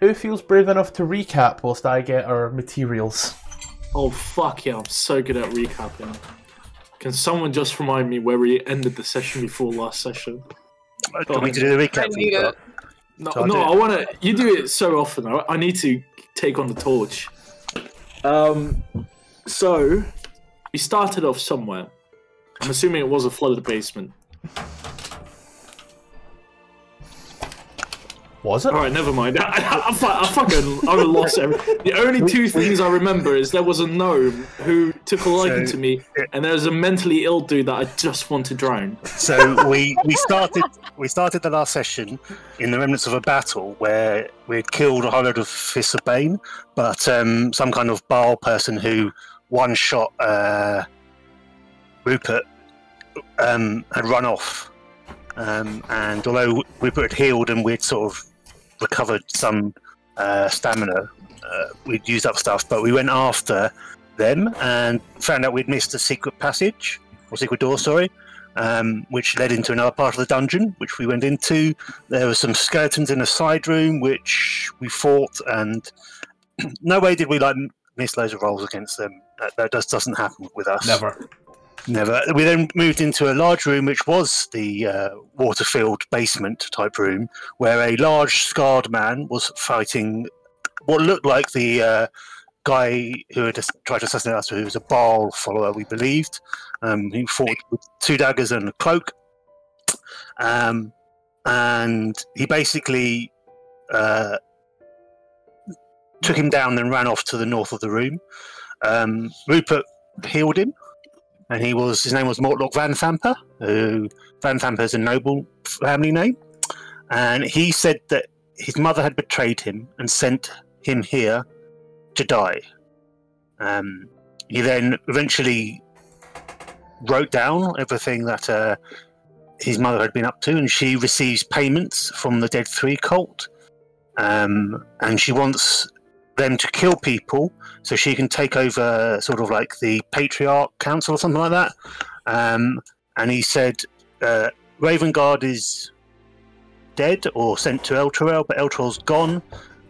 Who feels brave enough to recap whilst I get our materials? Oh fuck yeah, I'm so good at recapping. Can someone just remind me where we ended the session before last session? Do we do the recap? No, I want to... You do it so often. I need to take on the torch. So, we started off somewhere. I'm assuming it was a flooded basement. Was it? Alright, never mind. I lost everything. The only two things I remember is there was a gnome who took a liking to me, and there was a mentally ill dude that I just want to drown. So we started the last session in the remnants of a battle where we had killed a whole load of Fists of Bane, but some kind of Baal person who one-shot Rupert had run off. And although Rupert had healed and we'd sort of recovered some stamina, we'd used up stuff, but we went after them and found out we'd missed a secret passage, or secret door, sorry, which led into another part of the dungeon, which we went into. There were some skeletons in a side room, which we fought, and no way did we like miss loads of rolls against them. That just doesn't happen with us. Never. Never. We then moved into a large room, which was the water-filled basement-type room, where a large scarred man was fighting what looked like the guy who had tried to assassinate us, who was a Baal follower, we believed. He fought with two daggers and a cloak. And he basically took him down and ran off to the north of the room. Rupert healed him. And his name was Mortlock Vanthumper, who Vanthumper is a noble family name. And he said that his mother had betrayed him and sent him here to die. He then eventually wrote down everything that his mother had been up to, and she receives payments from the Dead Three cult. And she wants them to kill people so she can take over sort of like the Patriarch Council or something like that. And he said Ravengard is dead or sent to Elturel, but Elturel's gone,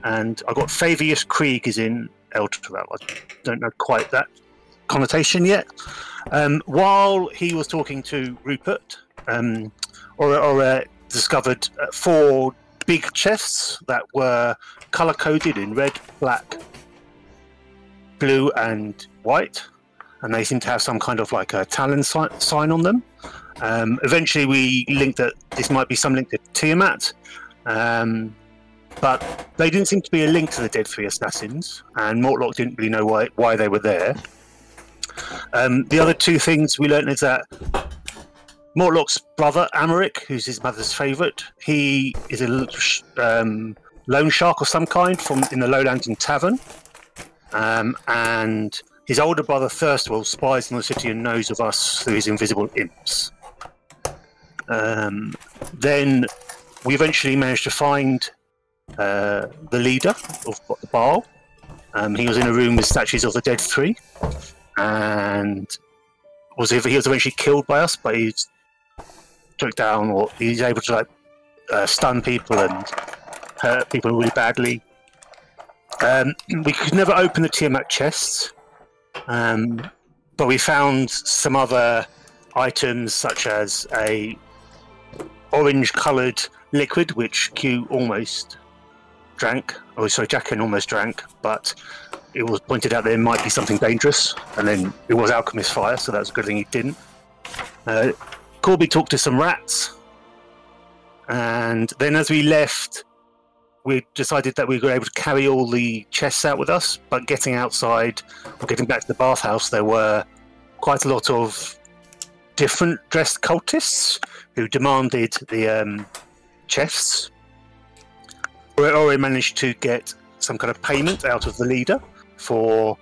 and I got Thavius Kreeg is in Elturel. I don't know quite that connotation yet. While he was talking to Rupert, Aura discovered four big chests that were colour-coded in red, black, blue and white, and they seemed to have some kind of like a talon sign on them. Eventually we linked that this might be some link to Tiamat, but they didn't seem to be a link to the Dead Three Assassins, and Mortlock didn't really know why they were there. The other two things we learnt is that Mortlock's brother, Amrik, who's his mother's favourite, he is a loan shark of some kind in the Low Lantern Tavern. And his older brother, Thirstwell, spies on the city and knows of us through his invisible imps. Then we eventually managed to find the leader of the Baal. He was in a room with statues of the Dead Three. And he was eventually killed by us, but he's took down, or he's able to like stun people and hurt people really badly. We could never open the Tiamat chests, but we found some other items such as a orange-coloured liquid, which Q almost drank. Oh, sorry, Jacqueline almost drank, but it was pointed out there might be something dangerous, and then it was alchemist fire, so that's a good thing he didn't. Corby talked to some rats, and then as we left, we decided that we were able to carry all the chests out with us, but getting outside or getting back to the bathhouse, there were quite a lot of different dressed cultists who demanded the chests. We managed to get some kind of payment out of the leader for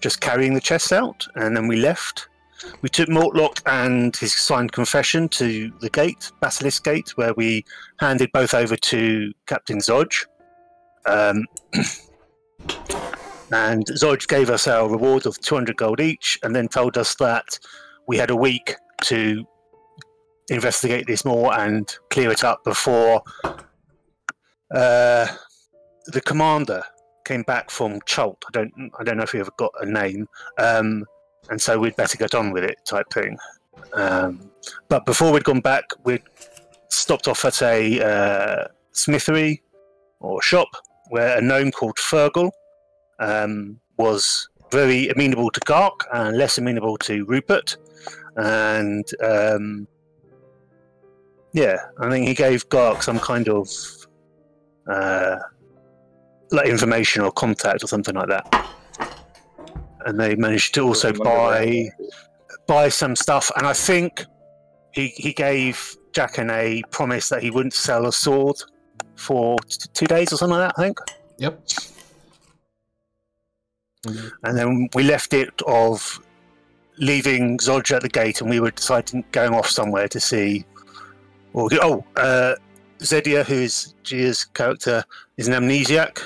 just carrying the chests out, and then we left. We took Mortlock and his signed confession to the gate, Basilisk Gate, where we handed both over to Captain Zodge. And Zodge gave us our reward of 200 gold each, and then told us that we had a week to investigate this more and clear it up before the commander came back from Chult. I don't know if he ever got a name, and so we'd better get on with it, type thing. But before we'd gone back, we'd stopped off at a smithery or shop where a gnome called Fergul was very amenable to Gark and less amenable to Rupert. And yeah, I think he gave Gark some kind of like information or contact or something like that. And they managed to also buy some stuff. And I think he gave Jacken a promise that he wouldn't sell a sword for 2 days or something like that, I think. Yep. And then we left it of leaving Zodge at the gate, and we were deciding going off somewhere to see. Or, Zedia, who is Gia's character, is an amnesiac,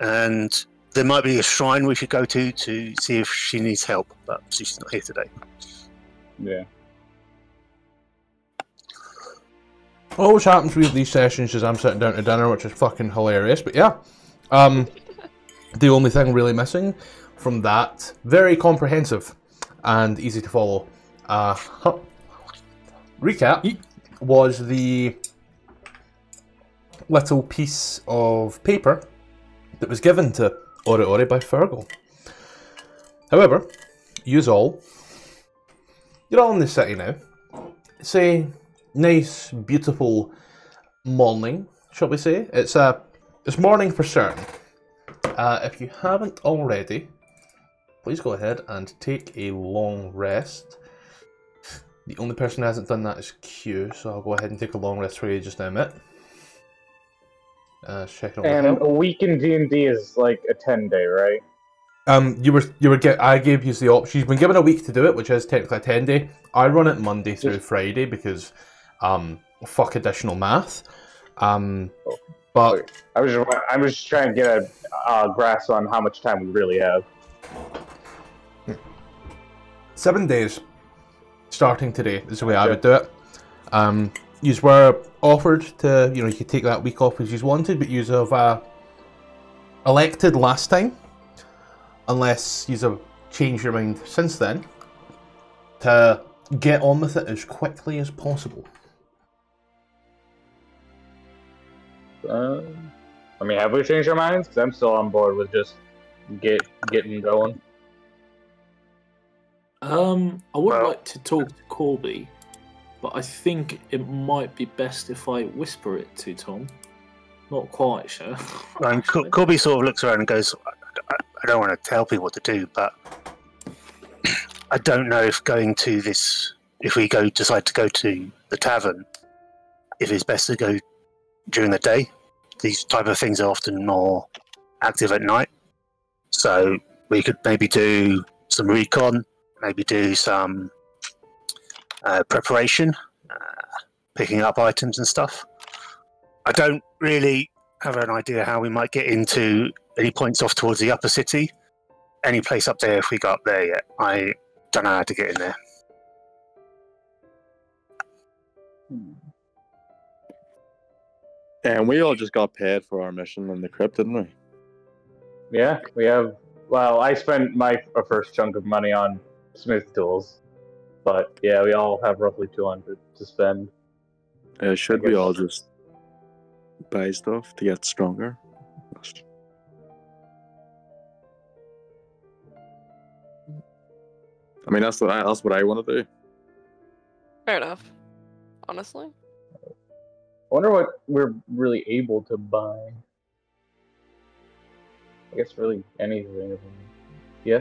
and there might be a shrine we should go to see if she needs help, but she's not here today. Yeah. Always happens with these sessions is I'm sitting down to dinner, which is fucking hilarious, but yeah. The only thing really missing from that, very comprehensive and easy to follow recap, was the little piece of paper that was given to Ori Ori by Fergul. However, you're all in the city now. It's a nice, beautiful morning, shall we say. It's morning for certain. If you haven't already, please go ahead and take a long rest. The only person who hasn't done that is Q, so I'll go ahead and take a long rest for you just now, Matt. And a week in D&D is like a 10-day, right? I gave you the option. She's been given a week to do it, which is technically a 10-day. I run it Monday through Friday because, fuck additional math. But I was just trying to get a grasp on how much time we really have. 7 days, starting today is the way I would do it. You were offered to, you could take that week off if you wanted, but you have elected last time, unless you have changed your mind since then, to get on with it as quickly as possible. I mean, have we changed our minds? Because I'm still on board with just getting going. I would like to talk to Corby, but I think it might be best if I whisper it to Tom. Not quite sure. And Corby sort of looks around and goes, I don't want to tell people what to do, but I don't know if going to this, if we decide to go to the tavern, if it's best to go during the day. These type of things are often more active at night. So we could maybe do some recon, maybe do some preparation, picking up items and stuff. I don't really have an idea how we might get into any points off towards the upper city. Any place up there if we go up there yet. I don't know how to get in there. And we all just got paid for our mission in the crypt, didn't we? Yeah, we have. Well, I spent my first chunk of money on smith tools. But yeah, we all have roughly 200 to spend. Should we all just buy stuff to get stronger? I mean, that's what I want to do. Fair enough. Honestly. I wonder what we're really able to buy. I guess really anything. Yeah.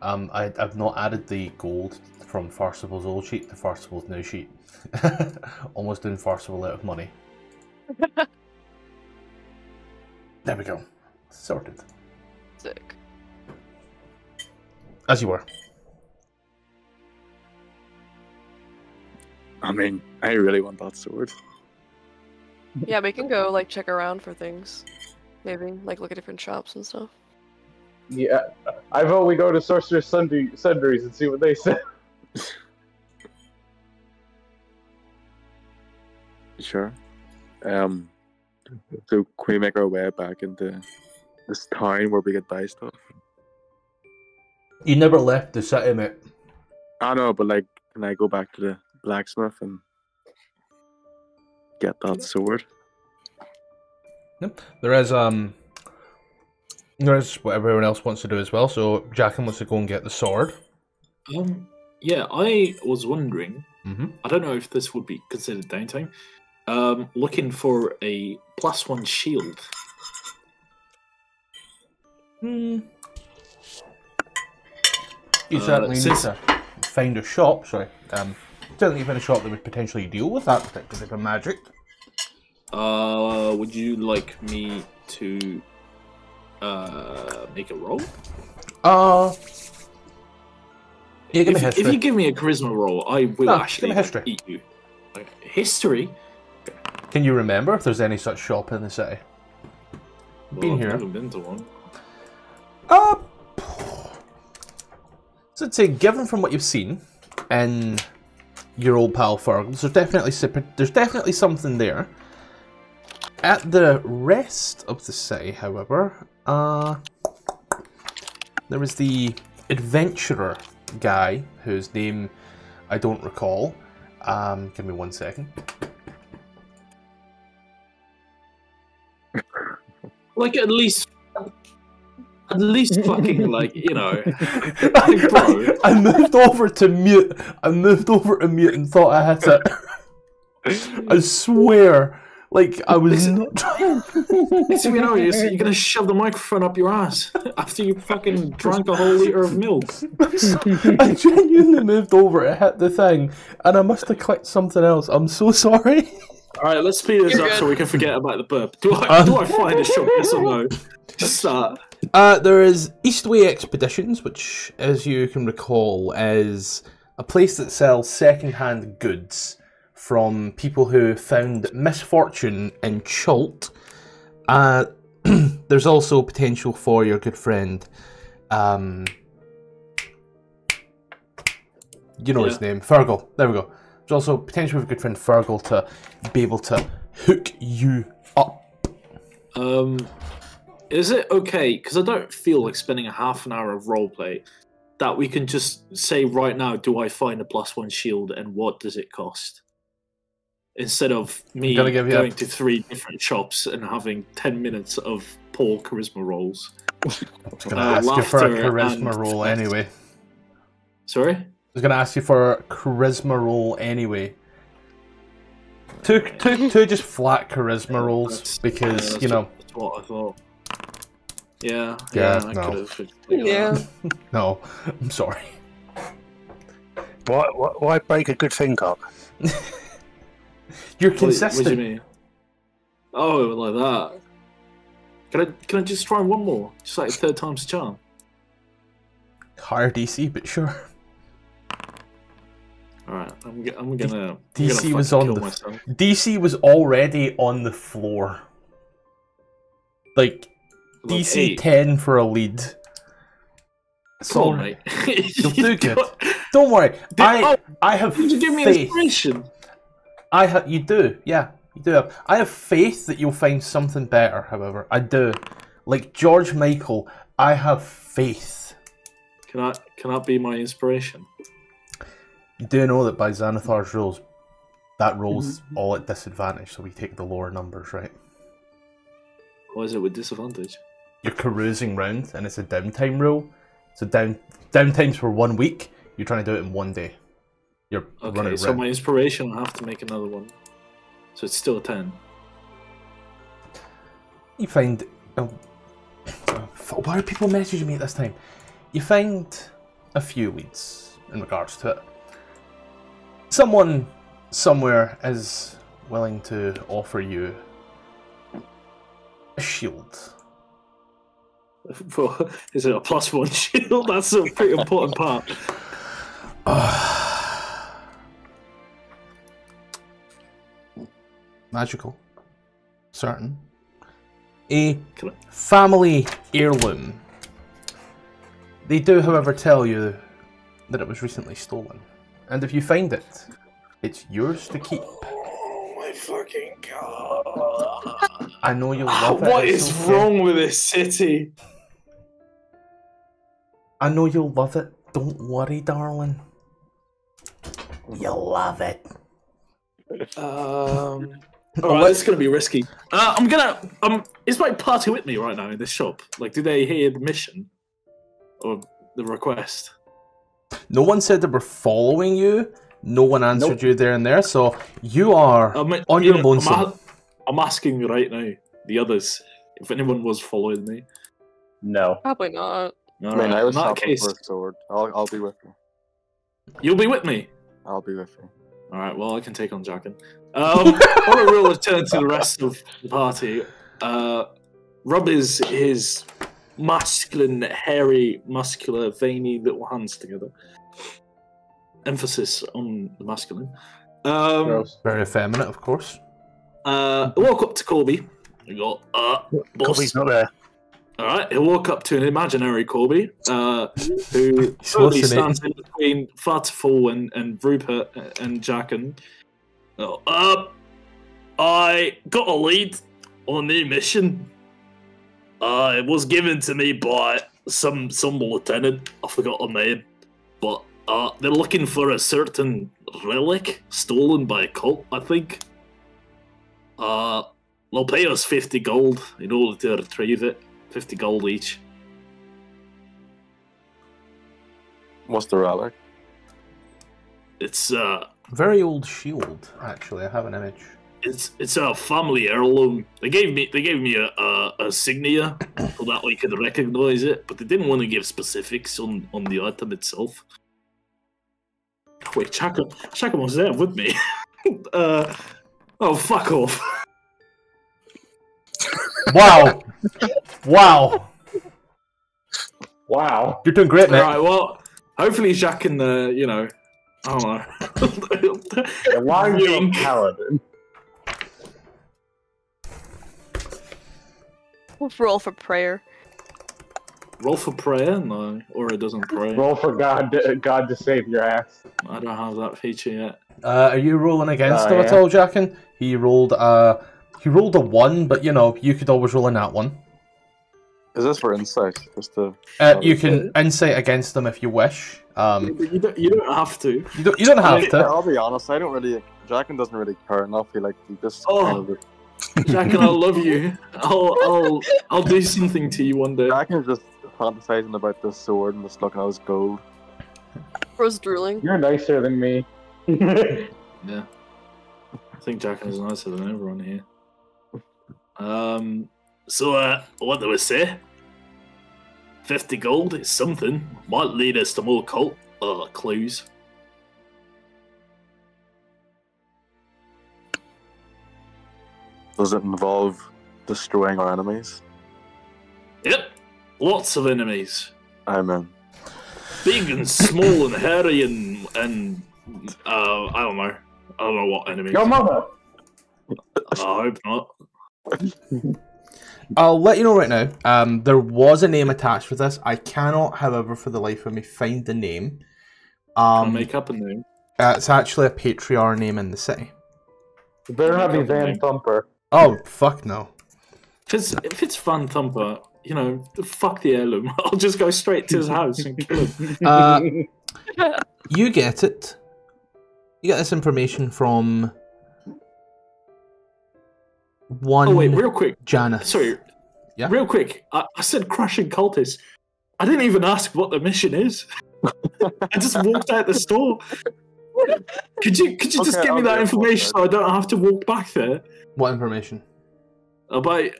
I've not added the gold from Farcibal's old sheet to Farcibal's new sheet. Almost doing Farcible out of money. There we go. Sorted. Sick. As you were. I mean, I really want that sword. Yeah, we can go like check around for things, maybe like look at different shops and stuff. Yeah, I vote we go to Sorcerer's Sundries and see what they say. Sure. So can we make our way back into this town where we could buy stuff? You never left the city, mate. I know, but like, can I go back to the blacksmith and get that sword? Nope. There is what everyone else wants to do as well. So Jacqueline wants to go and get the sword. Yeah, I was wondering. I don't know if this would be considered downtime. Looking for a +1 shield. You certainly need to find a shop. Sorry, certainly find a shop that would potentially deal with that particular type of magic. Would you like me to make a roll? Yeah, give me history. If you give me a charisma roll, I will actually eat you. Okay. History. Can you remember if there's any such shop in the city? Well, I've never been to one. So I'd say, given from what you've seen in your old pal Fergul, there's definitely something there. At the rest of the city, however, there was the adventurer guy whose name I don't recall. Give me 1 second. Like at least fucking, like, you know. Like, bro. I moved over to mute. I moved over to mute and thought I had to. I swear, like, I was not trying. So, you know, you're gonna shove the microphone up your ass after you fucking drank a whole litre of milk. I genuinely moved over, it hit the thing, and I must have clicked something else. I'm so sorry. Alright, let's speed this up so we can forget about the burp. Do I find a shop, yes or no? Just start. There is Eastway Expeditions, which, as you can recall, is a place that sells second-hand goods from people who found misfortune in Chult. There's also potential for your good friend, you know his name, Fergul. There we go. There's also potential for a good friend Fergul to be able to hook you up. Is it okay, because I don't feel like spending a half an hour of roleplay, that we can just say right now, do I find a +1 shield and what does it cost? Instead of me going to 3 different shops and having 10 minutes of poor charisma rolls. I was going to ask you for a charisma roll anyway. Sorry? I was going to ask you for a charisma roll anyway. Two just flat charisma rolls, because, you know. That's what I thought. Yeah, no. I could have. No, I'm sorry. Why break a good thing up? You're consistent. What do you mean? Oh, like that. Can I just try one more? Just like 3rd time's the charm. Higher DC, but sure. All right, I'm gonna. DC was on the. Myself. DC was already on the floor. Like. DC 8. 10 for a lead. Sorry, you'll do good. Don't worry. I have. Did you give me inspiration? You do. Yeah, you do. I have faith that you'll find something better. However, I do. Like George Michael, I have faith. Can that be my inspiration? You do know that by Xanathar's rules, that rolls all at disadvantage. So we take the lower numbers, right? Why is it with disadvantage? You're carousing round, and it's a downtime rule. So downtime's for 1 week. You're trying to do it in 1 day. You're running around. So my inspiration, I'll have to make another one. So it's still a 10. You find... why are people messaging me at this time? You find a few leads in regards to it. Someone somewhere is willing to offer you a shield. Is it a +1 shield? That's a pretty important part. Magical. Certain. A family heirloom. They do, however, tell you that it was recently stolen. And if you find it, it's yours to keep. Oh my fucking god. I know you'll love it. What is wrong with this city? I know you'll love it. Don't worry, darling. You'll love it. All right, it's gonna be risky. I'm gonna. Is my party with me right now in this shop? Like, do they hear the mission or the request? No one said they were following you. No one answered you there and there. So you are on your lonesome. I'm asking you right now, the others, if anyone was following me. No, probably not. All right, I was in that case, I'll be with you. You'll be with me. I'll be with you. All right. Well, I can take on Jaqen. On a real return to the rest of the party, rub his masculine, hairy, muscular, veiny little hands together. Emphasis on the masculine. Very effeminate, of course. Walk up to Corby. We go, Corby's not there. All right, he'll walk up to an imaginary Corby, who totally stands in between Fartful and Rupert and Jaqen. Oh, I got a lead on a new mission. It was given to me by some lieutenant. I forgot her name, but they're looking for a certain relic stolen by a cult, I think. They'll pay us 50 gold in order to retrieve it. 50 gold each. What's the relic? It's very old shield, actually. I have an image. It's a family heirloom. They gave me a insignia so that we could recognize it, but they didn't want to give specifics on the item itself. Wait, Chaka was there with me. Oh, fuck off! Wow, wow, wow! You're doing great, mate. All right, well, hopefully Jaqen, you know, I don't know. Yeah, why are you a paladin? We'll roll for prayer. Roll for prayer? No. Or it doesn't pray. Roll for God to save your ass. I don't have that feature yet. Are you rolling against him at all, Jaqen? He rolled a 1, but you know, you could always roll a nat 1. Is this for insight? Just to you can insight against them if you wish. You don't have to. You don't have to. I'll be honest, I don't really Jaqen doesn't really care enough. He like he just kind of Jaqen, I love you. I'll do something to you one day. Jaqen's just fantasizing about this sword and just looking at his gold. Bro's drooling. You're nicer than me. Yeah, I think Jaqen is nicer than everyone here. So what do we say? 50 gold is something. Might lead us to more cult clues. Does it involve destroying our enemies? Yep. Lots of enemies. Amen. Big and small and hairy and I don't know what enemies. Your mother! I hope not. I'll let you know right now, there was a name attached with this. I cannot, however, for the life of me, find the name. Can I make up a name? It's actually a patriarch name in the city. It better not be Vanthumper. Oh, fuck no. If it's Vanthumper, you know, fuck the heirloom. I'll just go straight to his house and kill him. You get it. You get this information from one. Oh wait, real quick. Janeth. Sorry. Yeah? Real quick. I said crushing cultists. I didn't even ask what the mission is. I just walked out the store. Could you just give me that information so I don't have to walk back there? What information? About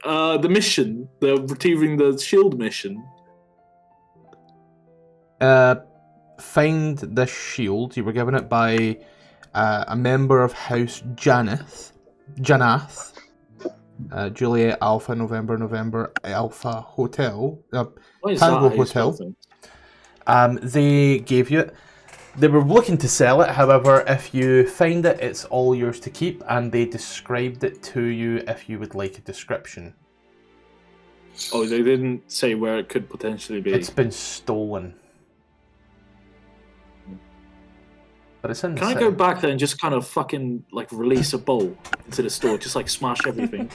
the mission, the retrieving the shield mission. Find the shield. You were given it by a member of House Janeth. Juliet Alpha November Alpha Hotel. Tango Hotel. They gave you it. They were looking to sell it, however, if you find it, it's all yours to keep, and they described it to you if you would like a description. Oh, they didn't say where it could potentially be. It's been stolen. But it's in Can I go back there and just kind of fucking like release a bowl into the store, just like smash everything?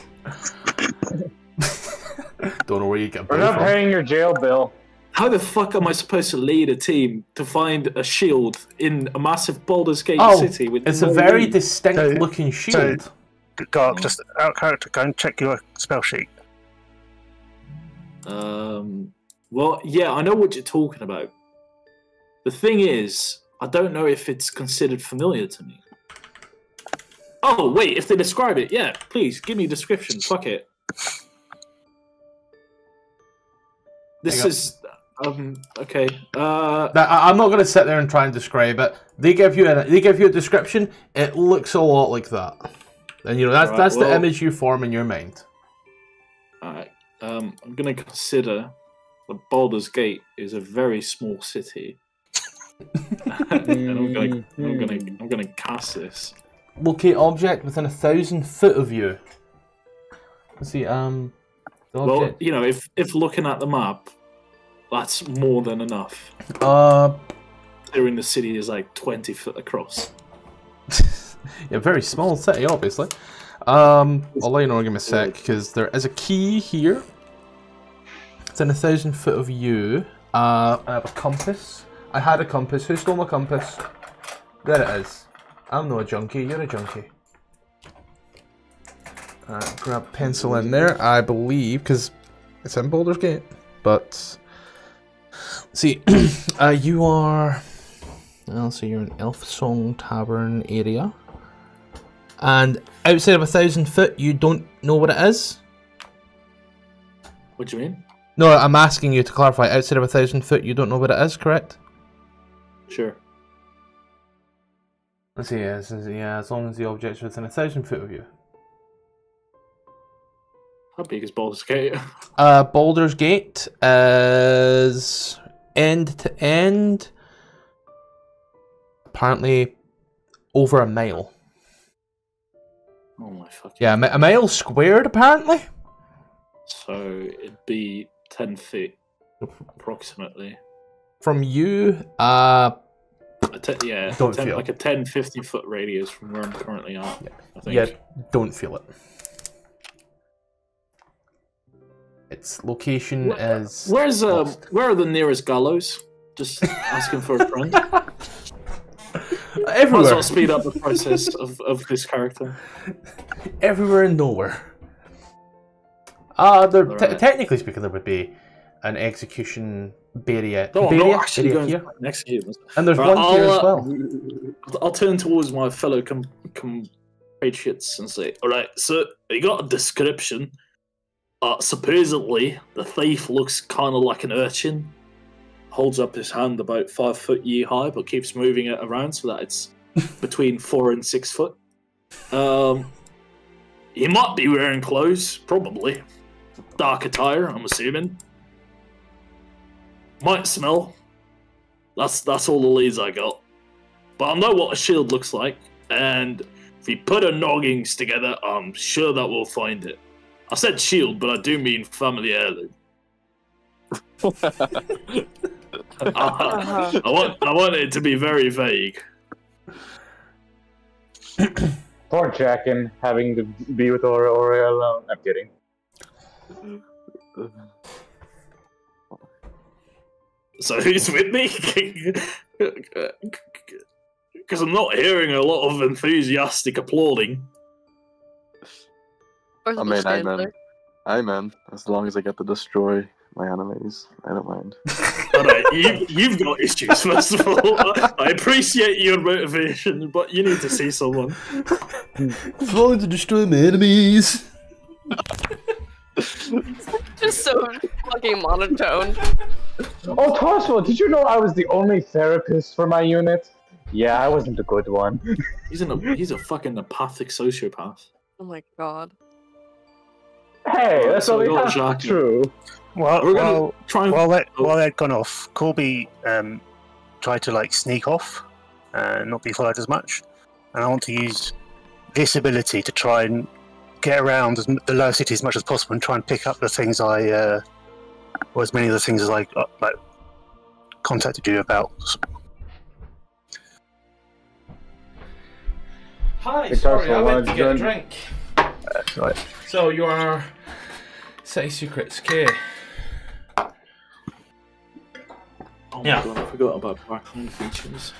Don't know where you get. We're not paying your jail bill. How the fuck am I supposed to lead a team to find a shield in a massive Baldur's Gate city? With it's no a very distinct-looking shield. So, Gark, just out character, go and check your spell sheet. Well, yeah, I know what you're talking about. The thing is, I don't know if it's considered familiar to me. Oh, wait, if they describe it, yeah, please, give me a description, fuck it. This is... okay. I'm not going to sit there and try and describe it. They give you a description. It looks a lot like that, and you know that's the image you form in your mind. All right. I'm going to consider that Baldur's Gate is a very small city, and I'm going to cast this. Locate object within 1,000 feet of you. Let's see. Well, you know, if looking at the map. That's more than enough. Clearing the city is like 20 feet across. Yeah, very small city, obviously. I'll let you know, give me a sec, because there is a key here. It's in 1,000 feet of you. I have a compass. I had a compass. Who stole my compass? There it is. I'm not a junkie, you're a junkie. Alright, grab a pencil in there, I believe, because it's in Baldur's Gate, but... See, you are. I'll say you're in Elfsong Tavern area, and outside of 1,000 feet, you don't know what it is. What do you mean? No, I'm asking you to clarify. Outside of 1,000 feet, you don't know what it is, correct? Sure. Let's see. Yeah, as long as the object's within 1,000 feet of you. How big is Baldur's Gate? Baldur's Gate is end to end, apparently over a mile. Oh my fucking! Yeah, a mile squared apparently. So it'd be 10 feet, approximately. From you, yeah, don't feel like a 10, 50 foot radius from where I'm currently at. Yeah, I think. Yeah, don't feel it. Its location is. Where are the nearest gallows? Just asking for a friend. Everywhere. Might as well speed up the process of this character. Everywhere and nowhere. There. Right. Technically speaking, there would be an execution barrier. No, I'm not actually going here. To next year. And there's one here as well. I'll turn towards my fellow compatriots and say, "All right, so you got a description." Supposedly, the thief looks kind of like an urchin. Holds up his hand about 5 foot yee high, but keeps moving it around so that it's between 4 and 6 foot. He might be wearing clothes, probably. Dark attire, I'm assuming. Might smell. That's all the leads I got. But I know what a shield looks like, and if we put our noggings together, I'm sure that we'll find it. I said shield, but I do mean family heirloom. I want it to be very vague. Poor Jack and having to be with Aura alone. I'm kidding. So who's with me? Because I'm not hearing a lot of enthusiastic applauding. I mean, amen. As long as I get to destroy my enemies, I don't mind. Alright, you've got issues, first of all. I appreciate your motivation, but you need to see someone. As long as I destroy my enemies. Just so fucking monotone. Oh, Toshwell, did you know I was the only therapist for my unit? Yeah, I wasn't a good one. He's a fucking apathic sociopath. Oh my god. Hey, that's all exactly true. While they'd gone off, Corby tried to like sneak off and not be followed as much. And I want to use this ability to try and get around the lower city as much as possible and try and pick up the things I, or as many of the things as I like, contacted you about. Hi, sorry, I went to get a drink. That's right. So you are... Say secrets, Kay. Oh my god, I forgot about background features.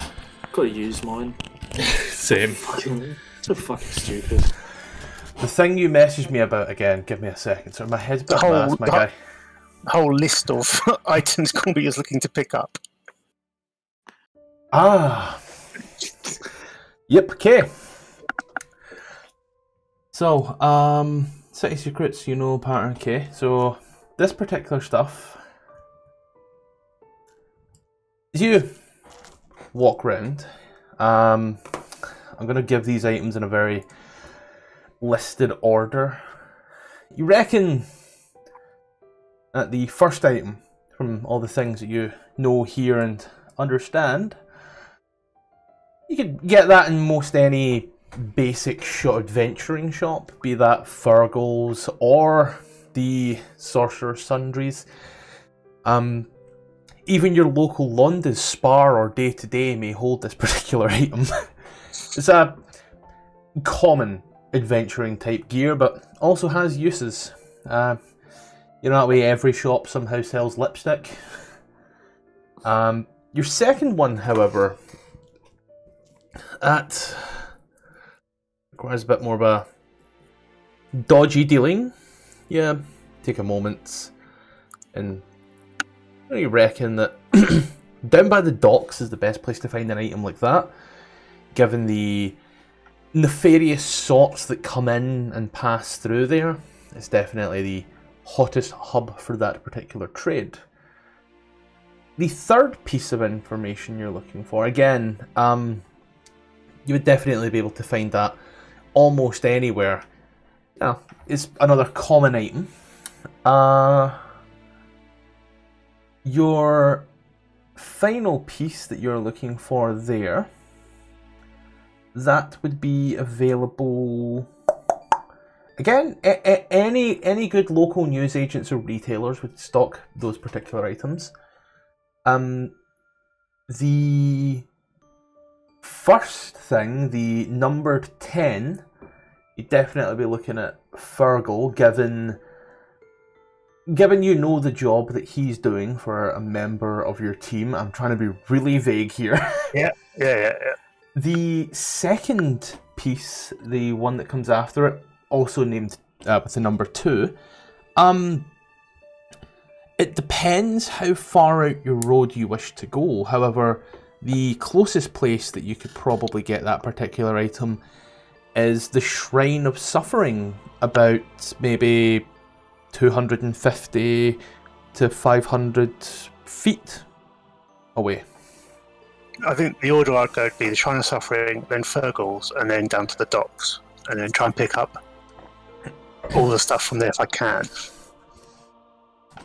Gotta use mine. Same. Fucking, so fucking stupid. The thing you messaged me about again, give me a second. So my head's been masked, my guy. Whole list of items Corby is looking to pick up. Ah. Yep, okay. So, City Secrets, you know, pattern, okay. So, this particular stuff is you walk round. I'm going to give these items in a very listed order. You reckon that the first item from all the things that you know, hear and understand, you could get that in most any basic shot adventuring shop, be that Fergul's or the Sorcerer's Sundries. Even your local London's spa or day-to-day may hold this particular item. It's a common adventuring type gear, but also has uses. You know, that way every shop somehow sells lipstick. Your second one, however, that requires a bit more of a dodgy dealing. Yeah, take a moment and you reckon that down by the docks is the best place to find an item like that, given the nefarious sorts that come in and pass through there. It's definitely the hottest hub for that particular trade. The third piece of information you're looking for, again, you would definitely be able to find that almost anywhere. Yeah, it's another common item. Your final piece that you're looking for there, that would be available again. Any good local newsagents or retailers would stock those particular items. The first thing, the numbered 10, you'd definitely be looking at Fergul, given you know the job that he's doing for a member of your team. I'm trying to be really vague here. Yeah. The second piece, the one that comes after it, also named with the number 2, it depends how far out your road you wish to go. However, the closest place that you could probably get that particular item is the Shrine of Suffering, about maybe 250 to 500 feet away. I think the order I'd go would be the Shrine of Suffering, then Fergul's, and then down to the docks, and then try and pick up all the stuff from there if I can.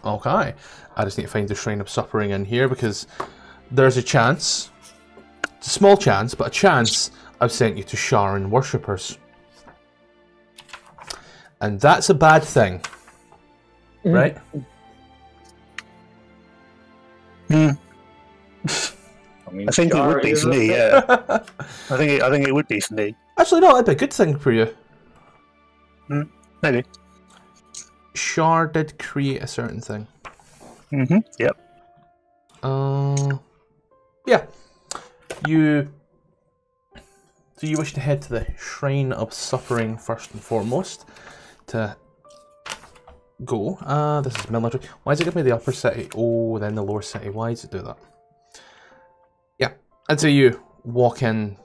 Okay. I just need to find the Shrine of Suffering in here, because there's a chance, it's a small chance, but a chance I've sent you to Shar and Worshippers. And that's a bad thing. Right? Mm. I mean, I think it would be for me, yeah. I think it would be for me. Actually, no, that'd be a good thing for you. Mm, maybe. Shar did create a certain thing. Mm-hmm, yep. Yeah. So you wish to head to the Shrine of Suffering first and foremost to go. This is military. Why does it give me the upper city? Oh, then the lower city. Why does it do that? Yeah, I'd say you walk in,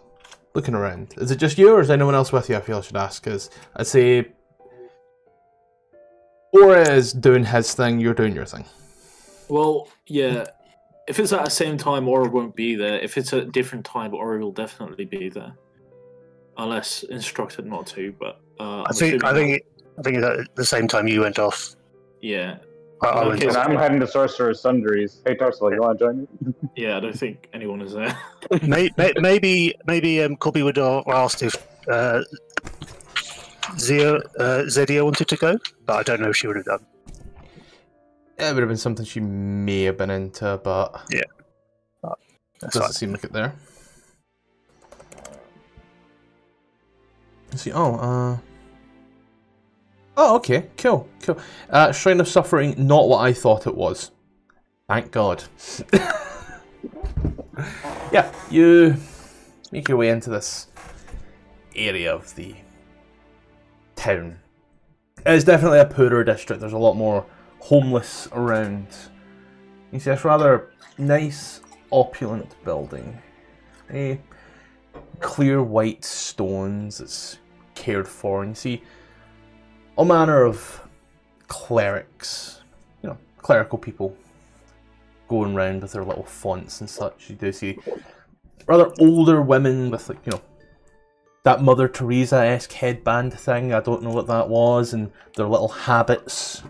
looking around. Is it just you, or is anyone else with you? I feel I should ask, because I'd say Aura is doing his thing, you're doing your thing. Well, yeah, if it's at the same time, Aura won't be there. If it's at a different time, Aura will definitely be there, unless instructed not to. But I think it's at the same time you went off. Yeah. Okay, and I'm heading to Sorcerer's Sundries. Hey, Tarsal, you want to join me? Yeah, I don't think anyone is there. maybe Corby would have asked if Zedia wanted to go, but I don't know if she would have done. Yeah, it would have been something she may have been into, but yeah, doesn't seem like it there. Let's see. Oh, okay. Cool. Cool. Shrine of Suffering, not what I thought it was. Thank God. Yeah, you make your way into this area of the town. It's definitely a poorer district. There's a lot more homeless around. You see this rather nice, opulent building. Eh? Clear white stones, it's cared for, and you see all manner of clerics, you know, clerical people going around with their little fonts and such. You do see rather older women with, like, you know, that Mother Teresa-esque headband thing, I don't know what that was, and their little habits.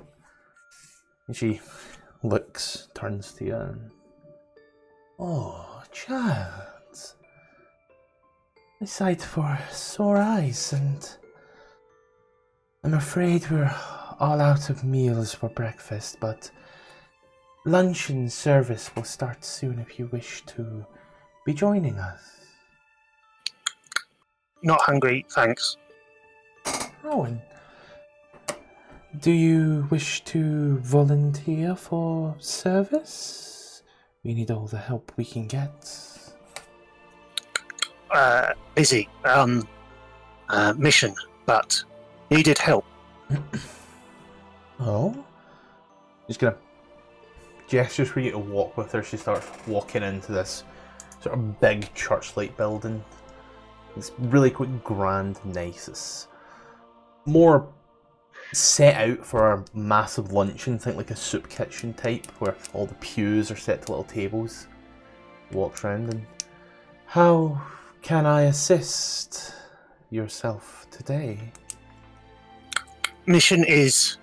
And she looks, turns to you and... Oh, child. I sighed for sore eyes, and I'm afraid we're all out of meals for breakfast, but luncheon service will start soon if you wish to be joining us. Not hungry, thanks. Rowan, do you wish to volunteer for service? We need all the help we can get. Busy on mission, but needed help. Oh? She's gonna gesture for you to walk with her. She starts walking into this sort of big church-like building. It's really quite grand, nice. It's more set out for a massive luncheon, think like a soup kitchen type, where all the pews are set to little tables. Walks around and... How... can I assist yourself today? Mission is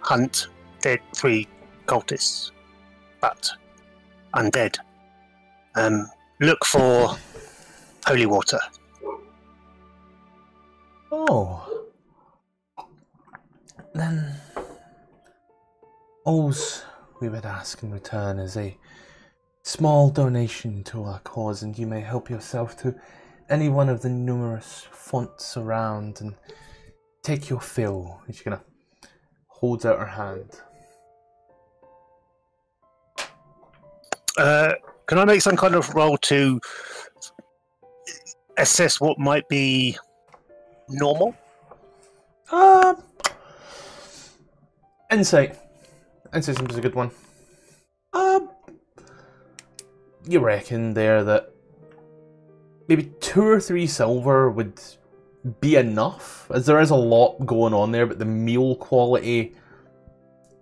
hunt Dead Three cultists, but undead. Look for holy water. Oh. Then all we would ask in return is a small donation to our cause, and you may help yourself to any one of the numerous fonts around and take your fill. She's gonna hold out her hand. Can I make some kind of roll to assess what might be normal? Insight. Insight is a good one. You reckon there that maybe 2 or 3 silver would be enough, as there is a lot going on there, but the meal quality,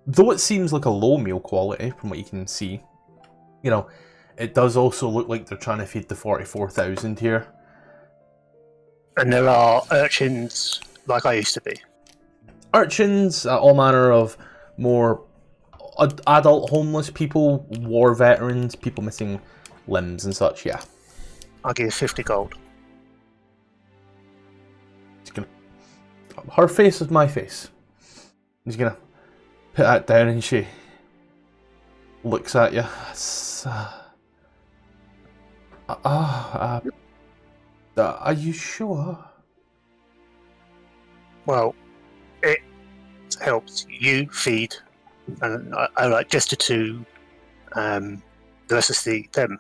though it seems like a low meal quality from what you can see, you know, it does also look like they're trying to feed the 44,000 here. And there are urchins like I used to be. Urchins, all manner of more adult homeless people, war veterans, people missing limbs and such, yeah. I'll give 50 gold. He's gonna... Her face is my face. He's gonna put that down and she looks at you. Are you sure? Well, it helps you feed. And I like gesture to versus them.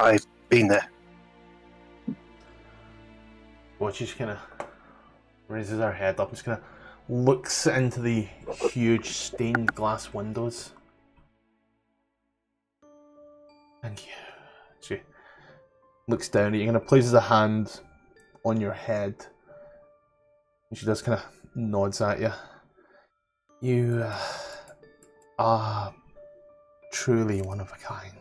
I've been there. Well, she's gonna raises her head up. She's gonna looks into the huge stained glass windows. Thank you. She looks down at you. Gonna places a hand on your head. And she does kind of nods at you. You. Ah, truly one of a kind.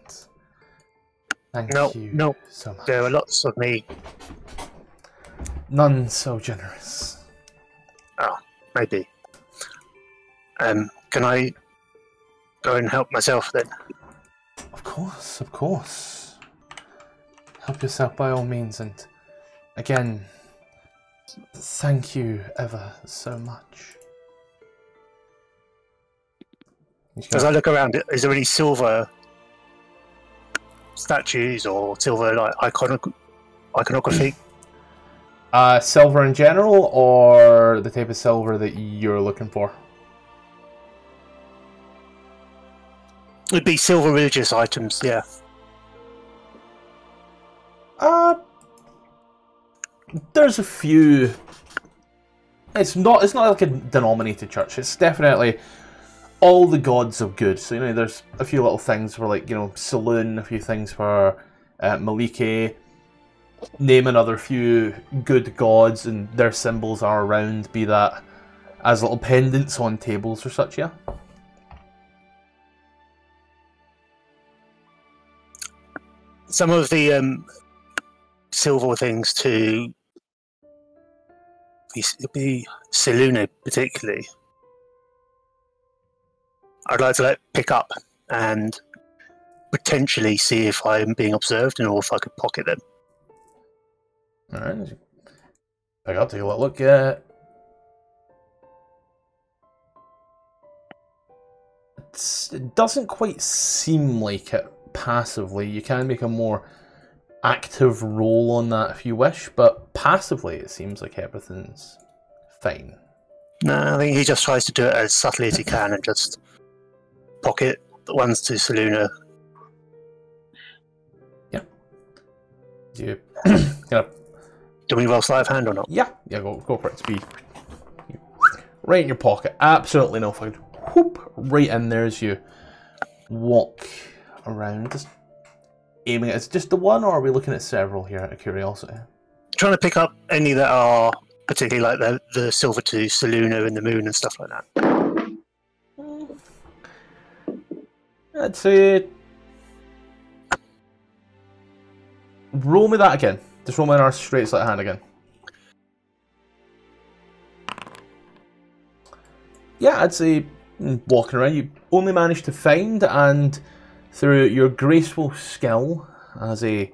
Thank you so much. There are lots of me. None so generous. Oh, maybe. Can I go and help myself then? Of course, of course. Help yourself by all means, and again, thank you ever so much. As I look around, is there any silver statues or silver like iconography? Silver in general, or the type of silver that you're looking for? It'd be silver religious items, yeah. There's a few. It's not like a denominated church. It's definitely all the gods of good. So, you know, there's a few little things for, like, you know, Selûne, a few things for Malike. Name another few good gods, and their symbols are around, be that as little pendants on tables or such, yeah. Some of the silver things to be Selûne particularly, I'd like to pick up and potentially see if I'm being observed and or if I could pocket them. Alright, pick up, take a little look. It doesn't quite seem like it passively. You can make a more active roll on that if you wish, but passively it seems like everything's fine. No, I think he just tries to do it as subtly as he can and just pocket the ones to Selûne. Yeah. You kind of... Do we roll sleight of hand or not? Yeah, yeah, go for it. Speed. Right in your pocket. Absolutely no food. Whoop, right in there as you walk around. Just aiming at, is it just the one, or are we looking at several here out of curiosity? Trying to pick up any that are particularly like the silver to Selûne and the moon and stuff like that. I'd say... Roll me that again. Just roll me our straight sleight of hand again. Yeah, I'd say walking around, you only managed to find, and through your graceful skill as a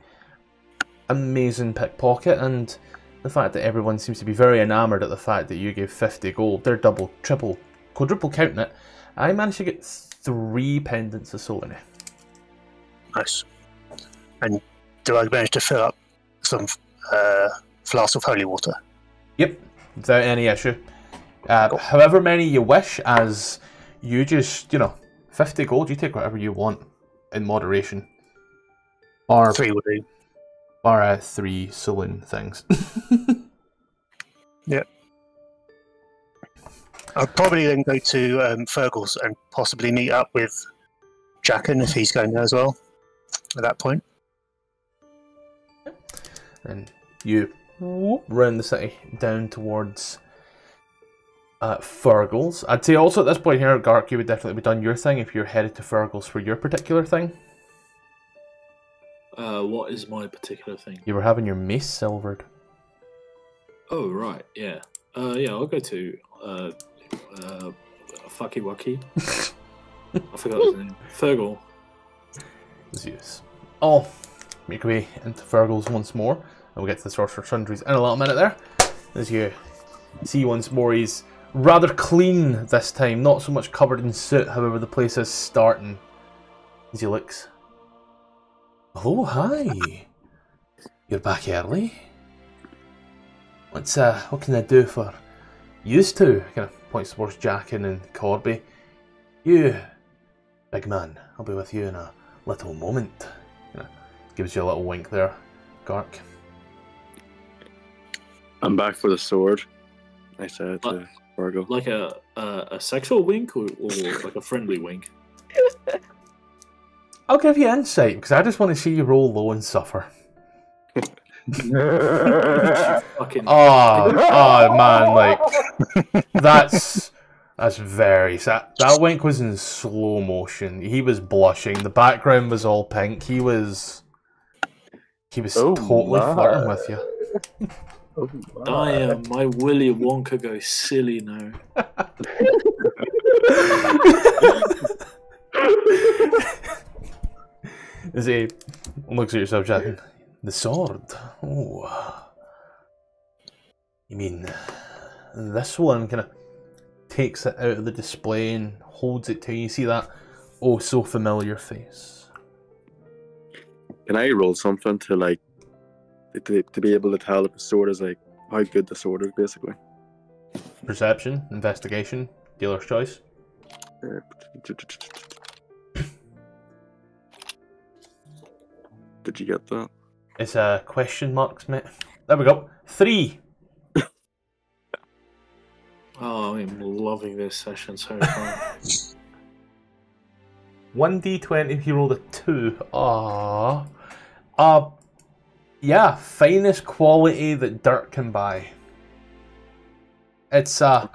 amazing pickpocket, and the fact that everyone seems to be very enamoured at the fact that you gave 50 gold, they're double, triple, quadruple counting it, I managed to get 3 pendants of Selûne. Nice. And do I manage to fill up some flask of holy water? Yep, without any issue. Cool. However many you wish, as you just, you know, 50 gold, you take whatever you want in moderation. Or 3 would do. Or 3 Selûne things. Yep. I'll probably then go to Fergul's and possibly meet up with Jacken if he's going there as well at that point. And you whoop round the city down towards Fergul's. I'd say also at this point here, Gark, you would definitely be done your thing if you're headed to Fergul's for your particular thing. What is my particular thing? You were having your mace silvered. Oh, right, yeah. Yeah, I'll go to Fucky Wucky. I forgot his name. Fergul. Zeus. Oh. Make way into Fergul's once more, and we'll get to the Sorcerer's Sundries in a little minute there. As you see once more, he's rather clean this time, not so much covered in soot, however the place is starting. As he looks. Oh, hi. You're back early. What can I do for yous two? Kind of points towards Jacken and Corby. You, big man, I'll be with you in a little moment. Gives you a little wink there, Gark. I'm back for the sword, I said to Fergul. Like a sexual wink or like a friendly wink? I'll give you insight, because I just want to see you roll low and suffer. Oh man, like, that's very sad. That wink was in slow motion. He was blushing, the background was all pink, He was totally flirting with you. Oh, wow. Damn, my Willy Wonka goes silly now. As he looks at yourself, Jack, the sword. Oh, you mean this one? Kind of takes it out of the display and holds it till you see that oh so familiar face. Can I roll something to be able to tell if the sword is like how good this order is, basically. Perception, investigation, dealer's choice. Did you get that? It's a question marks, mate. There we go. 3. Oh, I'm loving this session so far. 1d20, he rolled a 2. Aww. Yeah, finest quality that dirt can buy. It's a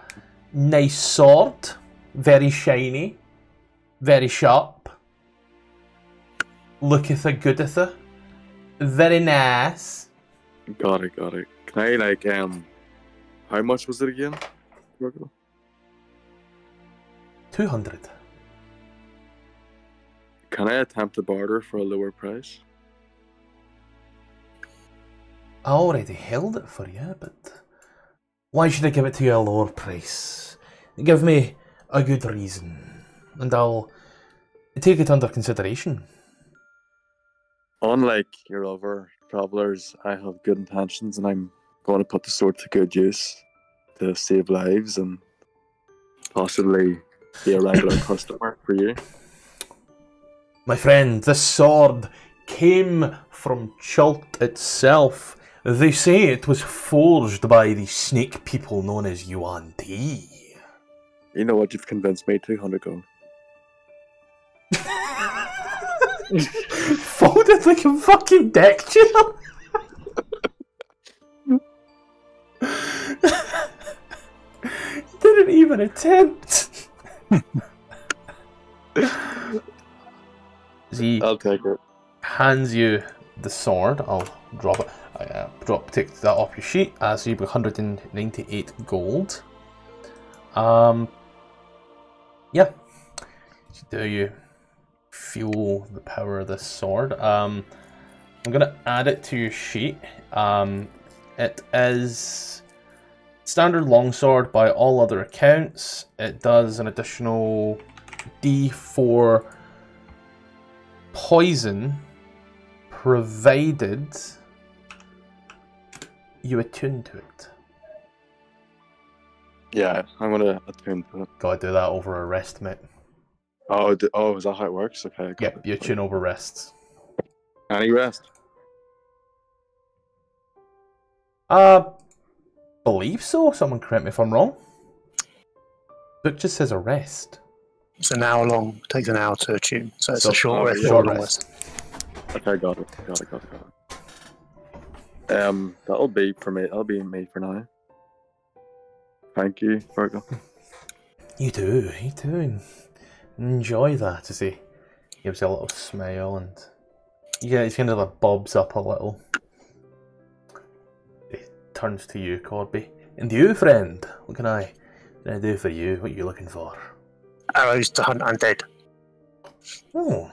nice sword, very shiny, very sharp. Looketh a goodeth. Very nice. Got it, got it. Can I, like, how much was it again? 200. Can I attempt to barter for a lower price? I already held it for you, but why should I give it to you at a lower price? Give me a good reason, and I'll take it under consideration. Unlike your other travellers, I have good intentions, and I'm going to put the sword to good use to save lives and possibly be a regular customer for you. My friend, this sword came from Chult itself. They say it was forged by the snake people known as Yuan Ti. You know what, you've convinced me. 200 gold. Folded like a fucking deck chair. Didn't even attempt. Z, I'll take it. Hands you the sword. I'll drop it. Take that off your sheet. So you've got 198 gold. Yeah. Do you feel the power of this sword? I'm gonna add it to your sheet. It is standard longsword by all other accounts. It does an additional D4 poison, provided you attune to it. Yeah, I'm gonna attune to it. Gotta do that over a rest, mate. Oh, oh, is that how it works? Okay. Yep, you attune over rests. Any rest? Believe so. Someone correct me if I'm wrong. Book just says a rest. It's an hour long. It takes an hour to attune, so it's a short rest. Short rest. Okay, got it. Got it. Got it. Got it. That'll be for me. That'll be me for now. Thank you, Fergul. You do. You do. Enjoy that. As he gives you a little smile, and yeah, he's kind of like bobs up a little. He turns to you, Corby, and you, friend. What can I do for you? What are you looking for? Arrows to hunt undead. Oh.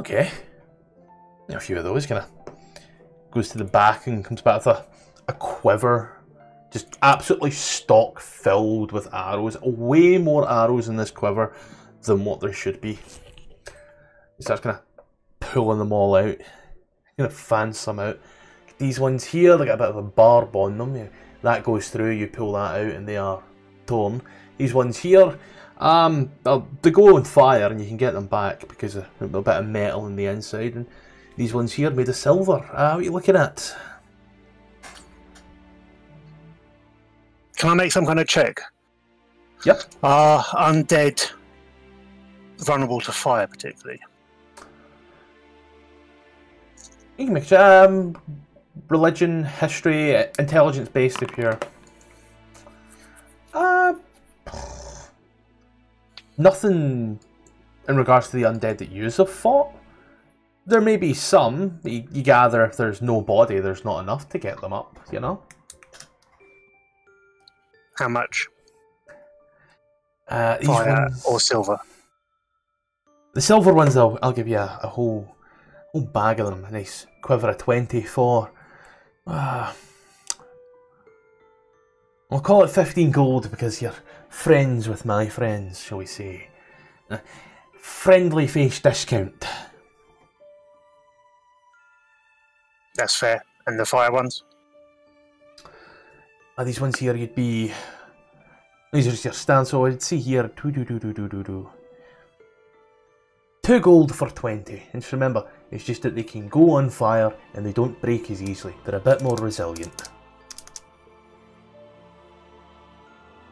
Okay. A few of those. Gonna goes to the back and comes back with a quiver, just absolutely stock filled with arrows. Way more arrows in this quiver than what there should be. He starts kind of pulling them all out. Gonna fan some out. These ones here, they got a bit of a barb on them. That goes through. You pull that out, and they are torn. These ones here, they go on fire, and you can get them back because of a bit of metal in the inside. And these ones here made of silver. What are you looking at? Can I make some kind of check? Yep. Are undead vulnerable to fire, particularly? You can make a check. Religion, history, intelligence-based if you're... nothing in regards to the undead that you have fought. There may be some, but you gather if there's no body, there's not enough to get them up, you know? How much? These ones, or silver? The silver ones, I'll give you a whole bag of them. A nice quiver of 24. I'll call it 15 gold because you're friends with my friends, shall we say. Friendly face discount. That's fair. And the fire ones? Are these ones here? You'd be... These are just your stand, so I'd see here. Two gold for 20. And just remember, it's just that they can go on fire and they don't break as easily. They're a bit more resilient.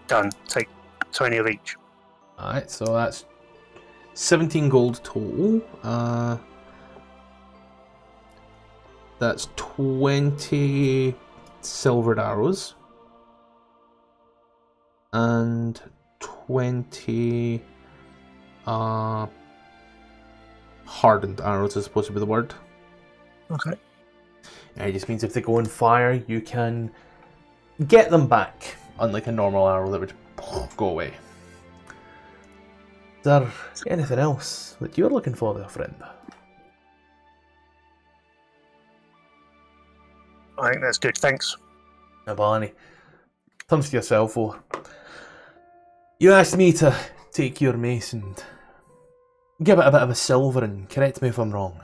Done. Take 20 of each. Alright, so that's 17 gold total. That's 20 silvered arrows. And 20 hardened arrows is supposed to be the word. Okay. And it just means if they go on fire, you can get them back, unlike a normal arrow that would go away. Is there anything else that you're looking for there, friend? I think that's good, thanks. No barney. Thumbs to yourself, or... You asked me to take your mace and give it a bit of a silvering, correct me if I'm wrong.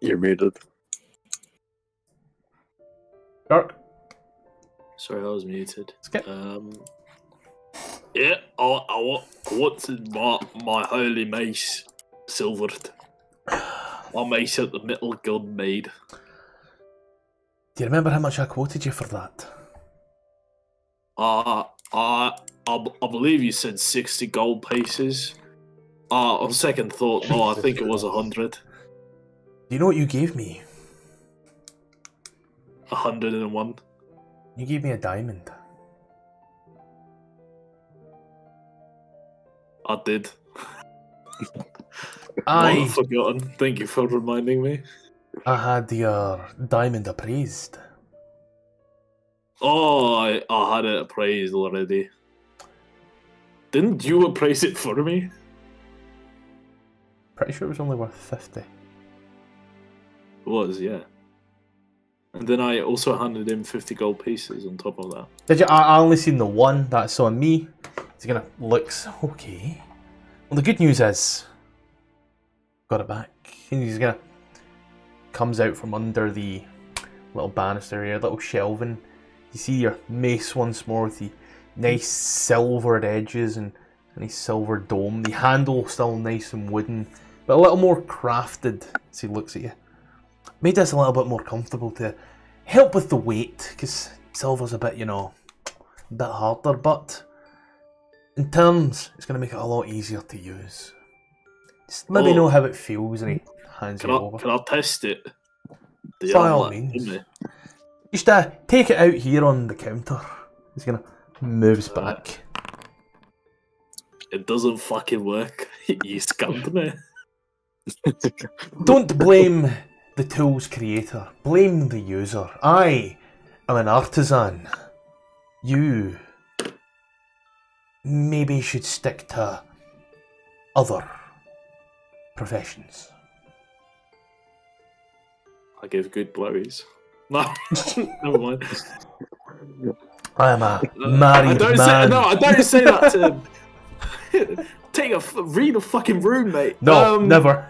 You're muted. Kirk? Sorry, I was muted. Okay. Yeah, I wanted my holy mace silvered. My mace at the middle gun made. Do you remember how much I quoted you for that? I believe you said 60 gold pieces. On second thought, no, I think it was 100. Do you know what you gave me? 101. You gave me a diamond. I did. I've forgotten. Thank you for reminding me. I had your diamond appraised. Oh, I had it appraised already. Didn't you appraise it for me? Pretty sure it was only worth 50. It was, yeah. And then I also handed him 50 gold pieces on top of that. Did you? I only seen the one that's on me. It's gonna looks okay. Well, the good news is, got it back. He's gonna comes out from under the little banister here, little shelving. You see your mace once more with the nice silvered edges and a nice silver dome. The handle still nice and wooden, but a little more crafted as he looks at you. Made this a little bit more comfortable to help with the weight, because silver's a bit, you know, a bit harder, but in terms, it's going to make it a lot easier to use. Just let me know how it feels, and he hands it over. Can I test it? By all means. Just take it out here on the counter. He's going to move his back. It doesn't fucking work. You scammed me. Don't blame the tool's creator. Blame the user. I am an artisan. You maybe should stick to other professions. I give good blowies. No, never mind. I am a married man. No, I don't say that to him. Read a fucking room, mate. No, never.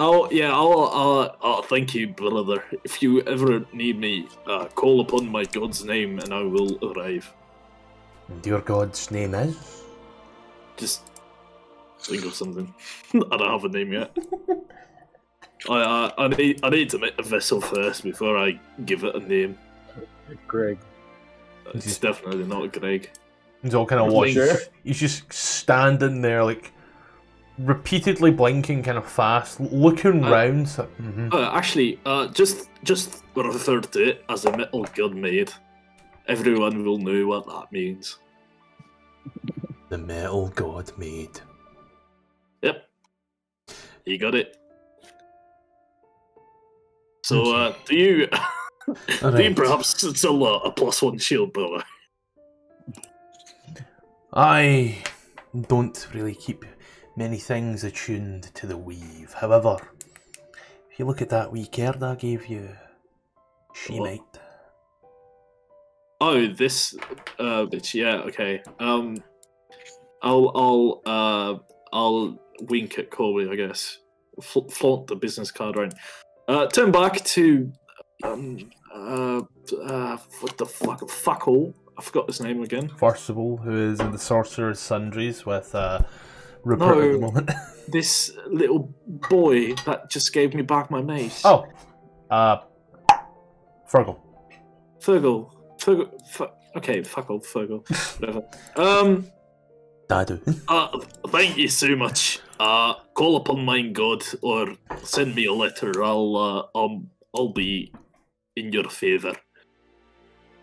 Oh yeah, I'll thank you, brother. If you ever need me, call upon my god's name and I will arrive. And your god's name is? Just think of something. I don't have a name yet. I need to make a vessel first before I give it a name. Greg. It's definitely not Greg. He's all kind of watching. He's just standing there like repeatedly blinking kind of fast, looking round. So, actually, just refer to it as a metal gun made. Everyone will know what that means. The metal god made. Yep. You got it. So, do you do you perhaps still a +1 shield, brother? I don't really keep many things attuned to the weave. However, if you look at that wee card I gave you, she might. Oh, this bitch. Yeah, okay. I'll wink at Corby, I guess. Flaunt the business card around. Turn back to what the fuck? Fuckhole. I forgot his name again. Forcible, who is in the Sorcerer's Sundries with Rupert at the moment. This little boy that just gave me back my mace. Oh, Fergul. Fergul. Fergul. Okay, fuck off, Fergul. Whatever. Thank you so much. Call upon mine god, or send me a letter. I'll be in your favour.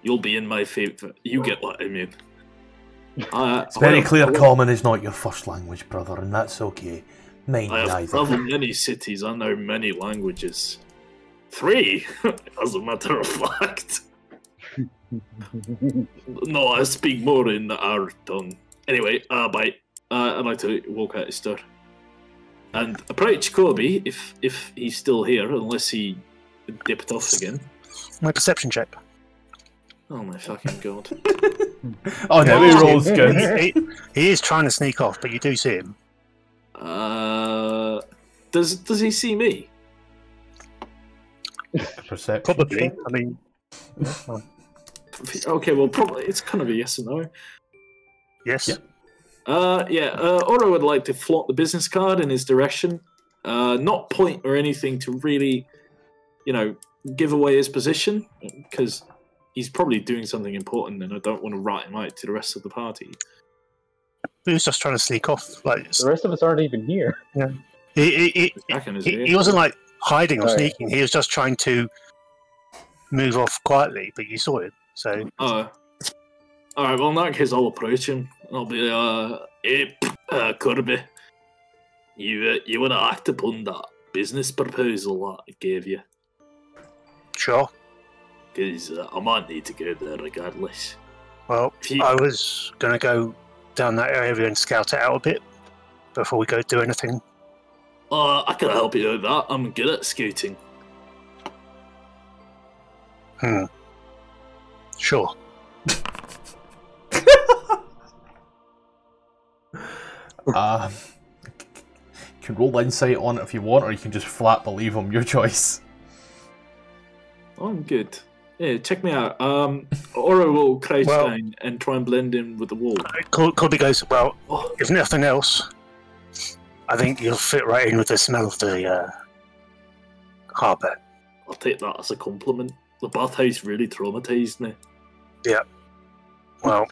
You'll be in my favour. You get what I mean. It's very clear common is not your first language, brother, and that's okay. Mine neither. I have travelled many cities, I know many languages. 3, as a matter of fact. No, I speak more in our tongue. Anyway, bye. I'd like to walk out his door and approach Corby if he's still here, unless he dipped off again. My perception check. Oh my fucking god! Oh no, he rolls good. He is trying to sneak off, but you do see him. Does he see me? Perception. Probably. I mean, okay. Well, probably it's kind of a yes or no. Yes. Yeah. Oro would like to flaunt the business card in his direction, not point or anything to really, you know, give away his position, because he's probably doing something important and I don't want to rat him out to the rest of the party. He was just trying to sneak off. Like, the rest of us aren't even here. Yeah. He wasn't like hiding or sneaking, he was just trying to move off quietly, but you saw him, so... Alright, well in that case I'll approach him. I'll be hey, Kirby, you want to act upon that business proposal that I gave you? Sure. Because I might need to go there regardless. Well, I was going to go down that area and scout it out a bit before we go do anything. I can help you with that. I'm good at scouting. Hmm. Sure. You can roll insight on it if you want, or you can just flat believe him. Your choice. I'm good. Yeah, check me out. Oro will crouch down and try and blend in with the wall. Corby goes, well, if nothing else, I think you'll fit right in with the smell of the harbour. I'll take that as a compliment. The bathhouse really traumatised me. Yeah. Well.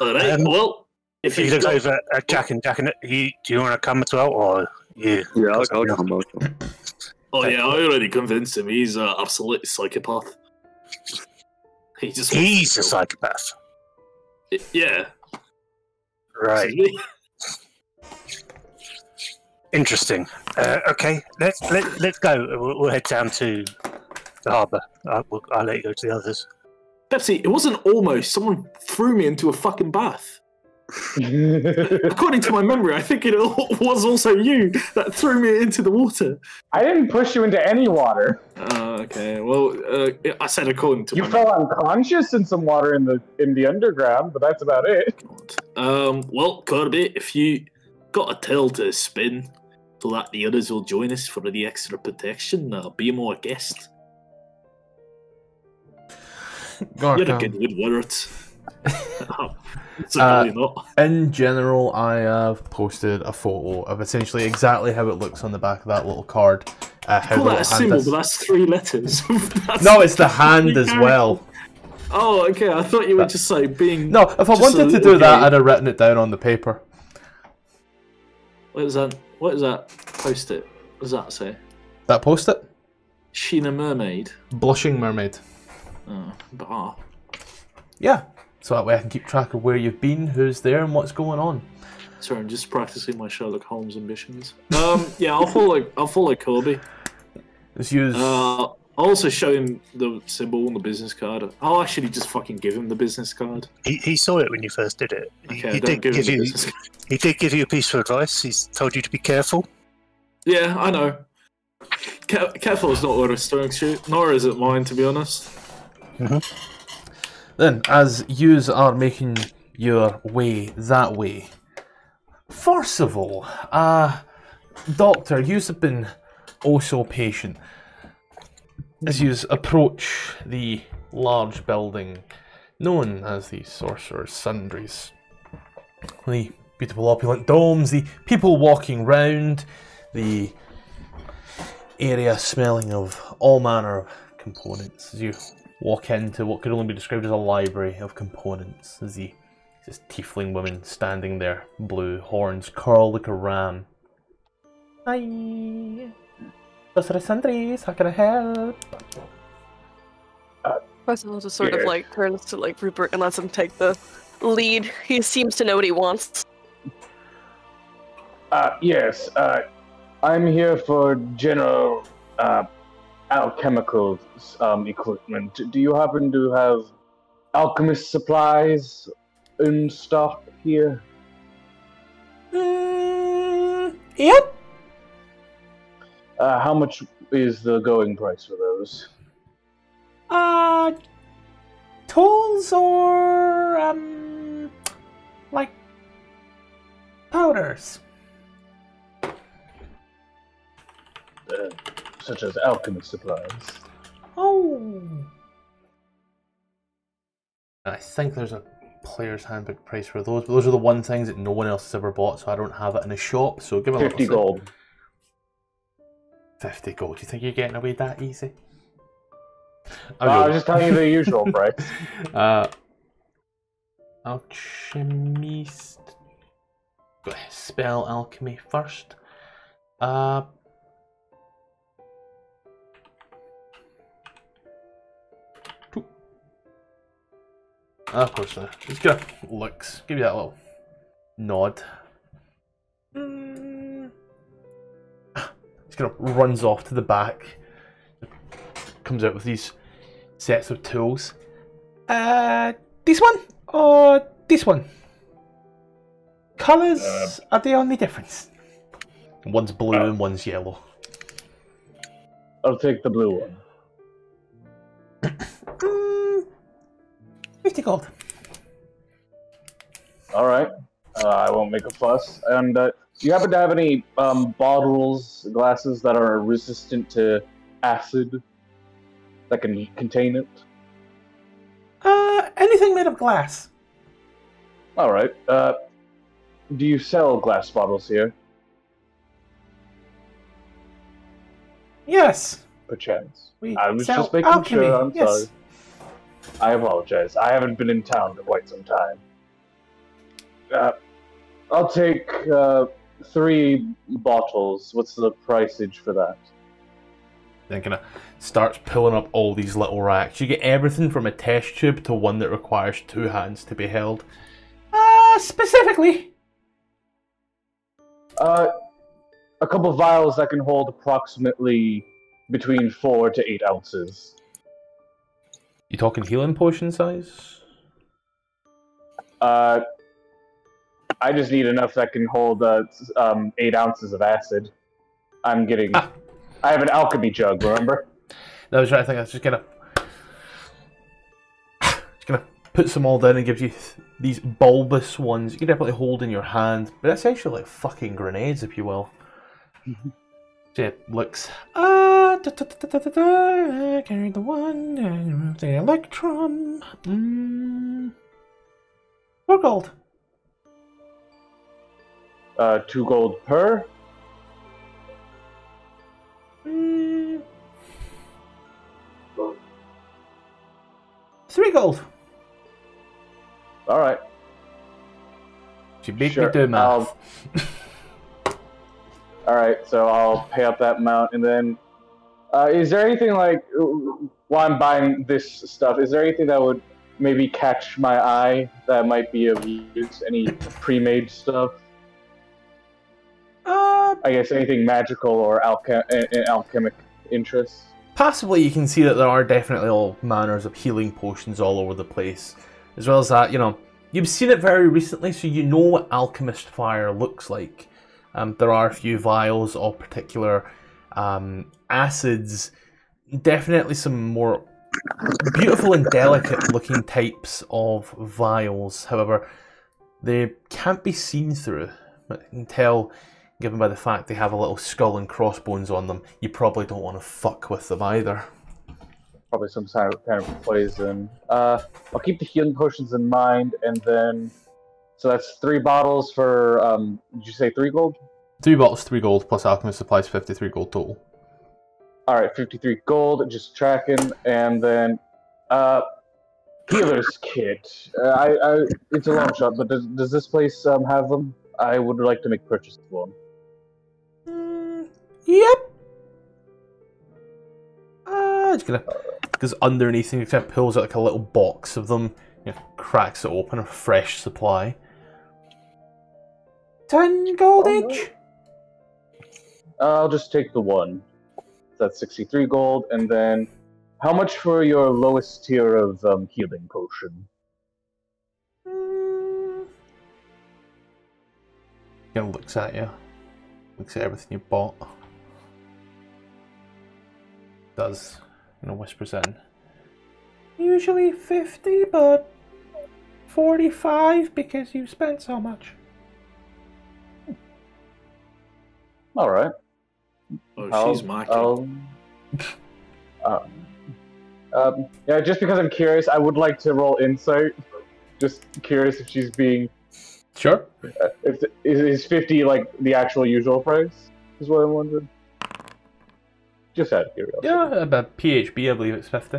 All right. Well. If he looks over at Jack and Jack, do you want to come as well, or you? Yeah, I'll come as well. Oh yeah, I already convinced him. He's an absolute psychopath. He's a psychopath. Yeah. Right. Interesting. Okay, let's go. We'll head down to the harbour. I'll let you go to the others. Pepsi, it wasn't almost. Someone threw me into a fucking bath. According to my memory, I think it was also you that threw me into the water. I didn't push you into any water. Okay, well, I said according to my memory. You fell unconscious in some water in the underground, but that's about it. Well, Kirby, if you got a tale to spin so that the others will join us for the extra protection, be more guest. You're a good word. In general, I have posted a photo of essentially exactly how it looks on the back of that little card. How that a symbol, but that's 3 letters. No, it's the hand as well. Oh, okay. I thought you would just say being. No, if I wanted to do that, I'd have written it down on the paper. What is that? What is that? Post it. What does that say? That post it. Sheena Mermaid. Blushing Mermaid. Oh, Baal. Yeah. So that way I can keep track of where you've been, who's there, and what's going on. Sorry, I'm just practicing my Sherlock Holmes ambitions. Yeah, I'll follow Kirby. Let's use. I'll also show him the symbol on the business card. I'll actually just fucking give him the business card. He saw it when you first did it. Okay, he did give you. He did give you a piece of advice. He's told you to be careful. Yeah, I know. Careful is not Laura's strong suit, nor is it mine, to be honest. Mm-hmm. Then, as yous are making your way that way, first of all, Doctor, yous have been oh so patient. As you approach the large building known as the Sorcerer's Sundries, the beautiful opulent domes, the people walking round, the area smelling of all manner of components as you walk into what could only be described as a library of components. As this tiefling woman standing there, blue horns curled like a ram. Hi! Sorcerer's Sundries, how can I help? Percival just sort of like turns to like Rupert and lets him take the lead. He seems to know what he wants. Yes, I'm here for general alchemical equipment. Do you happen to have alchemist supplies in stock here? Yep. How much is the going price for those? Tools or like powders. Such as alchemist supplies. Oh. I think there's a player's handbook price for those, but those are the one things that no one else has ever bought, so I don't have it in a shop. So give it 50 gold. 50 gold. Do you think you're getting away that easy? I was just telling you the usual price. Alchemist. Got to spell alchemy first. Of course, he's got looks. Give you that little nod. He's kind of runs off to the back. Comes out with these sets of tools. This one or this one? Colours, are they only difference? One's blue and one's yellow. I'll take the blue one. 50 gold. Alright, I won't make a fuss. And do you happen to have any bottles, glasses that are resistant to acid that can contain it? Anything made of glass. Alright, do you sell glass bottles here? Yes. Perchance. I was just making sure, I'm sorry. I apologize. I haven't been in town for quite some time. I'll take 3 bottles. What's the priceage for that? Then kind of starts pulling up all these little racks. You get everything from a test tube to one that requires 2 hands to be held. Specifically? A couple of vials that can hold approximately between 4 to 8 ounces. You talking healing potion size? I just need enough that can hold 8 ounces of acid. I'm getting... I have an alchemy jug, remember? That was right, I think I was just gonna... Just gonna put some all down and gives you these bulbous ones. You can definitely hold in your hand, but that's actually like fucking grenades, if you will. Yeah, looks. Carry the one and remove the electrum. 4 gold. 2 gold per. Mm. 3 gold. All right. She made me do math. All right, so I'll pay up that amount, and then is there anything like while I'm buying this stuff? Is there anything that would maybe catch my eye that might be of use? Any pre-made stuff? I guess anything magical or alchemic interests. Possibly, you can see that there are definitely all manners of healing potions all over the place, as well as that. You know, you've seen it very recently, so you know what alchemist fire looks like. There are a few vials of particular acids, definitely some more beautiful and delicate looking types of vials. However, they can't be seen through. I can tell, given by the fact they have a little skull and crossbones on them, you probably don't want to fuck with them either. probably some kind of poison. I'll keep the healing potions in mind, and then... So that's 3 bottles for, did you say 3 gold? 3 bottles, 3 gold, plus alchemist supplies, 53 gold total. Alright, 53 gold, just tracking, and then, healer's kit. It's a long shot, but does this place, have them? I would like to make purchase of one. Yep. Just gonna, because underneath him, he kind of pulls out like a little box of them, you know, cracks it open, a fresh supply. 10 gold each? I'll just take the one. That's 63 gold, and then how much for your lowest tier of healing potion? He looks at you. Looks at everything you bought. Does, you know, whispers in. Usually 50, but 45 because you've spent so much. Alright. Oh, she's mocking. Yeah, just because I'm curious, I would like to roll insight. Just curious if she's being... Sure. Is 50 like the actual usual price? Is what I'm wondering. Just out of curiosity. Yeah, about PHB, I believe it's 50.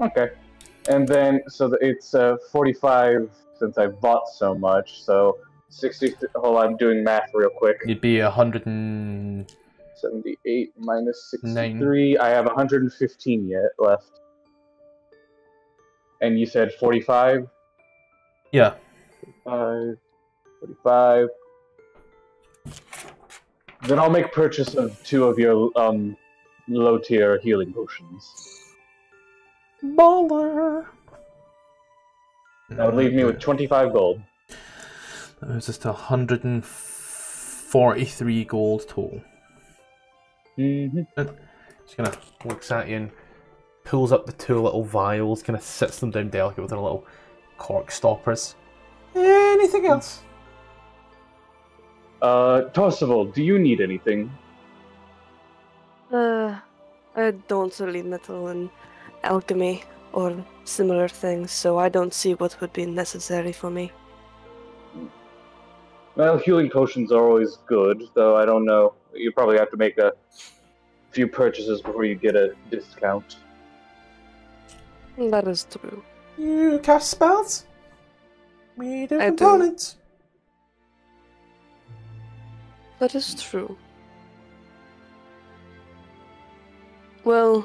Okay. And then, so it's 45 since I bought so much, so 60. Hold on, I'm doing math real quick. You'd be 178 minus 63. I have 115 yet left. And you said 45? Yeah. 45. Then I'll make purchase of 2 of your low-tier healing potions. Baller! That would leave me with 25 gold. That was just 143 gold total. Mm-hmm. Just kind of looks at you and pulls up the 2 little vials, kind of sits them down delicate with their little cork stoppers. Anything else? Torcival, do you need anything? I don't really metal and alchemy or similar things, so I don't see what would be necessary for me. Well, healing potions are always good, though I don't know. You probably have to make a few purchases before you get a discount. That is true. You cast spells? We do components. That is true. Well,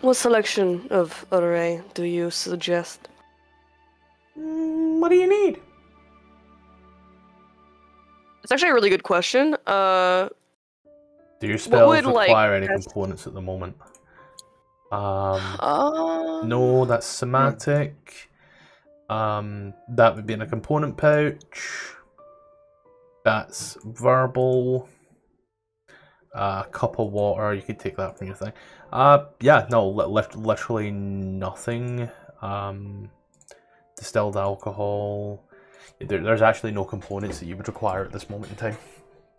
what selection of array do you suggest? What do you need? It's actually a really good question. Do your spells require any components at the moment? No, that's somatic. That would be in a component pouch. That's verbal. Cup of water, you could take that from your thing. Yeah, no, literally nothing. Distilled alcohol. There's actually no components that you would require at this moment in time.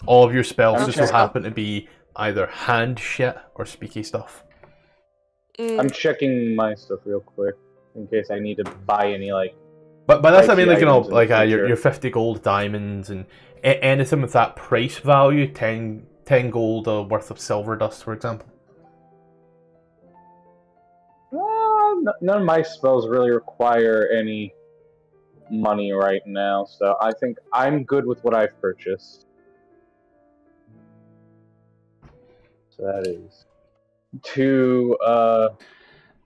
All of your spells just happen to be either hand shit or speaky stuff. I'm checking my stuff real quick in case I need to buy any, like... But by that I mean, like, you know, like your 50 gold diamonds and anything with that price value, 10 gold worth of silver dust, for example. None of my spells really require any money right now, so I think I'm good with what I've purchased. So that is 2...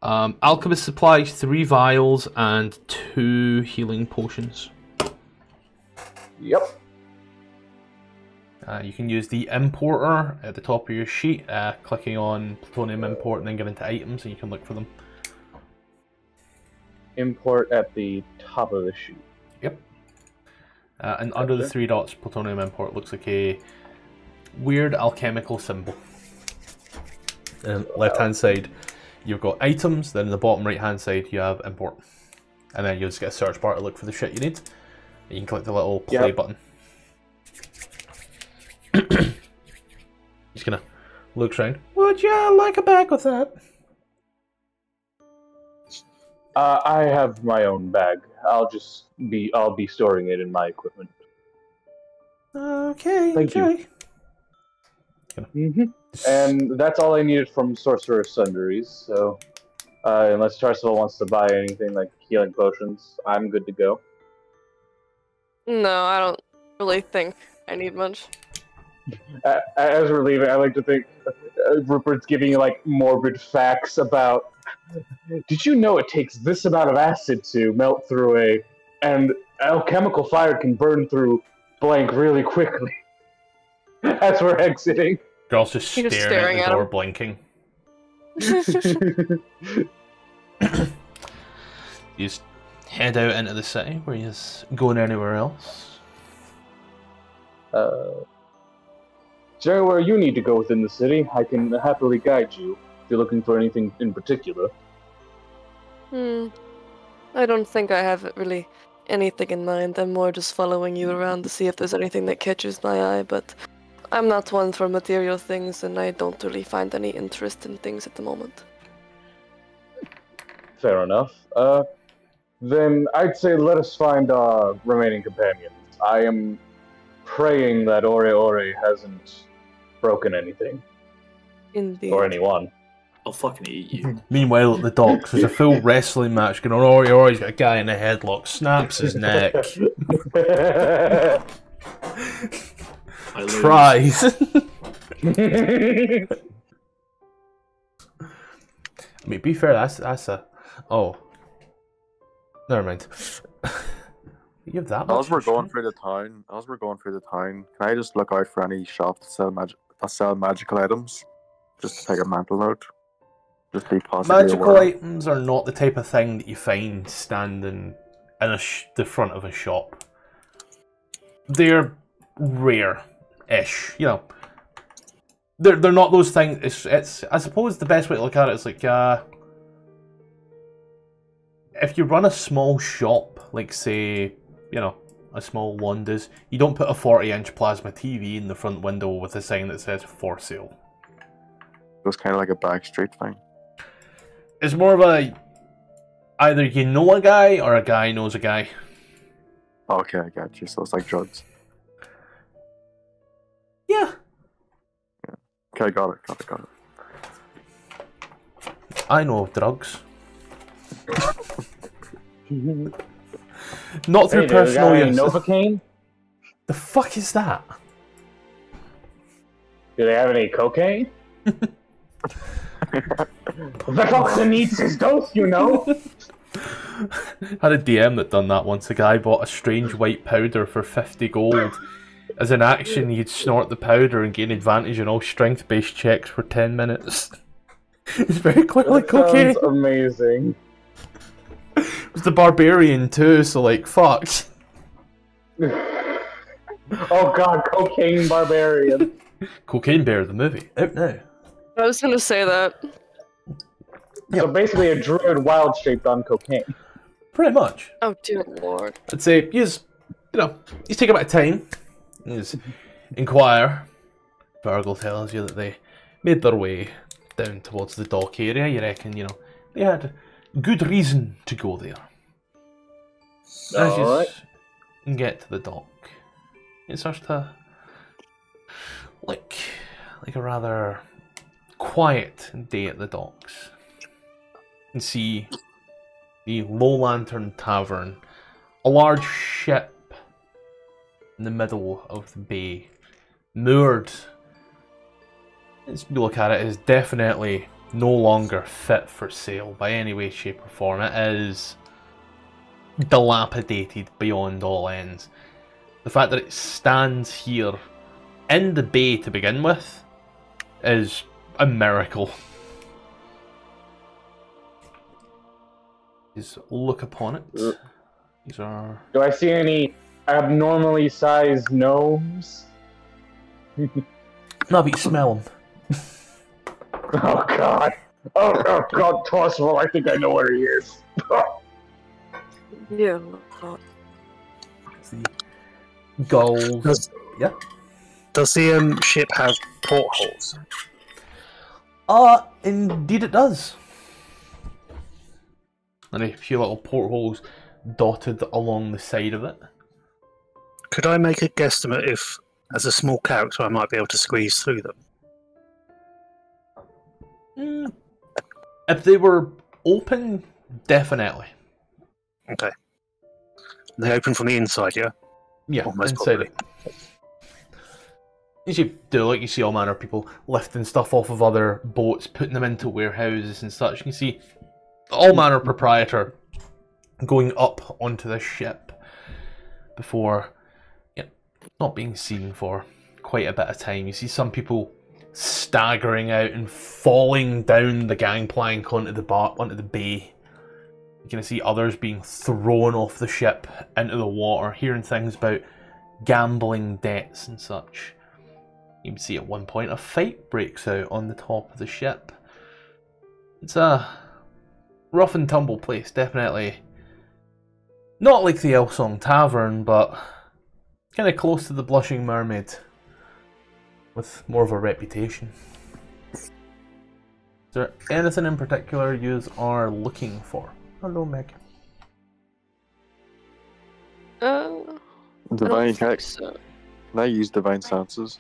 alchemist supplies, 3 vials and 2 healing potions. Yep. You can use the importer at the top of your sheet, clicking on plutonium import and then going into items, and you can look for them. Import at the top of the sheet. Yep. And okay, under the 3 dots, plutonium import looks like a weird alchemical symbol. And left hand side, you've got items, then in the bottom right hand side you have import. And then you'll just get a search bar to look for the shit you need. And you can click the little play button. Just gonna look around. Would you like a bag with that? I have my own bag. I'll be storing it in my equipment. Okay. Thank you. Mm-hmm. And that's all I needed from Sorcerer's Sundries, so unless Tarsal wants to buy anything like healing potions, I'm good to go. No, I don't really think I need much. As we're leaving, I like to think Rupert's giving you like morbid facts about, did you know it takes this amount of acid to melt through a, and alchemical fire can burn through blank really quickly. As we're exiting. Girl's just staring at the door, blinking. You just head out into the city, where you're going anywhere else? Is there anywhere you need to go within the city? I can happily guide you, if you're looking for anything in particular. I don't think I have really anything in mind. I'm more just following you around to see if there's anything that catches my eye, but I'm not one for material things, and I don't really find any interest in things at the moment. Fair enough. Then I'd say let us find our remaining companions. I am praying that Ore hasn't broken anything. Indeed. Or anyone. I'll fucking eat you. Meanwhile, at the docks, there's a full wrestling match going on. Ore's got a guy in a headlock, snaps his neck. Tries. I mean, be fair. That's a. Oh, never mind. You have that. As we're going through the town, can I just look out for any shop that sell magical items? Just to take a mental note. Just be possible. Magical items are not the type of thing that you find standing in the front of a shop. They're rare. Ish, you know, they're not those things. It's I suppose the best way to look at it is like if you run a small shop, like say, you know, a small one does, you don't put a 40-inch plasma TV in the front window with a sign that says for sale. It's kind of like a back street thing. It's more of a either you know a guy or a guy knows a guy. Okay, I got you. So it's like drugs. Yeah. Okay, got it. I know of drugs. Not through personal use. Novocaine? The fuck is that? Do they have any cocaine? The doctor needs his dose, you know? Had a DM that done that once. A guy bought a strange white powder for 50 gold. As an action, you'd snort the powder and gain advantage on all strength-based checks for 10 minutes. It's very clearly cocaine. Sounds amazing. It was the barbarian too, so like, fuck. Oh god, cocaine barbarian. Cocaine Bear, the movie. Out now. I was gonna say that. Yeah. So basically a druid wild-shaped on cocaine. Pretty much. Oh dear lord. I'd say, you take about a time. Is inquire. Fergul tells you that they made their way down towards the dock area. You reckon, they had good reason to go there. All right. Get to the dock. It's just like a rather quiet day at the docks. You see the Low Lantern Tavern, a large ship in the middle of the bay, moored. As you look at it, is definitely no longer fit for sale by any way, shape or form. It is dilapidated beyond all ends. The fact that it stands here in the bay to begin with is a miracle. Just look upon it. These are... Do I see any abnormally sized gnomes? No, but you smell them. Oh god. Oh god, Torswell, I think I know where he is. Yeah. See. Gold. Does the ship have portholes? Indeed it does. and a few little portholes dotted along the side of it. Could I make a guesstimate if, as a small character, I might be able to squeeze through them? Mm. If they were open, definitely. Okay. They open from the inside, yeah? Yeah, almost inside probably. It. As you do, like, you see all manner of people lifting stuff off of other boats, putting them into warehouses and such. You can see all manner of proprietor going up onto the ship before, you know, not being seen for quite a bit of time. You see some people staggering out and falling down the gangplank onto the bar, onto the bay. You can see others being thrown off the ship into the water, hearing things about gambling debts and such. You can see at one point a fight breaks out on the top of the ship. It's a rough and tumble place, definitely. Not like the Elfsong Tavern, but kind of close to the Blushing Mermaid, with more of a reputation. Is there anything in particular you are looking for? Hello, Meg. Divine Hex. So. Can I use Divine Senses?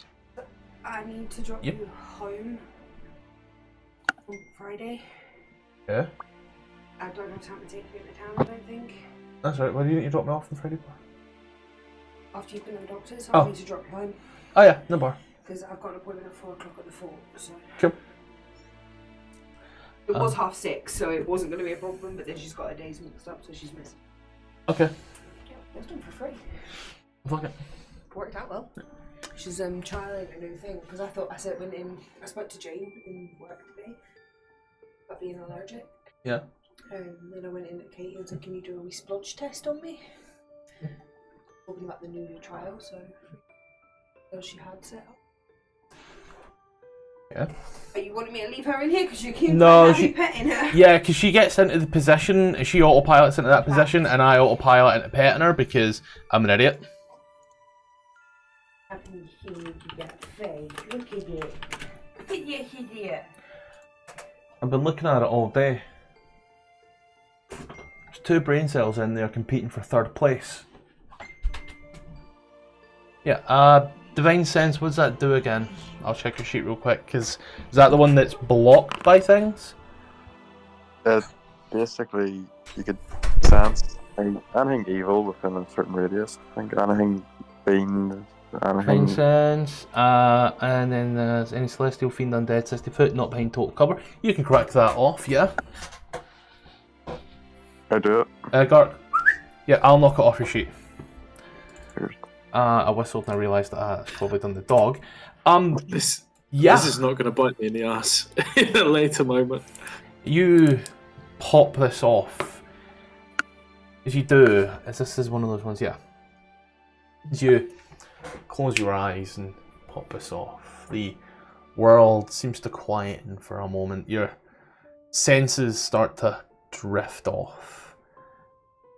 I need to drop you home on Friday. Yeah? I don't have time to take you into town, I don't think. That's right, why didn't you drop me off on Friday? After you've been to the doctor's, I need to drop you home. Oh yeah, no bar. Because I've got an appointment at 4 o'clock at the fort, so... Sure. It was 6:30, so it wasn't going to be a problem, but then she's got her days mixed up, so she's missed. Okay. Yeah, that's done for free. Fuck it. Worked out well. She's trialing a new thing, because I thought, I spoke to Jane in work today about being allergic. Yeah. Then I went in at Katie and said, can you do a wee splodge test on me? Yeah. Talking about the new trial, so she had set up. Yeah. Are you wanting me to leave her in here because you keep petting her? Yeah, because she gets into the position, she autopilots into that position, and I autopilot into petting her because I'm an idiot. Look at you. Look at you, idiot. I've been looking at it all day. There's 2 brain cells in there competing for 3rd place. Yeah, Divine Sense, what does that do again? I'll check your sheet real quick, because is that the one that's blocked by things? Basically, you could sense anything evil within a certain radius. I think anything fiend, anything... Divine Sense, and then there's any Celestial, Fiend, Undead, 60 foot, not behind total cover. You can crack that off, yeah? I do it. Gark. Yeah, I'll knock it off your sheet. Cheers. I whistled and I realised that I had probably done the dog. This is not going to bite me in the ass in a later moment. You pop this off. As you do, as this is one of those ones, yeah. As you close your eyes and pop this off, the world seems to quieten for a moment. Your senses start to drift off.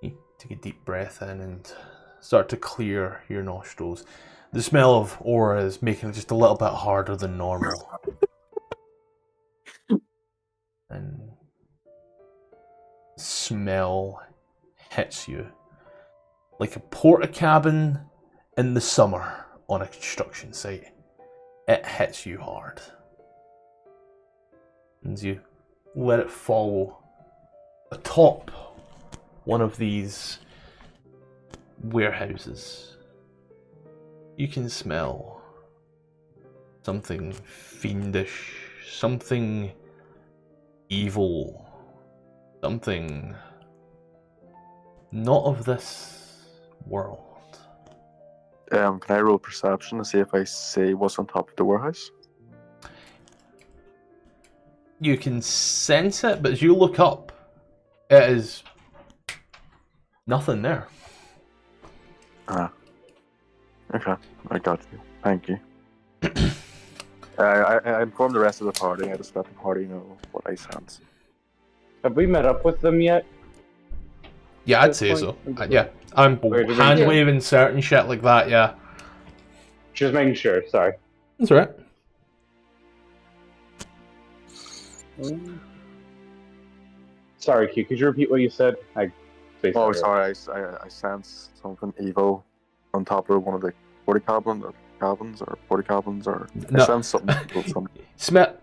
You take a deep breath in and start to clear your nostrils. The smell of aura is making it just a little bit harder than normal. And smell hits you like a porta cabin in the summer on a construction site. It hits you hard. And you let it fall atop one of these warehouses. You can smell something fiendish, something evil, something not of this world. Can I roll perception to see if I see what's on top of the warehouse? You can sense it, but as you look up, it is nothing there. Ah, okay, I got you. Thank you. I informed the rest of the party. I just let the party know what I sense. Have we met up with them yet? Yeah, I'd say so. Yeah, I'm hand-waving certain shit like that, yeah. Just making sure, sorry. That's all right. Sorry, Q, could you repeat what you said? I sense something evil on top of one of the porticabins or no. I sense something.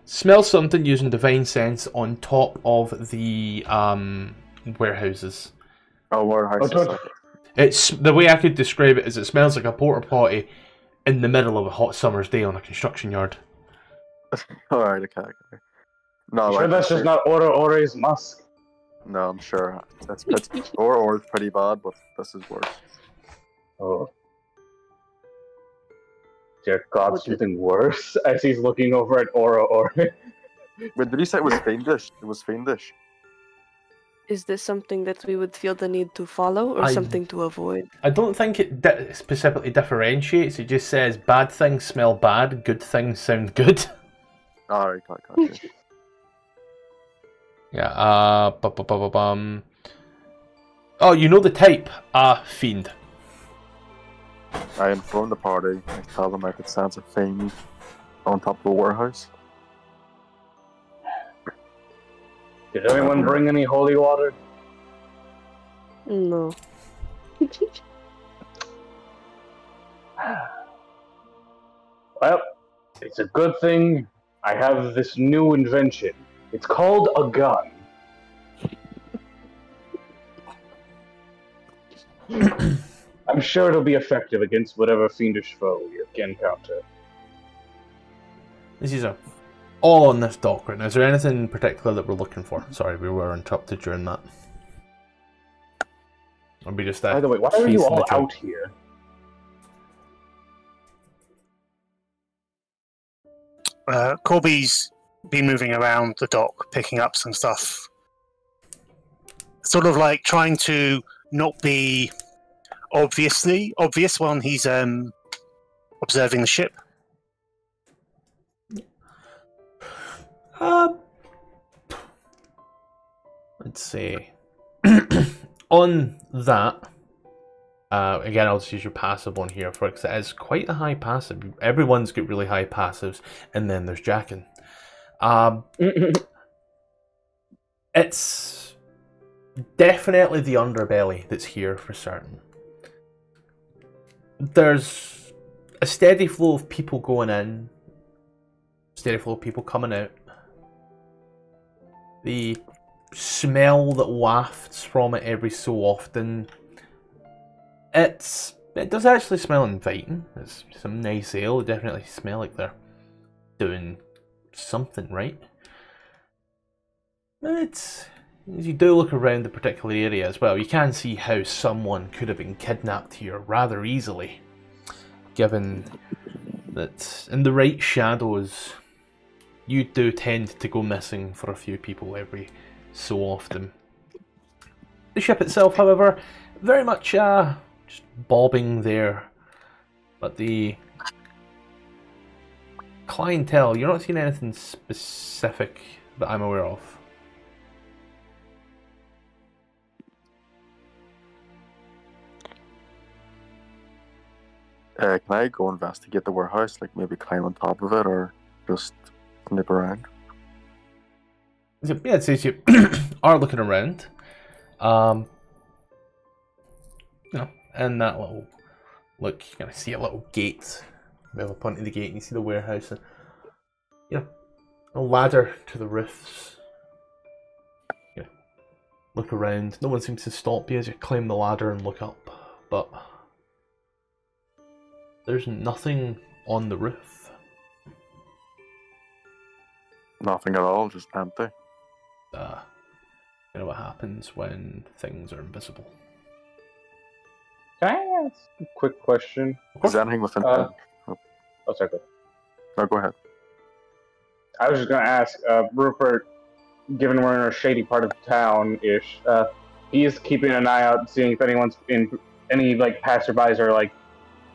Smell something using divine sense on top of the warehouses. Oh, warehouses. Oh, it's the way I could describe it is it smells like a porta potty in the middle of a hot summer's day on a construction yard. Alright, okay. No, sure, that's just not Ore's musk. No, I'm sure that's Ore is pretty bad, but this is worse. Oh, dear God, something worse. As he's looking over at Ore. Wait, did he say it was fiendish? It was fiendish. Is this something that we would feel the need to follow, or something to avoid? I don't think it specifically differentiates. It just says bad things smell bad, good things sound good. Alright, gotcha. Yeah, oh, you know the type. Fiend. I informed the party. I tell them I could sense a fiend on top of the warehouse. Did anyone bring any holy water? No. Well, it's a good thing I have this new invention. It's called a gun. I'm sure it'll be effective against whatever fiendish foe you can encounter. This is all on this dock right now. Is there anything in particular that we're looking for? Sorry, we were interrupted during that. I'll be just that. By the way, why are you all out here? Corby's been moving around the dock, picking up some stuff. Sort of like trying to not be obvious when he's observing the ship. Let's see. On that, again, I'll just use your passive one here for it, because it is quite a high passive. Everyone's got really high passives, and then there's Jackin. It's definitely the underbelly that's here for certain. There's a steady flow of people going in, steady flow of people coming out. The smell that wafts from it every so often, it does actually smell inviting. It's some nice ale. It definitely smells like they're doing something right. It's, as you do look around the particular area as well, you can see how someone could have been kidnapped here rather easily, given that in the right shadows you do tend to go missing for a few people every so often. The ship itself, however, very much just bobbing there, but the clientele, you're not seeing anything specific that I'm aware of. Can I go investigate the warehouse, like maybe climb on top of it or just nip around? Yeah, it says you are looking around. You know, and that little look, you're going to see a little gate. Move up onto the gate and you see the warehouse and, you know, a ladder to the roofs. You know, look around. No one seems to stop you as you climb the ladder and look up, but there's nothing on the roof. Nothing at all, just empty. You know what happens when things are invisible. Can I ask a quick question? Is there anything within Oh, sorry, go ahead. No, go ahead. I was just going to ask, Rupert, given we're in a shady part of town-ish, he's keeping an eye out, seeing if anyone's in, any, like, passerbys are, like,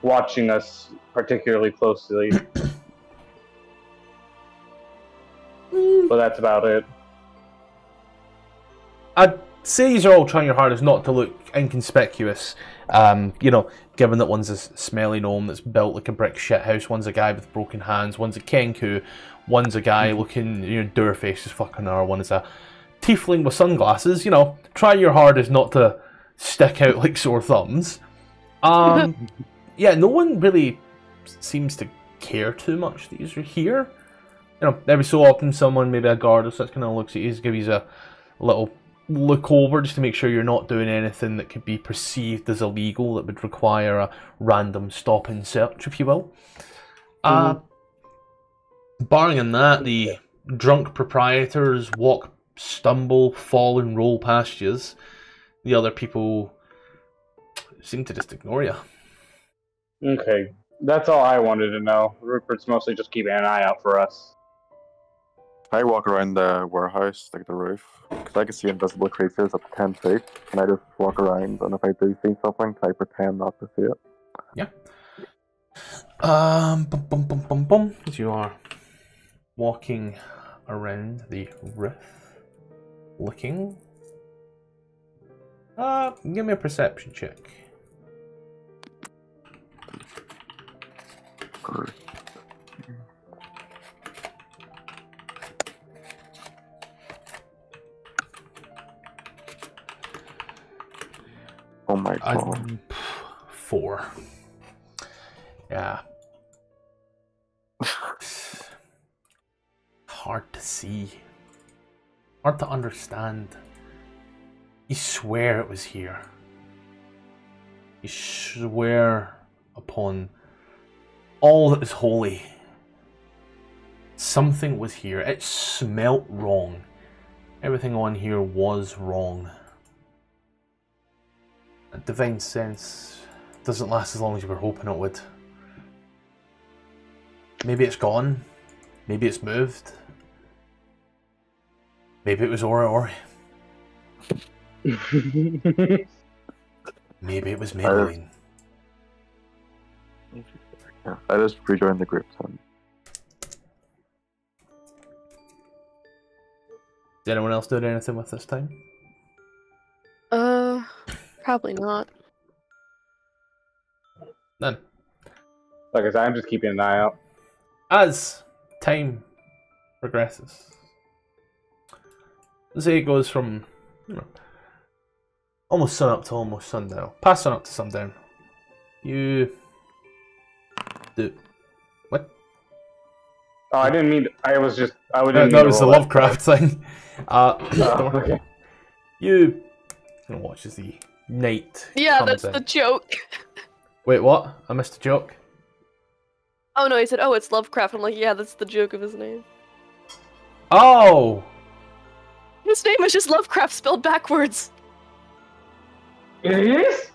watching us particularly closely. But that's about it. I'd say you're all trying your hardest not to look inconspicuous, you know, given that one's a smelly gnome that's built like a brick shithouse, one's a guy with broken hands, one's a Kenku, one's a guy looking, you know, dour-faced as fucking, or one is a tiefling with sunglasses, you know, try your hardest not to stick out like sore thumbs. Yeah, no one really seems to care too much that you're here. You know, every so often someone, maybe a guard or such, kind of looks at you, gives you a little look over just to make sure you're not doing anything that could be perceived as illegal that would require a random stop and search, if you will. Barring in that, the drunk proprietors walk, stumble, fall and roll past you. The other people seem to just ignore you. Okay, that's all I wanted to know. Rupert's mostly just keeping an eye out for us. I walk around the warehouse, like the roof, because I can see invisible creatures up to 10 feet, and I just walk around, and if I do see something, I pretend not to see it. Yeah. As you are walking around the roof, looking, give me a perception check. Great. Oh my god. 4. Yeah. Hard to see. Hard to understand. You swear it was here. You swear upon all that is holy. Something was here. It smelt wrong. Everything on here was wrong. A divine sense doesn't last as long as you were hoping it would. Maybe it's gone. Maybe it's moved. Maybe it was Ori. Maybe it was Maybelline. I just rejoined the group. Did anyone else do anything with this time? Probably not. None. Like I said, I'm just keeping an eye out. As time progresses, let's say it goes from almost sun up to almost sundown, past sun up to sundown. You do what? Oh, I didn't mean. I was just. I wouldn't. That was the Lovecraft thing. Okay. You can watch as the night. Yeah, that's the joke. Wait, what? I missed a joke. Oh no, he said, "Oh, it's Lovecraft." I'm like, yeah, that's the joke of his name. Oh. His name is just Lovecraft spelled backwards. It is?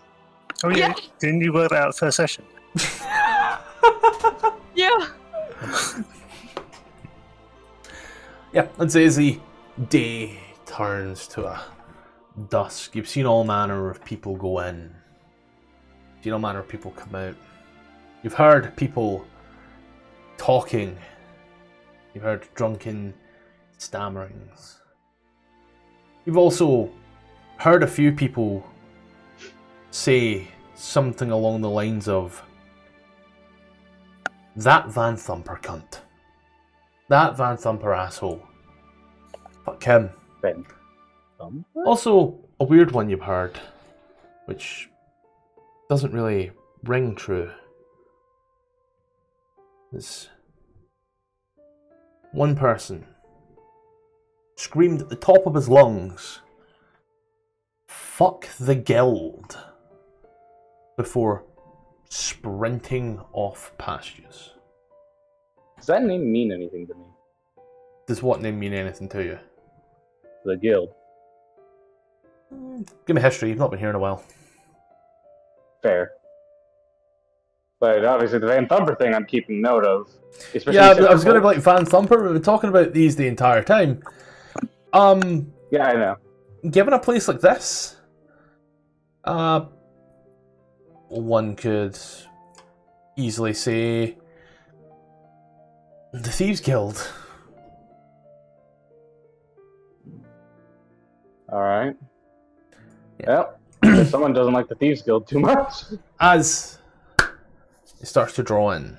Oh yeah. Didn't you work that out first session? Yeah. Yeah, and so as the day turns to a dusk, you've seen all manner of people go in. You've seen all manner of people come out. You've heard people talking. You've heard drunken stammerings. You've also heard a few people say something along the lines of, "That Vanthumper cunt. That Vanthumper asshole. Fuck him." Also, a weird one you've heard, which doesn't really ring true. There's one person screamed at the top of his lungs, "Fuck the guild," before sprinting off past you. Does that name mean anything to me? Does what name mean anything to you? The guild. Give me history, you've not been here in a while. Fair. But obviously the Vanthumper thing I'm keeping note of. Yeah, I was going to be like Vanthumper, we've been talking about these the entire time. Yeah, I know. Given a place like this, one could easily say the Thieves Guild. Alright. Yeah. Well, someone doesn't like the Thieves Guild too much. As it starts to draw in,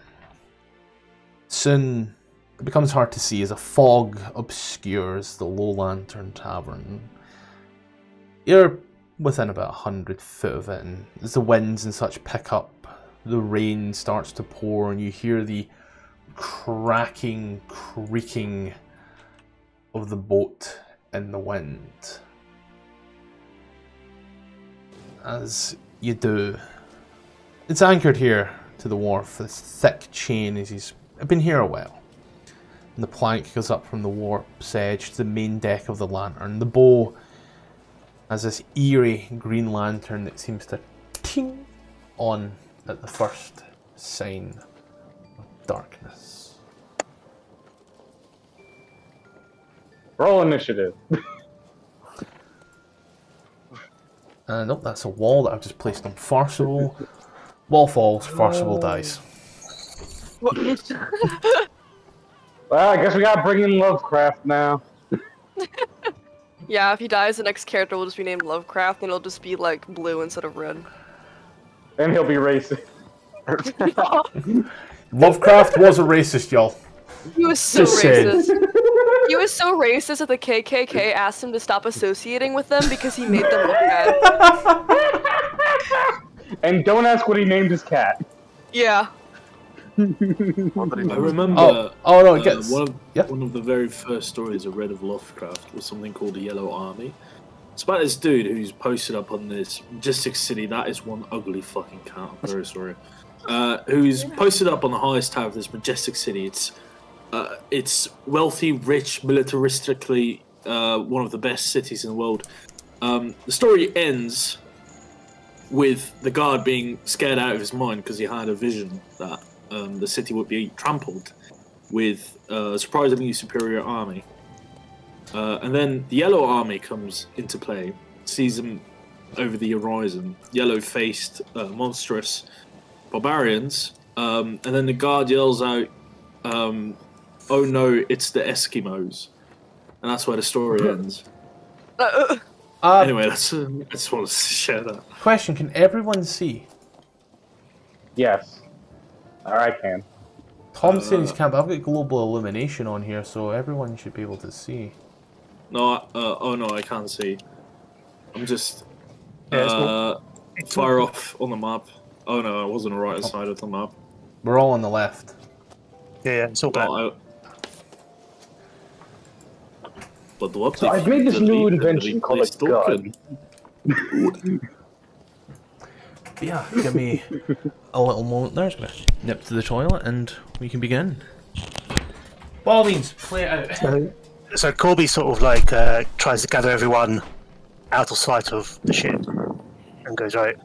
soon It becomes hard to see as a fog obscures the Low Lantern Tavern. You're within about 100 feet of it, and as the winds and such pick up, the rain starts to pour, and you hear the cracking, creaking of the boat in the wind. As you do, it's anchored here to the wharf. This thick chain, as he's been here a while. And the plank goes up from the warp's edge to the main deck of the lantern. The bow has this eerie green lantern that seems to ting on at the first sign of darkness. Roll initiative. Nope, that's a wall that I've just placed on Farcival. Wall falls, Farcival dies. What? Well, I guess we gotta bring in Lovecraft now. Yeah, if he dies, the next character will just be named Lovecraft, and it'll just be, like, blue instead of red. And he'll be racist. Lovecraft was a racist, y'all. He was so racist. He was so racist that the KKK asked him to stop associating with them because he made them look bad. And don't ask what he named his cat. Yeah. I remember no, it gets... one of the very first stories I read of Lovecraft was something called The Yellow Army. It's about this dude who's posted up on this Logistic City, that is one ugly fucking cat, I'm very sorry, who's posted up on the highest tower of this majestic city. It's wealthy, rich, militaristically one of the best cities in the world. The story ends with the guard being scared out of his mind because he had a vision that the city would be trampled with a surprisingly superior army. And then the Yellow Army comes into play, sees them over the horizon, yellow-faced, monstrous barbarians. And then the guard yells out, oh no, it's the Eskimos. And that's where the story ends. Anyway, I just wanted to share that. Question, can everyone see? Yes. Or I can. Tom's saying he can't, but I've got global illumination on here, so everyone should be able to see. No, oh no, I can't see. I'm just far off on the map. Oh no, I was on the right side of the map. We're all on the left. Yeah, it's all bad. But the website. So I've made this new invention called a gun. Yeah, give me a little moment there. I'm just going to nip to the toilet and we can begin. By all means, play it out. So Corby sort of like tries to gather everyone out of sight of the ship and goes, right,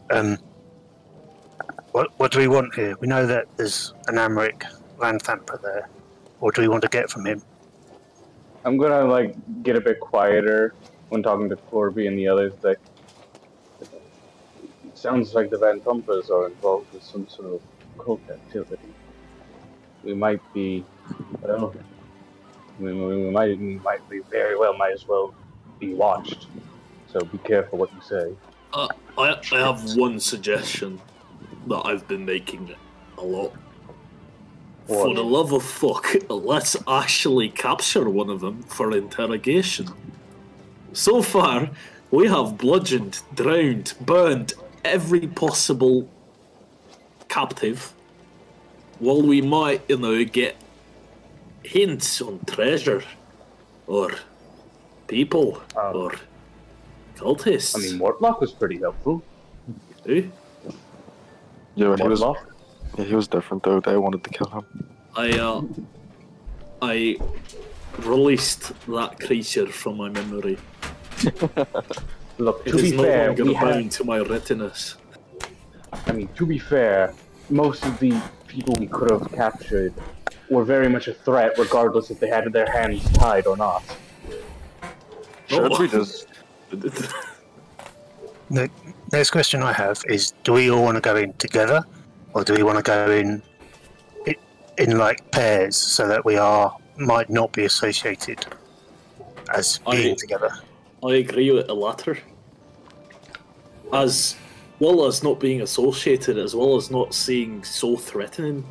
what do we want here? We know that there's an Amrik Vanthumper there. What do we want to get from him? I'm going to like get a bit quieter when talking to Corby and the others. Like, sounds like the Vanthumpers are involved with some sort of cult activity. We might be, well, we might be very well, might as well be watched. So be careful what you say. I have one suggestion that I've been making a lot. What? For the love of fuck, let's actually capture one of them for interrogation. So far, we have bludgeoned, drowned, burned, every possible captive, while we might, you know, get hints on treasure or people or cultists. I mean, Mortlock was pretty helpful. Eh? Yeah, he was different though. They wanted to kill him. I released that creature from my memory. Look, to be fair, most of the people we could have captured were very much a threat, regardless if they had their hands tied or not. Should we just... The next question I have is, do we all want to go in together, or do we want to go in like pairs, so that we might not be associated as being together? I agree with the latter. As well as not being associated, as well as not seeing so threatening.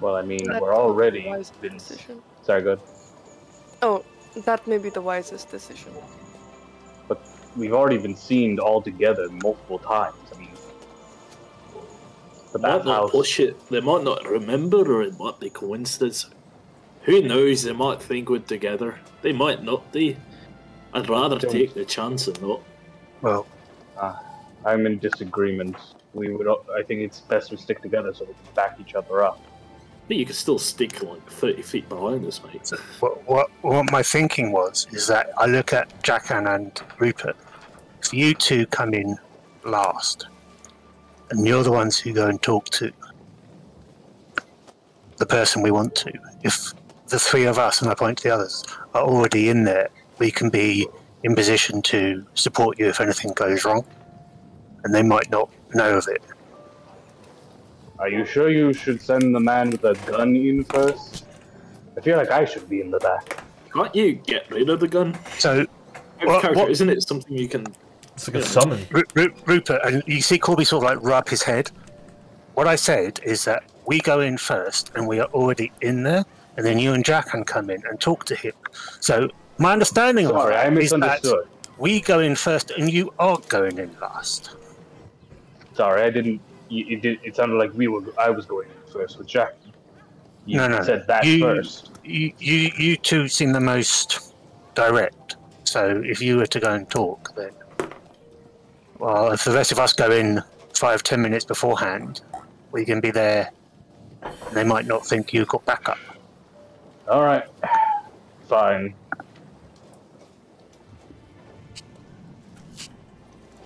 Well, I mean, we're already... Been... Sorry, go ahead. Oh, that may be the wisest decision. But we've already been seen all together multiple times. I mean, they might not remember, or it might be coincidence. Who knows? They might think we're together. They might not be. I'd rather take the chance than not. Well, I'm in disagreement. I think it's best we stick together so we can back each other up. But you could still stick like 30 feet behind us, mate. What my thinking was is that I look at Jackan and Rupert. If you two come in last, and you're the ones who go and talk to the person we want to. If the three of us, and I point to the others, are already in there, we can be in position to support you if anything goes wrong. And they might not know of it. Are you sure you should send the man with the gun in first? I feel like I should be in the back. Can't you get rid of the gun? So, isn't it something you can... It's like a summon. Rupert, and you see Corby sort of like rub his head. What I said is that we go in first, and we are already in there, and then you and Jackan come in and talk to him. So, my understanding is that we go in first, and you are going in last. Sorry, I didn't... It sounded like I was going in first with Jack. You said that first. You two seem the most direct. So if you were to go and talk, then... Well, if the rest of us go in 5-10 minutes beforehand, we can be there. And they might not think you got backup. All right. Fine.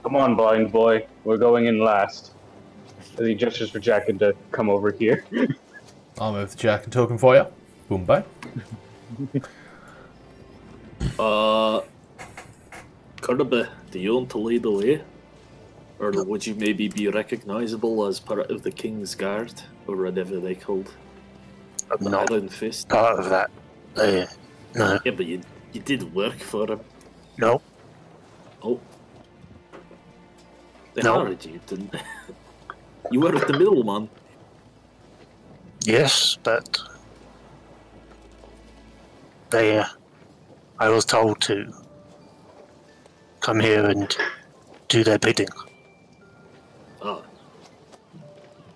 Come on, blind boy. We're going in last. As he gestures for Jackan to come over here. I'll move the Jackan token for you. Boom, bye. Kirby, do you want to lead the way? Or would you maybe be recognisable as part of the King's Guard? Or whatever they called? I'm not part of that. No. Yeah, but you did work for him. No. Oh. They hired you, didn't they? You were at the middleman. Yes, but I was told to come here and do their bidding. Ah.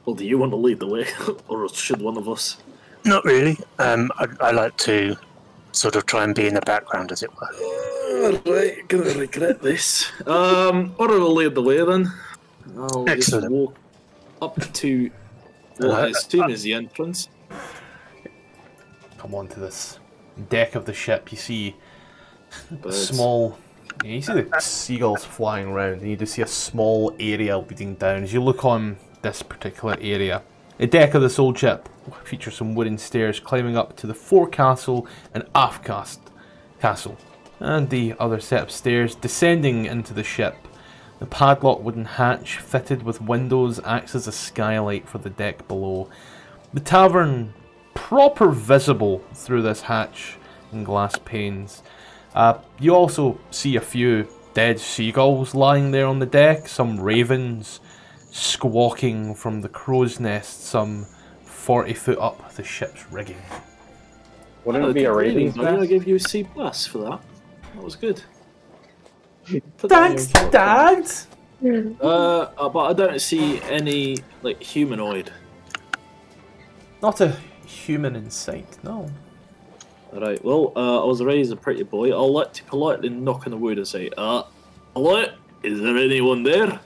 Well, do you want to lead the way, or should one of us? Not really. I like to sort of try and be in the background, as it were. Right, gonna regret this. Or I'll lead the way then. I'll just walk up to what I assume is the entrance. Come onto this deck of the ship. You see you see the seagulls flying around, and you just see a small area leading down. As you look on this particular area, the deck of this old ship features some wooden stairs climbing up to the forecastle and aft castle, and the other set of stairs descending into the ship. The padlocked wooden hatch, fitted with windows, acts as a skylight for the deck below. The tavern, proper visible through this hatch and glass panes. You also see a few dead seagulls lying there on the deck, some ravens squawking from the crow's nest some 40 foot up the ship's rigging. Wouldn't it be a raven's nest? I'm going to give you a C+ for that. That was good. Thanks, Dad! But I don't see any, like, humanoid. Not a human in sight, no. Alright, well, I was raised a pretty boy. I'll let you politely knock on the wood and say, hello? Is there anyone there?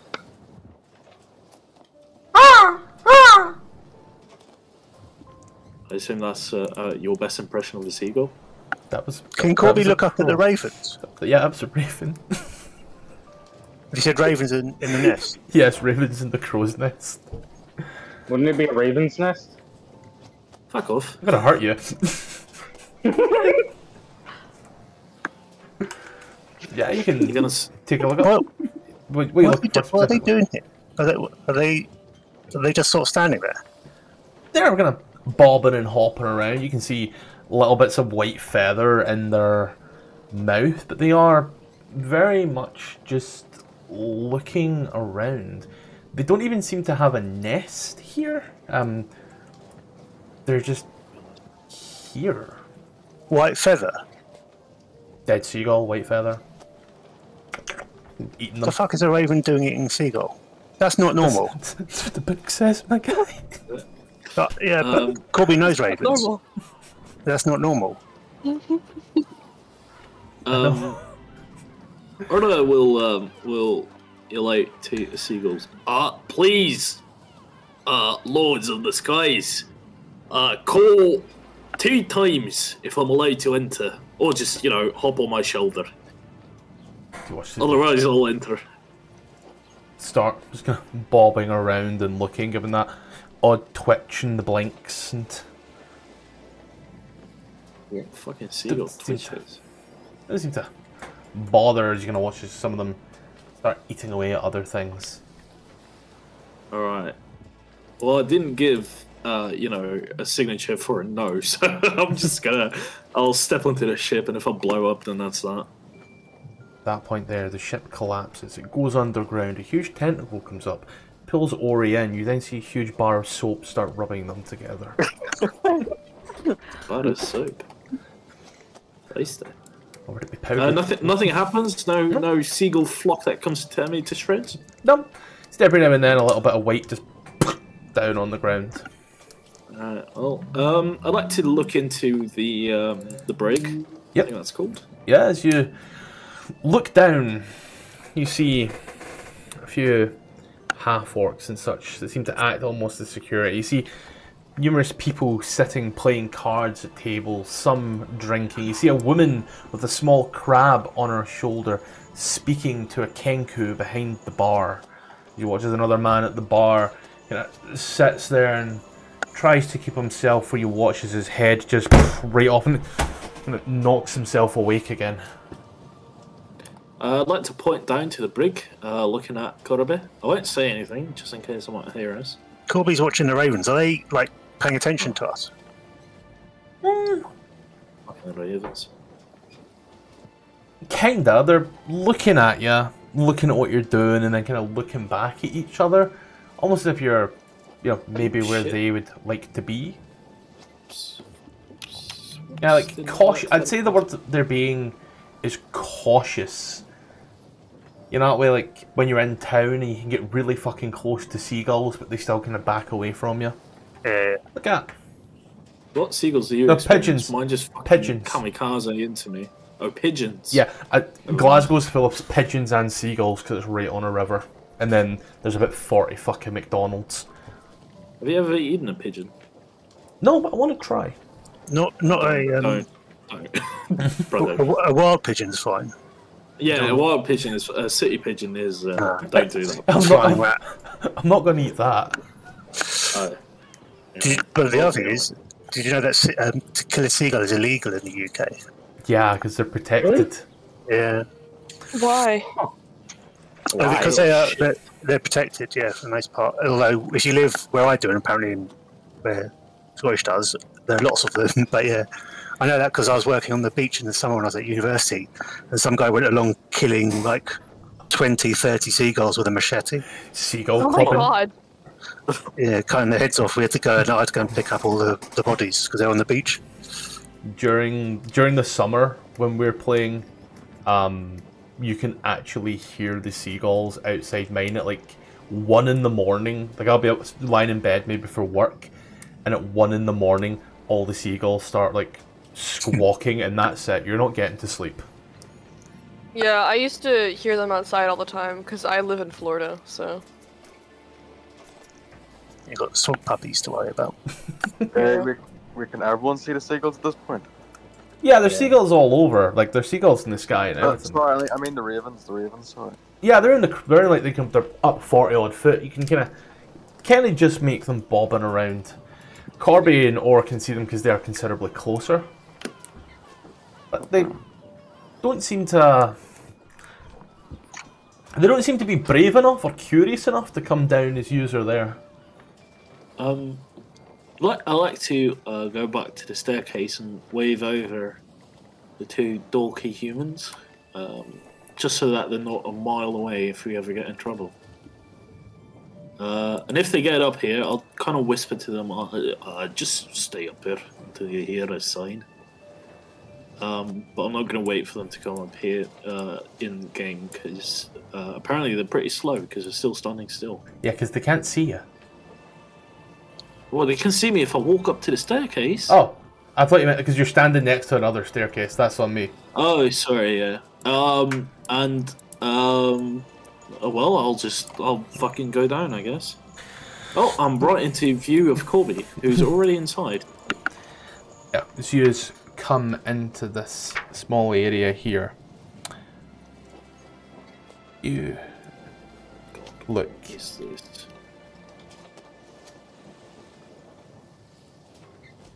I assume that's your best impression of the seagull? That was. Can Corby look up at the ravens? Yeah, that was a raven. You said ravens in the nest? Yes, ravens in the crow's nest. Wouldn't it be a raven's nest? Fuck off. I'm gonna hurt you. Yeah, you can take a look at it. What are they doing here? Are they just sort of standing there? They're gonna bobbing and hopping around. You can see little bits of white feather in their mouth, but they are very much just looking around. They don't even seem to have a nest here. They're just here. White feather. Dead seagull, white feather. Eating them. The fuck is a raven doing eating seagull? That's not normal. That's what the book says, my guy. But, yeah, but Corby knows ravens. Normal. That's not normal. Erna will elate the seagulls. Please, lords of the skies, call 2 times if I'm allowed to enter, or just, you know, hop on my shoulder. Otherwise, I'll enter. Start just kind of bobbing around and looking, giving that odd twitch in the blinks and. Yeah. Fucking seagull twitches. Doesn't seem to bother as you're gonna watch some of them start eating away at other things. All right. Well, I didn't give you know, a signature for a no, so I'm just gonna. I'll step onto the ship, and if I blow up, then that's that. At that point, there, the ship collapses. It goes underground. A huge tentacle comes up, pulls Ori in. You then see a huge bar of soap start rubbing them together. Bar of soap. Taste it. Or would it be powder? Nothing happens. No seagull flock that comes to tear me to shreds. No. Just every now and then, a little bit of weight just down on the ground. Well, I'd like to look into the brig. Yep. I think that's called. Yeah. As you look down, you see a few half-orcs and such that seem to act almost as security. You see numerous people sitting playing cards at tables, some drinking. You see a woman with a small crab on her shoulder speaking to a Kenku behind the bar. You watch as another man at the bar, you know, sits there and tries to keep himself, where you watch as his head just right off and knocks himself awake again. I'd like to point down to the brig, looking at Corby. I won't say anything, just in case someone hear us. Corby's watching the ravens. Are they, like, paying attention to us? Fucking ravens. Kinda. They're looking at you, looking at what you're doing, and then kind of looking back at each other. Almost as if you're, you know, maybe where they would like to be. Yeah, like, cautious. I'd say the word they're being is cautious. You know, that way, like, when you're in town and you can get really fucking close to seagulls, but they still kind of back away from you. Look at that. What seagulls are you expecting? Pigeons. Mine just fucking kamikaze into me. Oh, pigeons. Yeah, Glasgow's full of pigeons and seagulls because it's right on a river. And then there's about 40 fucking McDonald's. Have you ever eaten a pigeon? No, but I want to try. A wild pigeon's fine. Yeah, a wild pigeon is a city pigeon is. Don't do that. I'm not going to eat that. Yeah. But the other thing is, did you know that to kill a seagull is illegal in the UK? Yeah, because they're protected. Really? Yeah. Why? Because they're protected. Yeah, for the most part. Although if you live where I do, and apparently in where Swish does, there are lots of them. But yeah. I know that because I was working on the beach in the summer when I was at university, and some guy went along killing like 20, 30 seagulls with a machete. Seagull cropping. Oh my god. Yeah, cutting their heads off. We had to go, and I had to go and pick up all the bodies because they're on the beach. During the summer when we were playing, you can actually hear the seagulls outside mine at like 1 in the morning. Like I'll be up lying in bed maybe for work, and at 1 in the morning, all the seagulls start like squawking, and that's it. You're not getting to sleep. Yeah, I used to hear them outside all the time because I live in Florida, so. You got swamp puppies to worry about. Can everyone see the seagulls at this point? Yeah, there's seagulls all over. Like there's seagulls in the sky and everything. Sorry, I mean the ravens. The ravens. Sorry. Yeah, they're like they're up 40-odd foot. You can kind of just make them bobbing around. Corby and Orr can see them because they are considerably closer. But they don't seem to. They don't seem to be brave enough or curious enough to come down as you are there. I like to go back to the staircase and wave over the 2 dorky humans, just so that they're not a mile away if we ever get in trouble. And if they get up here, I'll kind of whisper to them, just stay up here until you hear a sign. But I'm not going to wait for them to come up here in-game, because apparently they're pretty slow, because they're still standing still. Yeah, because they can't see you. Well, they can see me if I walk up to the staircase. Oh, I thought you meant because you're standing next to another staircase. That's on me. Oh, sorry, yeah. Well, I'll fucking go down, I guess. Oh, I'm brought into view of Corby, who's already inside. Yeah, so you just come into this small area here. You look.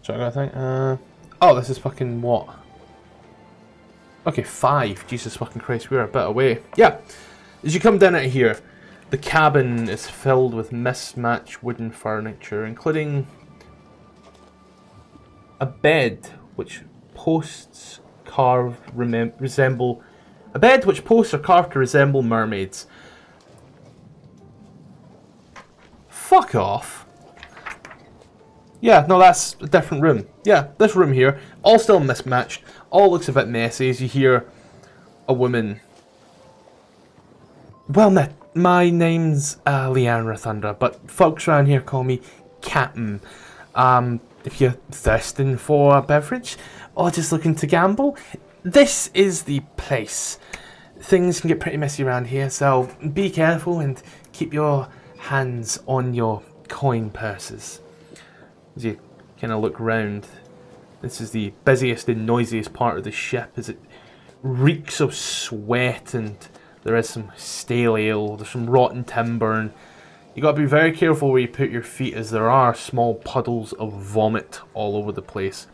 So I gotta think, oh, this is fucking what? Okay, 5. Jesus fucking Christ, we're a bit away. Yeah. As you come down out of here, the cabin is filled with mismatched wooden furniture, including a bed which posts carved resemble a bed which posts are carved to resemble mermaids. Fuck off. Yeah, no, that's a different room. Yeah, this room here, all still mismatched, all looks a bit messy as you hear a woman. Well, my name's Leandra Thunder, but folks around here call me Captain. If you're thirsting for a beverage or just looking to gamble, this is the place. Things can get pretty messy around here, so be careful and keep your hands on your coin purses. As you kind of look round, this is the busiest and noisiest part of the ship, as it reeks of sweat, and there is some stale ale, there's some rotten timber, and you got to be very careful where you put your feet, as there are small puddles of vomit all over the place.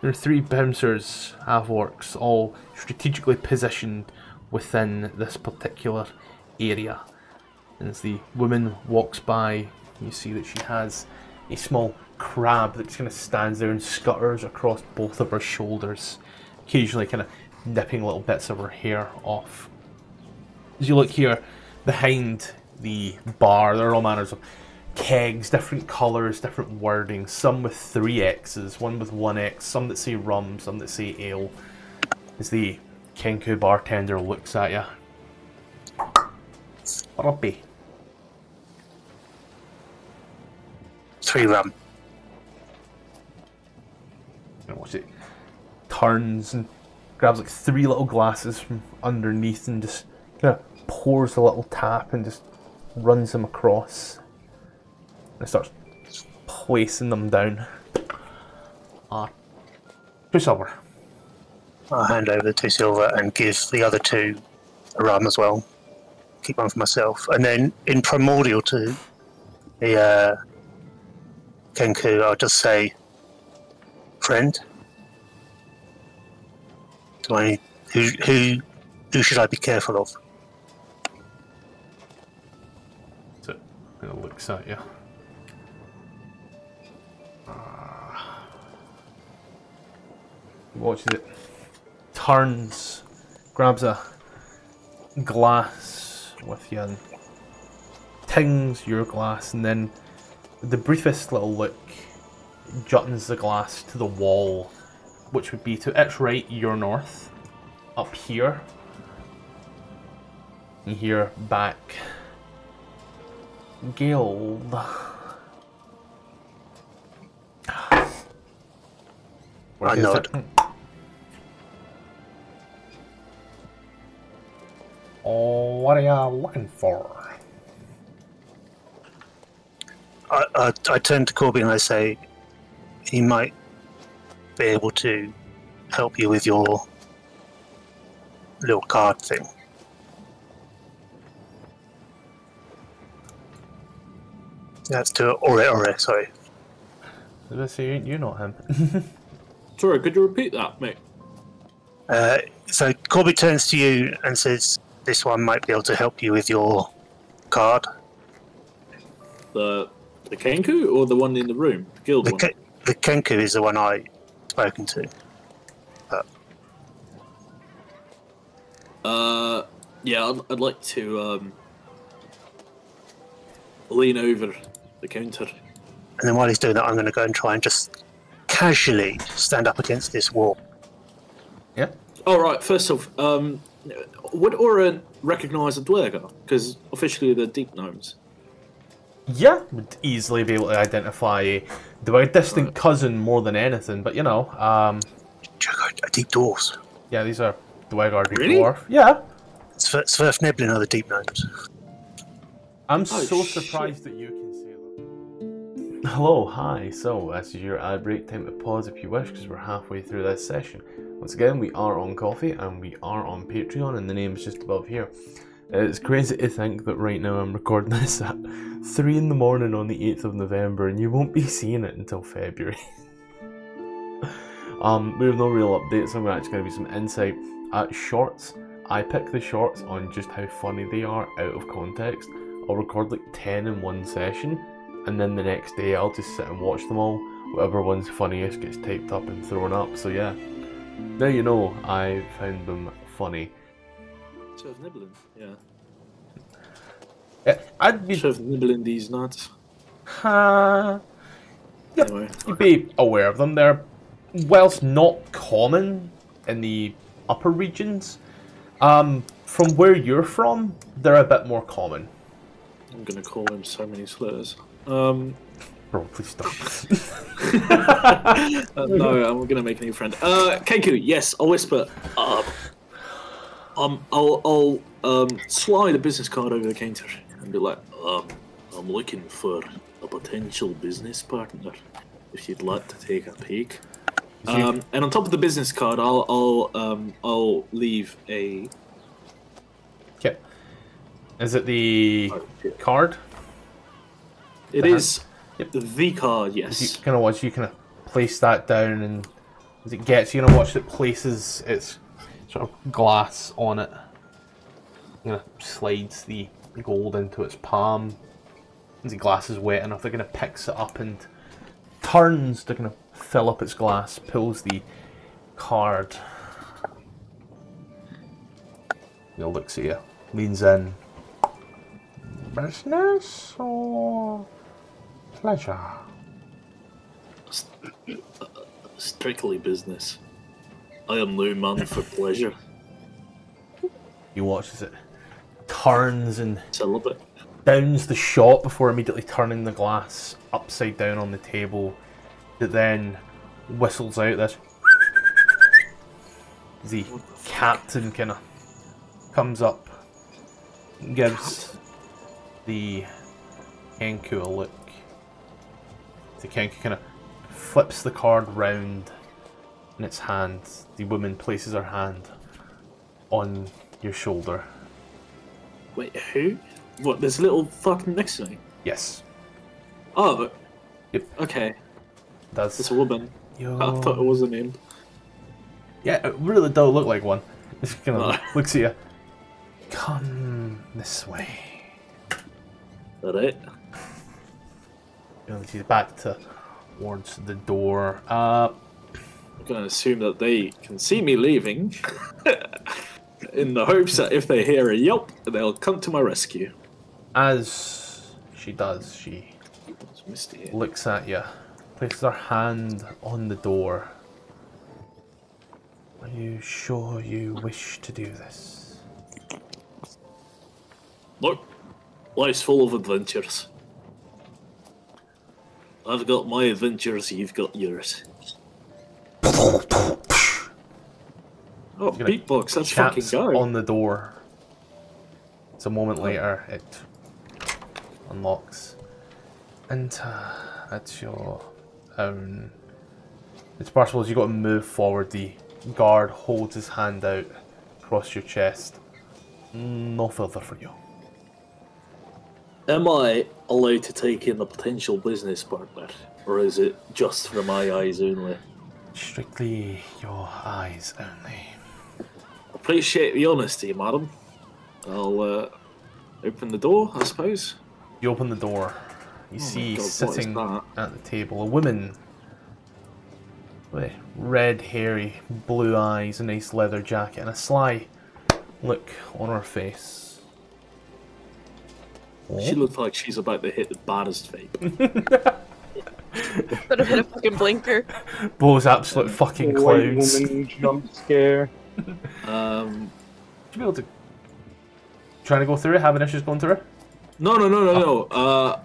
There are 3 bouncers, half-orcs, all strategically positioned within this particular area. And as the woman walks by, you see that she has a small crab that just kind of stands there and scutters across both of her shoulders, occasionally kind of nipping little bits of her hair off. As you look here, behind the bar, there are all manners of kegs, different colours, different wording, some with 3 X's, one with 1 X, some that say rum, some that say ale, as the Kenku bartender looks at you. Ruppy. 3 rum. And watch it. Turns and grabs like 3 little glasses from underneath and just kind of pours a little tap and just runs them across. And starts placing them down. $2 silver. I'll hand over the $2 silver and give the other 2 a rum as well. Keep one for myself. And then in primordial to the Kenku, I'll just say, friend, who should I be careful of? So it looks at you. Watches it. Turns, grabs a glass with you and tings your glass, and then the briefest little look juttons the glass to the wall, which would be to its right, your north, up here, and here back. Guild. I nod. Oh, what are you looking for? I turn to Corby and I say, he might be able to help you with your little card thing. That's to Ore, sorry. Did I say you're not him? Sorry, could you repeat that, mate? So Corby turns to you and says, this one might be able to help you with your card. The Kenku or the one in the room? The guild one? The Kenku is the one I've spoken to. Yeah, I'd like to lean over the counter. And then while he's doing that, I'm going to go and try and just casually stand up against this wall. Yeah. All right. First off, would Oren recognise a dwerger? Because officially they're deep gnomes. Yeah, would easily be able to identify. They were a distant cousin more than anything, but you know. Deep dwarves. Yeah, these are Dwarf. Really? Dwarf. Yeah. Sverf Neblin are the deep gnomes. I'm so surprised that you can say that. Hello, hi. So, this is your ad break. Time to pause if you wish, because we're halfway through this session. Once again, we are on Ko-fi and we are on Patreon, and the name's just above here. It's crazy to think that right now I'm recording this at 3 in the morning on the 8th of November, and you won't be seeing it until February. We have no real updates, so I'm actually going to be some insight at shorts. I pick the shorts on just how funny they are out of context. I'll record like 10 in one session, and then the next day I'll just sit and watch them all. Whatever one's funniest gets taped up and thrown up, so yeah. Now you know I found them funny. Sort of nibbling, yeah. I'd be sort of nibbling these nuts. Ha! Yep. Anyway, you'd be aware of them. They're, whilst not common in the upper regions, from where you're from, they're a bit more common. I'm gonna call him so many slurs. Bro, please stop. No, I'm gonna make a new friend. Kenku, yes, I'll whisper. I'll slide a business card over the counter and be like, I'm looking for a potential business partner, if you'd like to take a peek. And on top of the business card, I'll leave a. Okay. Is it the card? It is. Yep. The card. Yes. You kind of watch. You kind of place that down, and as it gets, you know, watch it places its sort of glass on it. You know, slides the gold into its palm. As the glass is wet enough, it kind of picks it up and turns to kind of fill up its glass. Pulls the card. You know, looks at you. Leans in. Business or pleasure? Strictly business. I am no man for pleasure. He watches it, turns and downs the shot before immediately turning the glass upside down on the table. That then whistles out this. The captain kind of comes up, and gives the Kenku a look. The Kenku kind of flips the card round in its hand. The woman places her hand on your shoulder. Wait, who? What, this little fucking next to me? Yes. Oh, but. Yep. Okay. That's. It's a woman. I thought it was a name. Yeah, it really does look like one. It's kind of looks at you. Come this way. Alright. She's back towards the door. I'm going to assume that they can see me leaving in the hopes that if they hear a yelp, they'll come to my rescue. As she does, she looks at you, places her hand on the door. Are you sure you wish to do this? Nope. Life's full of adventures. I've got my adventures, you've got yours. Oh, beatbox, that's fucking going. On the door. It's a moment later, it unlocks. Enter at your own. It's possible as you've got to move forward, the guard holds his hand out across your chest. No further for you. Am I allowed to take in a potential business partner, or is it just for my eyes only? Strictly your eyes only. Appreciate the honesty, madam. I'll open the door, I suppose. You open the door. You see, God, sitting at the table, a woman with red, hairy, blue eyes, a nice leather jacket, and a sly look on her face. She looks like she's about to hit the baddest vape. Better hit a fucking blinker. Bo's absolute fucking clowns. White woman jump scare. Should be able to. Trying to go through it, having issues going through it? No.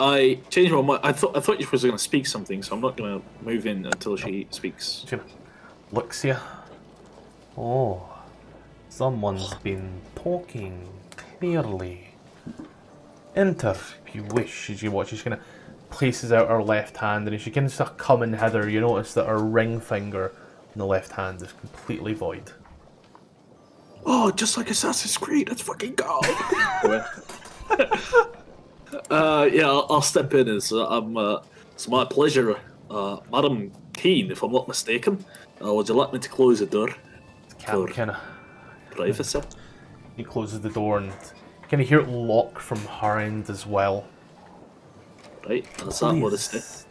I changed my mind. I thought you were going to speak something, so I'm not going to move in until she speaks. She looks here. Oh, someone's been talking clearly. Enter if you wish. As you watch, she's going to places out her left hand, and as she begins to come in hither, you notice that her ring finger on the left hand is completely void. Oh, just like Assassin's Creed. That's fucking gold. Yeah, I'll step in. It's my pleasure, Madam Keane, if I'm not mistaken. Would you like me to close the door? Can privacy. He closes the door, and can you hear it lock from her end as well? Right, that's that what it is.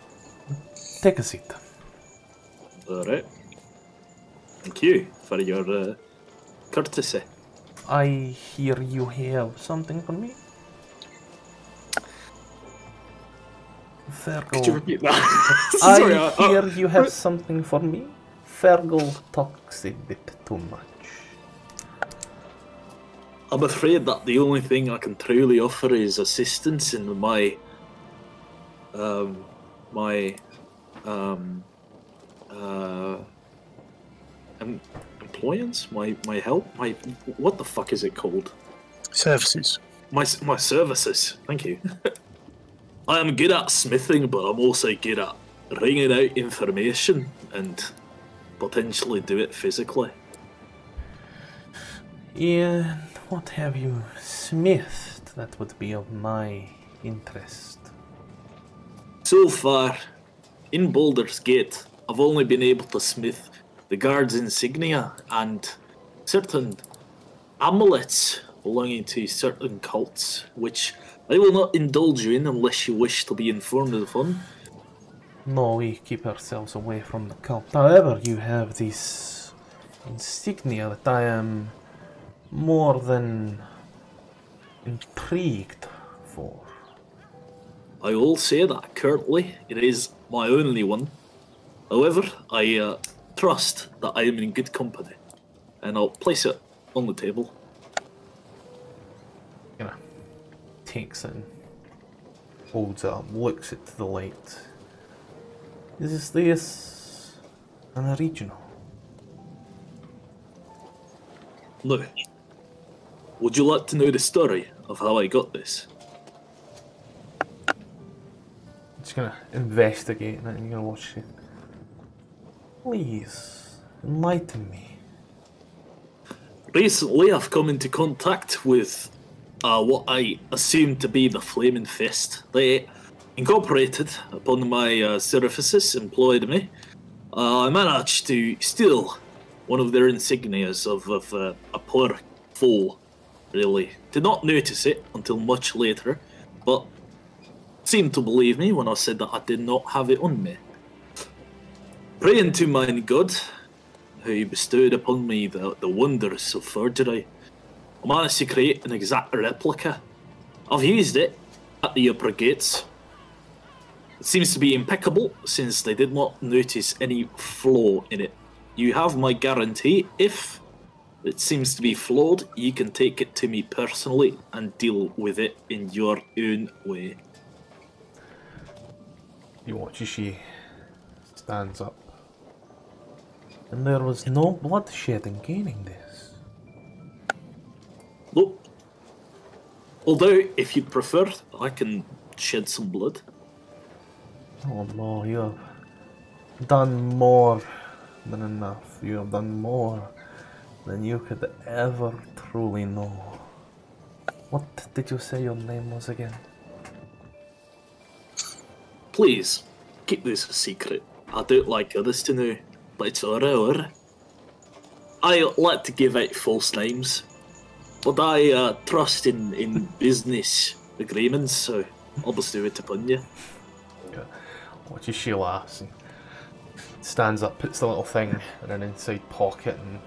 Take a seat. All right. Thank you for your courtesy. I hear you have something for me. Fergul. Could you repeat that? Sorry, I hear you have something for me. Fergul talks a bit too much. I'm afraid that the only thing I can truly offer is assistance in my employance, my help, what the fuck is it called? Services. My services. Thank you. I am good at smithing, but I'm also good at wringing out information and potentially do it physically. Yeah, what have you smithed that would be of my interest? So far, in Baldur's Gate, I've only been able to smith the guard's insignia and certain amulets belonging to certain cults, which I will not indulge you in unless you wish to be informed of them. No, we keep ourselves away from the cult. However, you have this insignia that I am more than intrigued for. I will say that currently it is my only one. However, I trust that I am in good company, and I'll place it on the table. Yeah. Takes it and holds it up, looks it to the light. Is this an original? No. Would you like to know the story of how I got this? Just gonna investigate it, and you're gonna watch it. Please enlighten me. Recently, I've come into contact with what I assume to be the Flaming Fist. They incorporated upon my services, employed me. I managed to steal one of their insignias of a poor fool. Really, did not notice it until much later, but seemed to believe me when I said that I did not have it on me. Praying to mine God, who bestowed upon me the wonders of forgery, I managed to create an exact replica. I've used it at the upper gates. It seems to be impeccable, since they did not notice any flaw in it. You have my guarantee. If it seems to be flawed, you can take it to me personally and deal with it in your own way. You watch as she stands up. And there was no bloodshed in gaining this. Nope. Although, if you'd prefer, I can shed some blood. Oh no, you have done more than enough. You have done more than you could ever truly know. What did you say your name was again? Please, keep this a secret. I don't like others to know, but it's alright. I like to give out false names, but I trust in business agreements, so I'll just do it upon you. Yeah. Watch as she laughs and stands up, puts the little thing in an inside pocket and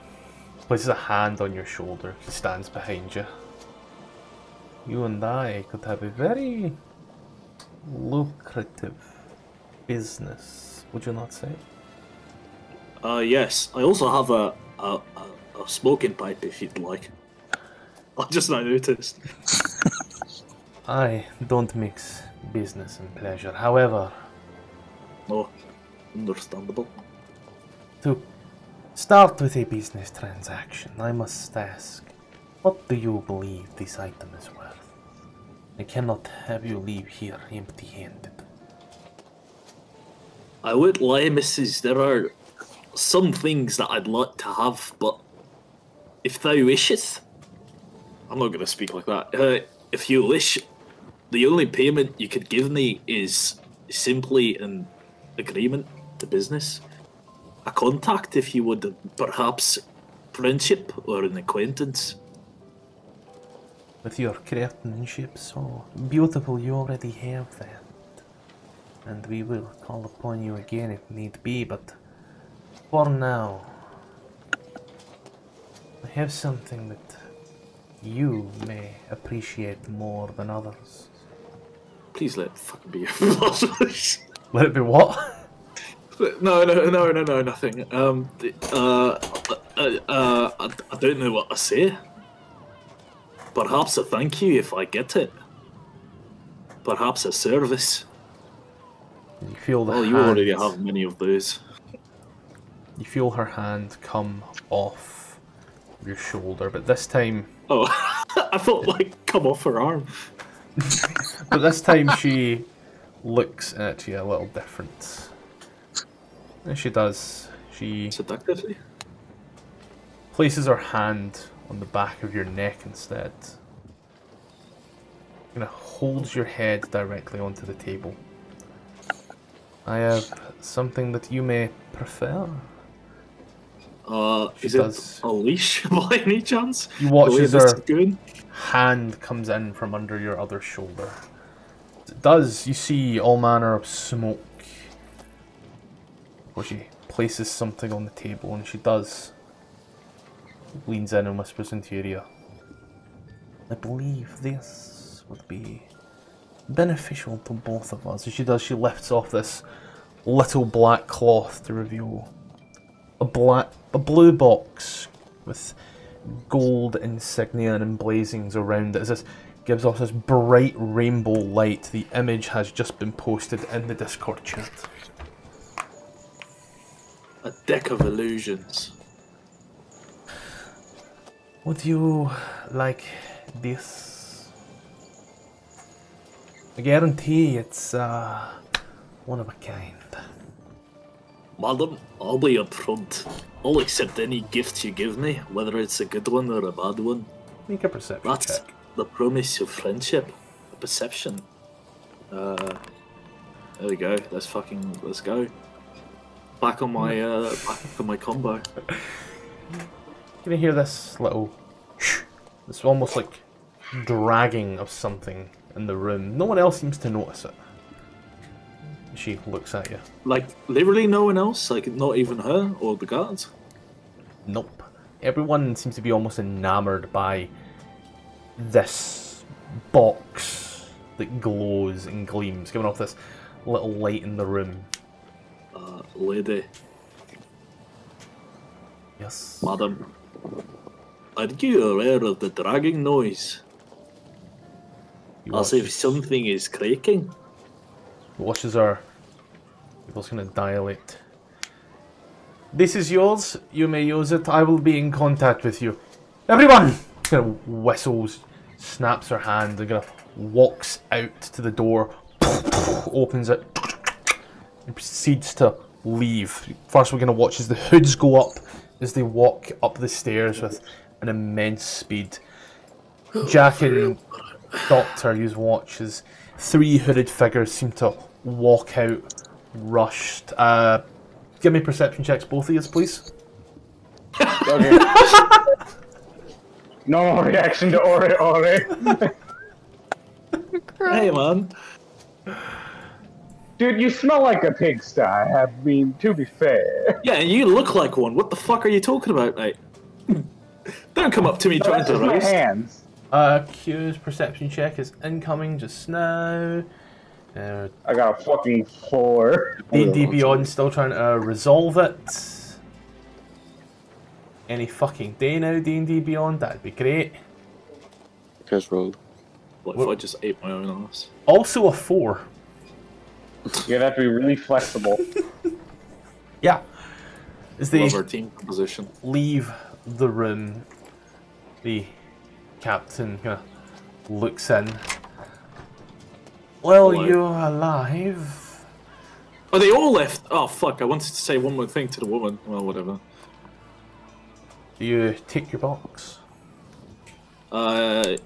places a hand on your shoulder. She stands behind you. you and I could have a very lucrative business, would you not say? Yes. I also have a smoking pipe, if you'd like. I just not noticed. I don't mix business and pleasure, however... Oh, understandable. To start with a business transaction, I must ask, what do you believe this item is worth? I cannot have you leave here empty-handed. I would lie, Mrs. There are some things that I'd like to have, but if thou wishest... I'm not going to speak like that. If you wish, the only payment you could give me is simply an agreement to business. A contact, if you would, perhaps friendship or an acquaintance. With your craftsmanship so beautiful, you already have that. And we will call upon you again if need be, but for now, I have something that you may appreciate more than others. Please let it fucking be. Let it be what? No, nothing. I don't know what to say. Perhaps a thank you if I get it. Perhaps a service. You feel the hand. You already have many of those. You feel her hand come off your shoulder, but this time... Oh, I thought, like, come off her arm. But this time she looks at you a little different. And she does. She seductively places her hand on the back of your neck instead. And it holds your head directly onto the table. I have something that you may prefer. Is it a leash by any chance? You watch as her hand comes in from under your other shoulder. It does. You see all manner of smoke. Well, she places something on the table, and she does. Leans in and whispers into your ear. I believe this would be beneficial to both of us. As she does, she lifts off this little black cloth to reveal a blue box with gold insignia and emblazonings around it. As this gives off this bright rainbow light, the image has just been posted in the Discord chat. A deck of illusions. Would you like this? I guarantee it's one of a kind. Madam, I'll be up front. I'll accept any gift you give me, whether it's a good one or a bad one. Make a perception check. The promise of friendship. A perception. There we go. Let's go. Back on my combo. Can you hear this little shh? It's almost like dragging of something in the room. No one else seems to notice it. She looks at you. Like, literally no one else? Like, not even her or the guards? Nope. Everyone seems to be almost enamored by this box that glows and gleams, giving off this little light in the room. Lady. Yes? Madam, are you aware of the dragging noise? As if something is creaking? Watches her. People's gonna dilate. This is yours. You may use it. I will be in contact with you. Everyone! She kind of whistles, snaps her hand, and kind of walks out to the door, opens it, and proceeds to leave. First, we're gonna watch as the hoods go up as they walk up the stairs with an immense speed. Jack and Doctor use watches. Three hooded figures seem to walk out, rushed. Give me perception checks, both of you, please. Okay. Normal reaction to Ori. Hey, man. Dude, you smell like a pigsty. I mean, to be fair. Yeah, and you look like one. What the fuck are you talking about, mate? Don't come up to me trying to roast. My hands. Q's perception check is incoming just now. I got a fucking 4. D&D Beyond still trying to resolve it. Any fucking day now, D&D Beyond, that'd be great. Because rolled. What if I just ate my own ass? Also a 4. You'd have to be really flexible. Yeah. As they team composition. Leave the room, the captain kind of looks in. Well, hello. You're alive. Oh, they all left. Oh, fuck. I wanted to say one more thing to the woman. Well, whatever. Do you take your box? I'd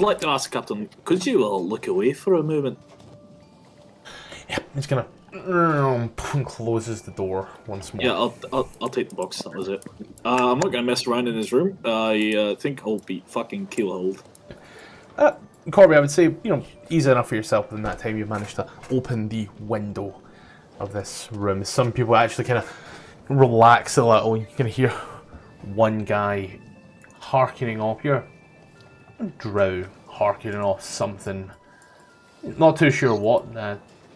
like to ask Captain, could you all look away for a moment? Yeah, he's gonna closes the door once more. Yeah, I'll take the box. That was it. I'm not gonna mess around in his room. I think I'll be fucking keelhauled. Corby, I would say, you know, easy enough for yourself within that time you've managed to open the window of this room. Some people actually kind of relax a little. You can hear one guy harkening off here. Drow harkening off something. Not too sure what.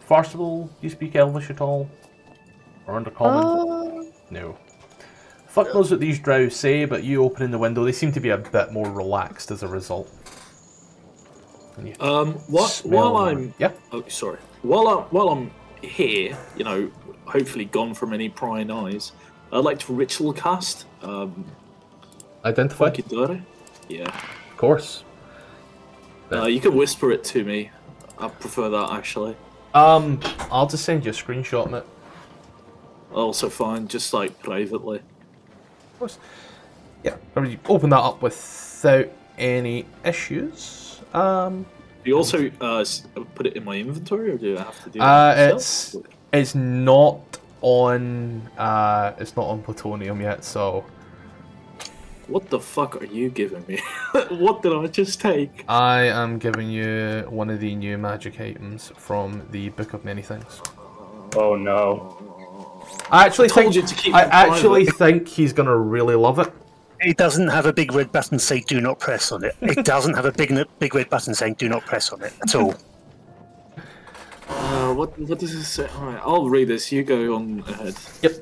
First of all, do you speak Elvish at all? Or Undercommon? No. Fuck knows what these Drow say, but you opening the window, they seem to be a bit more relaxed as a result. While I'm here, you know, hopefully gone from any prying eyes, I'd like to ritual cast. Identify. Yeah. Of course. You can whisper it to me. I prefer that actually. I'll just send you a screenshot, mate. Also fine, just like privately. Of course. Yeah. I mean, you open that up without any issues. Do you also put it in my inventory, or do I have to do that myself? It's not on plutonium yet, so. What the fuck are you giving me? What did I just take? I am giving you one of the new magic items from the Book of Many Things. Oh no! I actually think he's gonna really love it. It doesn't have a big red button saying "Do not press on it." It doesn't have a big red button saying "Do not press on it" at all. What does it say? All right, I'll read this. You go on ahead. Yep.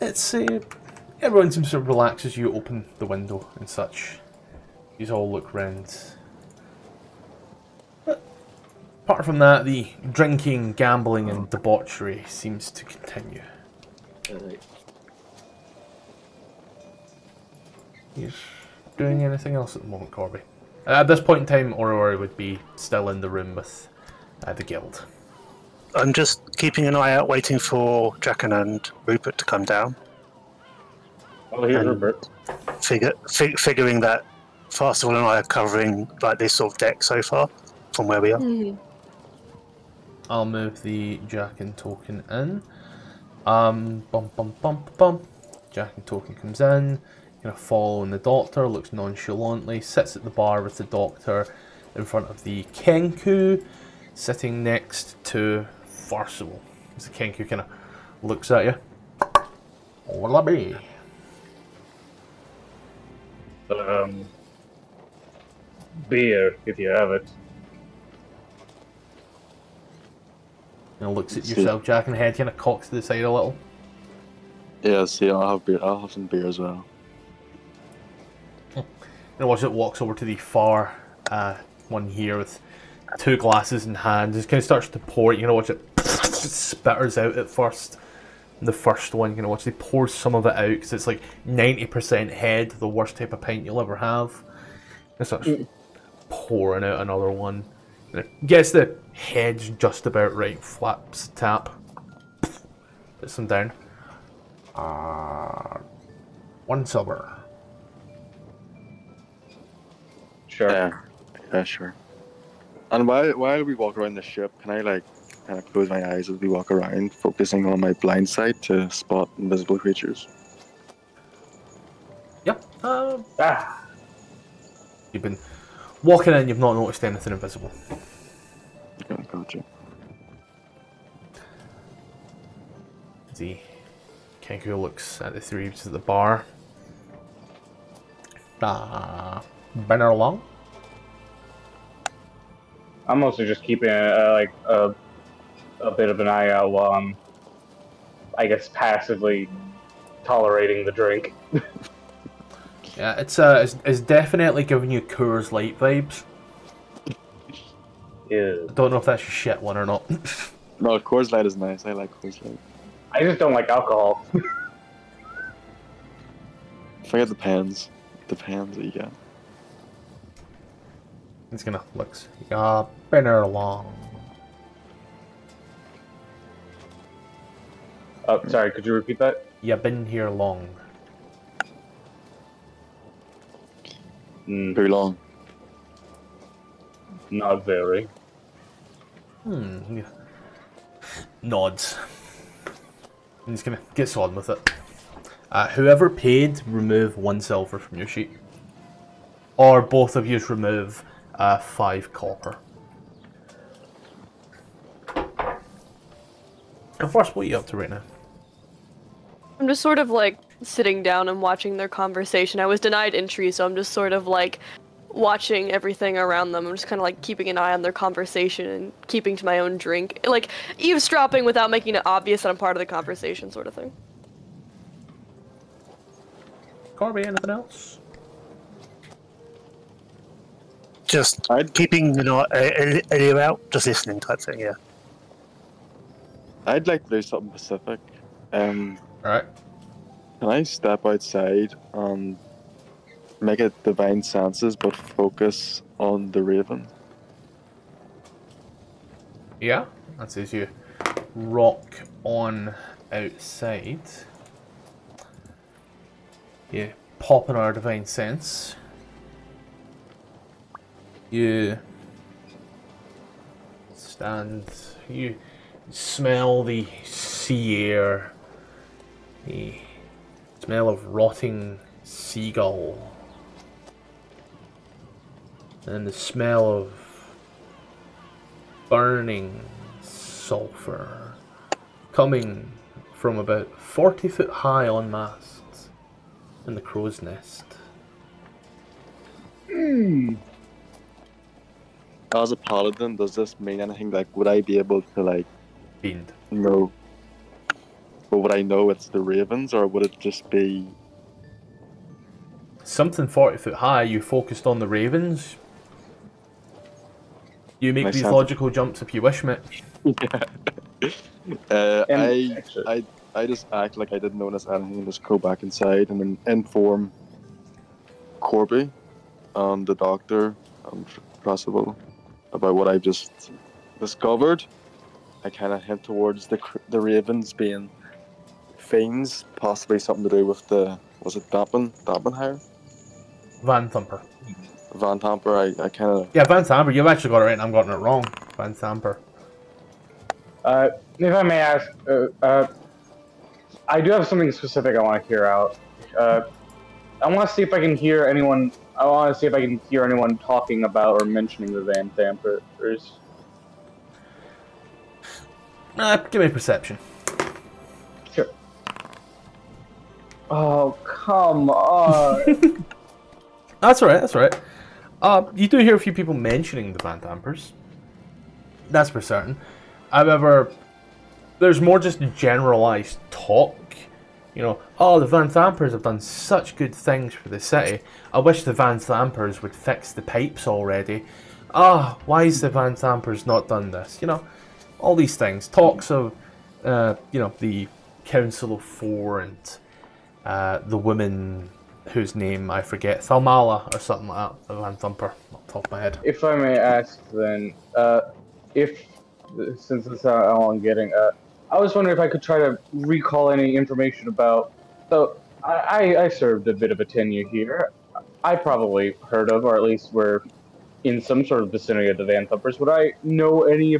Let's see. Everyone seems to relax as you open the window and such. You all look round. But apart from that, the drinking, gambling, and debauchery seems to continue. He's doing anything else at the moment, Corby? At this point in time, Orori would be still in the room with the guild. I'm just keeping an eye out, waiting for Draken and Rupert to come down. Oh, here's Rupert. Figuring that Fastwell and I are covering like this sort of deck so far from where we are. I'll move the Draken token in. Draken token comes in. Kind of following the doctor, looks nonchalantly, sits at the bar with the doctor in front of the Kenku, sitting next to Farcival. As the Kenku kind of looks at you. What'll I be? Beer, if you have it. And looks at yourself, Jack, and head kind of cocks to the side a little. Yeah, see, I'll have some beer as well. And watch it walks over to the far one here with two glasses in hand. Just kind of starts to pour it. You know, watch it spitters out at first. The first one, you know, watch they pour some of it out because it's like 90% head, the worst type of pint you'll ever have. And starts pouring out another one. And it gets the head's just about right. Flaps tap, puts them down. One silver. Sure. Yeah, sure. And while we walk around the ship, can I like kind of close my eyes as we walk around, focusing on my blind sight to spot invisible creatures? Yep. You've been walking in, you've not noticed anything invisible. Okay, gotcha. The Kenku looks at the three to the bar. Banner along. I'm also just keeping like a bit of an eye out while I'm, I guess, passively tolerating the drink. Yeah, it's definitely giving you Coors Light vibes. Yeah. I don't know if that's your shit one or not. No, Coors Light is nice. I like Coors Light. I just don't like alcohol. Forget the pans. The pans that you got. It's gonna look. Banner along. Oh, sorry. Could you repeat that? Yeah, been here long. Very long. Not very. Yeah. Nods. And he's gonna get on with it. Whoever paid, remove 1 silver from your sheet. Or both of you remove 5 copper. And first, what are you up to right now? I'm just sort of like sitting down and watching their conversation. I was denied entry, so I'm just sort of like watching everything around them. I'm just kind of like keeping an eye on their conversation and keeping to my own drink. Like eavesdropping without making it obvious that I'm part of the conversation, sort of thing. Corby, anything else? Just keeping, you know, an ear out, just listening type thing, yeah. I'd like to do something specific. Alright. Can I step outside and make it divine senses but focus on the raven? Yeah, that says you rock on outside. You pop in our divine sense. You stand, you smell the sea air. The smell of rotting seagull, and the smell of burning sulfur coming from about 40 foot high on masts in the crow's nest. As a paladin, does this mean anything? Like, would I be able to like Fiend? No. But would I know it's the ravens, or would it just be something 40 foot high? You focused on the ravens. You make these logical jumps if you wish, mate. Yeah. I just act like I didn't notice anything and just go back inside and then inform Corby and the doctor and Percival about what I've just discovered. I kind of hint towards the ravens being fiends, possibly something to do with the, was it Dampenhire? Vanthumper. Vanthumper, I kind of... Yeah, Vanthumper, you've actually got it right and I've gotten it wrong. Vanthumper. If I may ask, I do have something specific I want to hear out. I want to see if I can hear anyone, talking about or mentioning the Vanthumpers. Give me a perception. Oh, come on. That's alright, that's alright. You do hear a few people mentioning the Vanthumpers. That's for certain. However, there's more just generalized talk. You know, oh, the Vanthumpers have done such good things for the city. I wish the Vanthumpers would fix the pipes already. Ah, oh, why is the Vanthumpers not done this? You know, all these things. Talks of, you know, the Council of Four and... the woman whose name I forget, Thalmala or something like that, the Vanthumper, off the top of my head. If I may ask then, if, since that's how I'm getting, I was wondering if I could try to recall any information about, so I served a bit of a tenure here. I probably heard of, or at least were in some sort of vicinity of the Vanthumpers. Would I know anything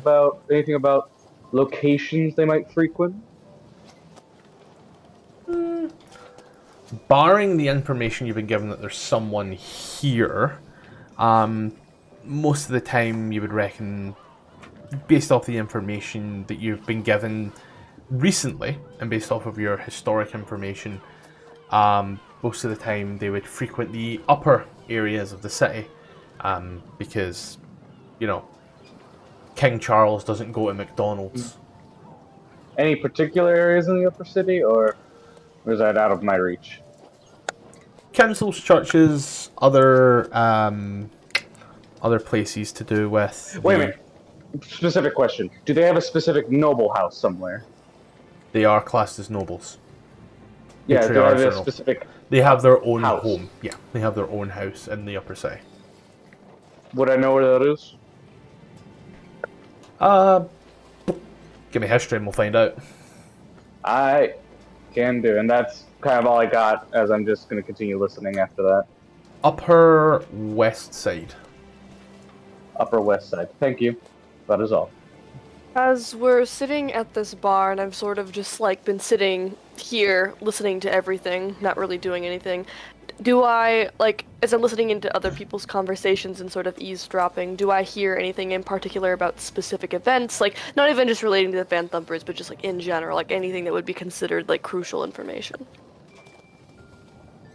about locations they might frequent? Barring the information you've been given that there's someone here, most of the time you would reckon, based off the information that you've been given recently, and based off of your historic information, most of the time they would frequent the upper areas of the city, because, you know, King Charles doesn't go to McDonald's. Any particular areas in the upper city, or is that out of my reach? Councils, churches, other other places to do with... Wait a minute. Specific question. Do they have a specific noble house somewhere? They are classed as nobles. Yeah, they have a specific... They have their own home. Yeah, they have their own house in the upper city. Would I know where that is? Give me history and we'll find out. I can do, and that's kind of all I got, as I'm just going to continue listening after that. Upper West Side. Upper West Side. Thank you. That is all. As we're sitting at this bar, and I've sort of just, like, been sitting here, listening to everything, not really doing anything, do I, like, as I'm listening into other people's conversations and sort of eavesdropping, do I hear anything in particular about specific events? Like, not even just relating to the Vanthumpers, but just, like, in general, like, anything that would be considered, like, crucial information.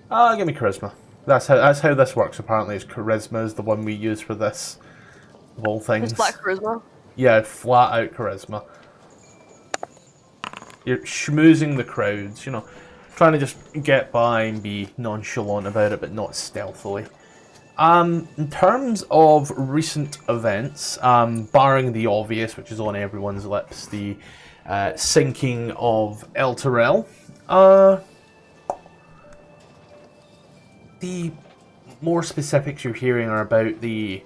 Give me charisma. That's how this works, apparently, is charisma is the one we use for this, of all things. It's flat charisma? Yeah, flat out charisma. You're schmoozing the crowds, you know, trying to just get by and be nonchalant about it, but not stealthily. In terms of recent events, barring the obvious, which is on everyone's lips, the sinking of Elturel, the more specifics you're hearing are about the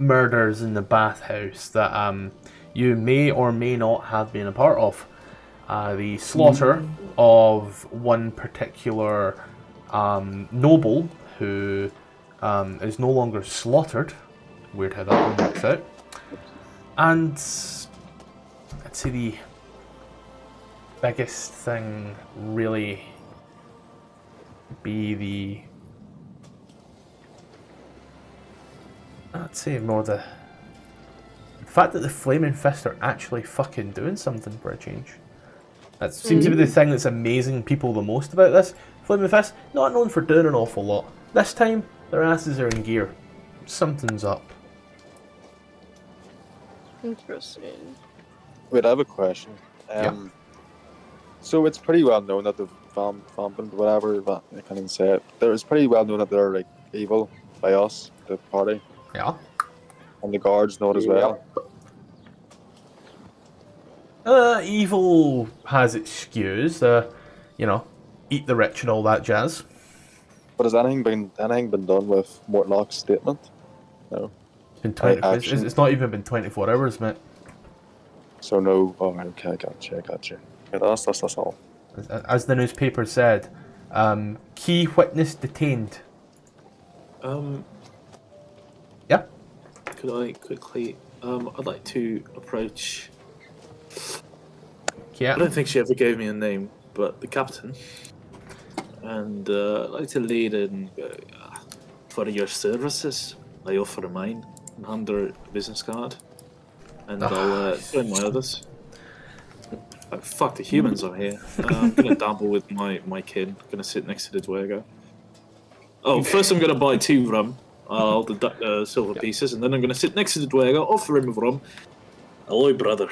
murders in the bathhouse that you may or may not have been a part of. The slaughter of one particular noble who is no longer slaughtered. Weird how that one works out. And I'd say the biggest thing really be the... I'd say more the fact that the Flaming Fists are actually fucking doing something for a change. That seems to be the thing that's amazing people the most about this. Flaming Fists, not known for doing an awful lot. This time, their asses are in gear. Something's up. Interesting. Wait, I have a question. So it's pretty well known that the Vampin, whatever, but I can't even say it. It's pretty well known that they're like evil by us, the party. Yeah. And the guards know it as well. Evil has its skews, you know, eat the rich and all that jazz. But has anything been done with Mortlock's statement? No. It's been 24 hours. It's not even been 24 hours, mate. So no, okay, gotcha. Yeah, that's all. As the newspaper said, key witness detained. Yeah? Could I quickly, I'd like to approach... Yeah. I don't think she ever gave me a name, but the captain. And I'd like to lead in for your services. I offer mine and hand her a business card. And I'll join my others. Like, fuck the humans are here. I'm going to dabble with my kid. I'm going to sit next to the Dwergo. Oh, first I'm going to buy 2 rum, all the silver pieces, and then I'm going to sit next to the Dwergo, offer him rum. Hello, brother.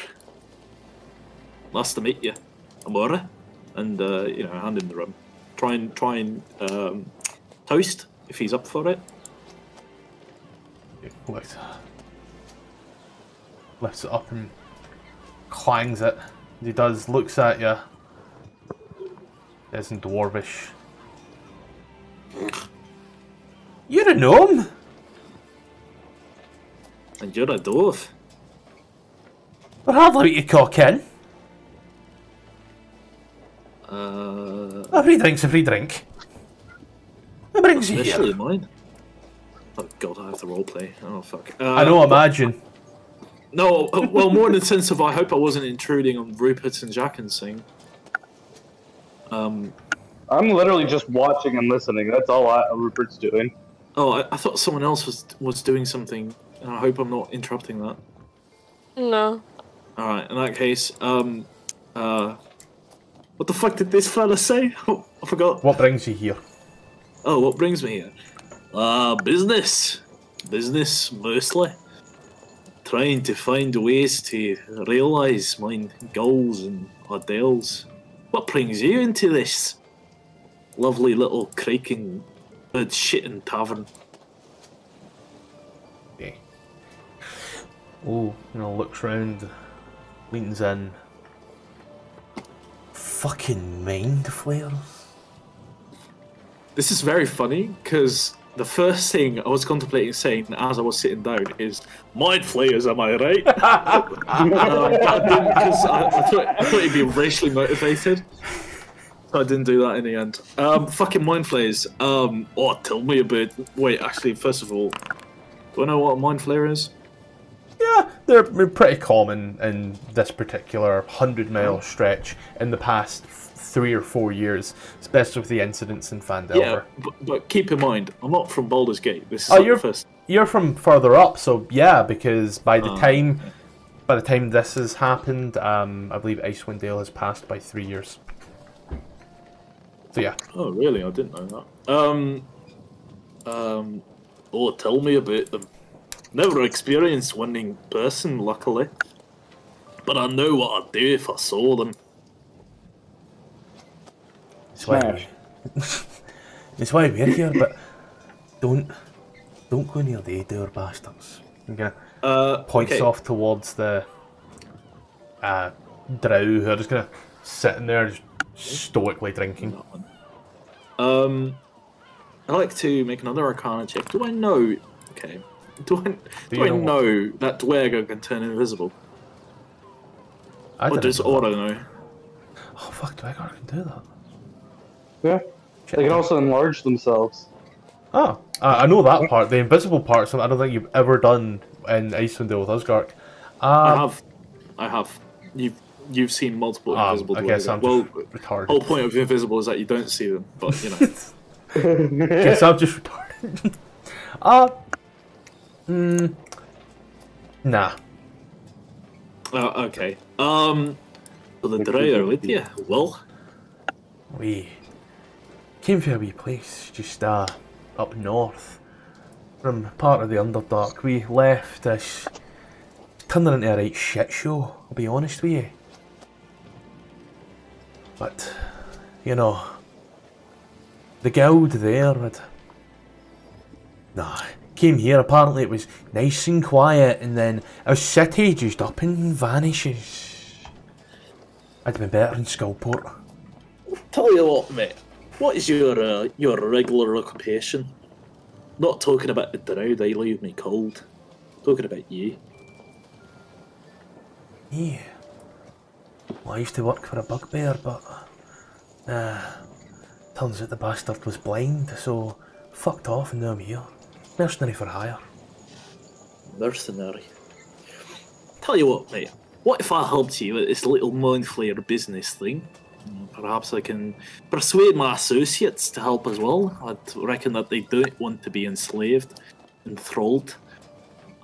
Nice to meet you, Amora, and you know, hand in the room. Try and toast if he's up for it. Lifts it up and clangs it. He does. Looks at you. Isn't dwarvish. You're a gnome, and you're a dwarf. But how about you, cockin? A free drink's a free drink. What brings you here? Mine. Oh god, I have to roleplay. Oh fuck. I know, imagine. No, well, more in the sense of I hope I wasn't intruding on Rupert and Jack and Singh. I'm literally just watching and listening. That's all Rupert's doing. Oh, I thought someone else was doing something, and I hope I'm not interrupting that. No. Alright, in that case, what the fuck did this fella say? I forgot. What brings you here? Oh, what brings me here? Business. Business, mostly. Trying to find ways to realise mine goals and ideals. What brings you into this lovely little creaking bad shitting tavern? Yeah. Oh, you know, looks round, leans in. Fucking mind flayers. This is very funny because the first thing I was contemplating saying as I was sitting down is, mind flayers, am I right? Because I thought he'd be racially motivated. I didn't do that in the end. Fucking mind flayers. Oh, tell me about... Wait, actually, first of all, do I know what a mind flayer is? Yeah, they're pretty common in this particular 100-mile stretch in the past 3 or 4 years, especially with the incidents in Vandelver. Yeah, but keep in mind, I'm not from Baldur's Gate. This is you're from further up, so yeah, because by the time this has happened, I believe Icewind Dale has passed by 3 years. So yeah. Oh really? I didn't know that. Oh, tell me about them. Never experienced one in person, luckily. But I know what I'd do if I saw them. It's why we're here, but don't go near the door, bastards. I'm gonna points off towards the drow who are just gonna sit in there just stoically drinking. I'd like to make another arcana check. Do I know do I know that Dwergo can turn invisible? Or does Aura know? Oh fuck, Dwergo can do that. Yeah. They can also enlarge themselves. Oh, I know that part. The invisible part, something I don't think you've ever done in Icewind Dale with Asgard. I have. You've seen multiple invisible Dwarves. I guess I'm just retarded. The whole point of invisible is that you don't see them, but you know. Guess I'm just retarded. Nah. Okay. So the Dreyer with you, Will? We came from a wee place just up north from part of the Underdark. We left this turning into a right shit show, I'll be honest with you. But, you know, the guild there had... Nah, came here, apparently it was nice and quiet, and then our city just up and vanishes. I'd been better in Skullport. Tell you what, mate, what is your regular occupation? Not talking about the drow, they leave me cold. Talking about you. Yeah. Well, I used to work for a bugbear, but turns out the bastard was blind, so fucked off and now I'm here. Mercenary for hire. Mercenary. Tell you what, mate, what if I helped you with this little mindflayer business thing? Perhaps I can persuade my associates to help as well. I'd reckon that they don't want to be enslaved, enthralled.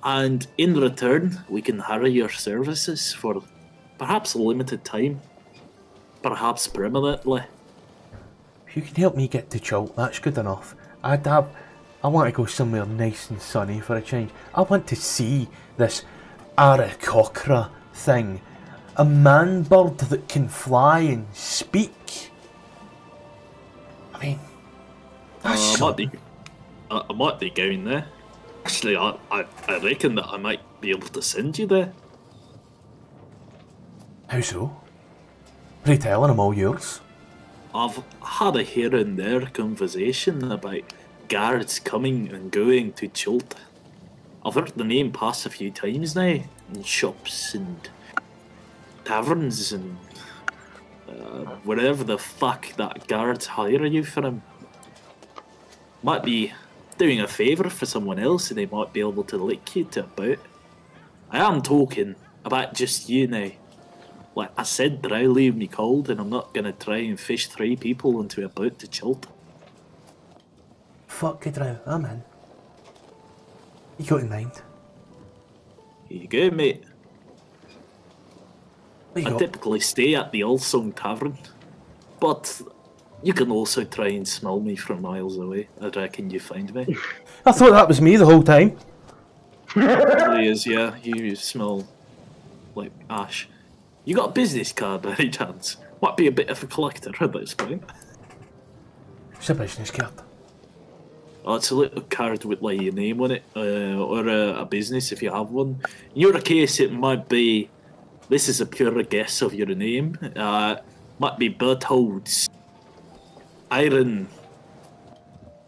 And in return, we can hire your services for perhaps a limited time, perhaps permanently. If you can help me get to Chult, that's good enough. I want to go somewhere nice and sunny for a change. I want to see this Aracocra thing. A man bird that can fly and speak. I mean, that's I might be going there. Actually, I reckon that I might be able to send you there. How so? Pray tell, and I'm all yours. I've had a here and there conversation about guards coming and going to Chult. I've heard the name pass a few times now, in shops and taverns and wherever the fuck that guards hire you for him. Might be doing a favour for someone else and they might be able to lick you to about. I am talking about just you now. Like I said, drow leave me cold and I'm not going to try and fish 3 people into a boat to Chult. Fuck the drow, I'm in. You got in mind. Here you go, mate. I typically stay at the Elfsong Tavern, but You can also try and smell me from miles away. I reckon you find me. I thought that was me the whole time. It really is, yeah. You smell like ash. You got a business card by any chance? Might be a bit of a collector at this point. It's a business card. Oh, it's a little card with like your name on it, or a business if you have one. In your case, it might be. This is a pure guess of your name. Might be Berthold's Iron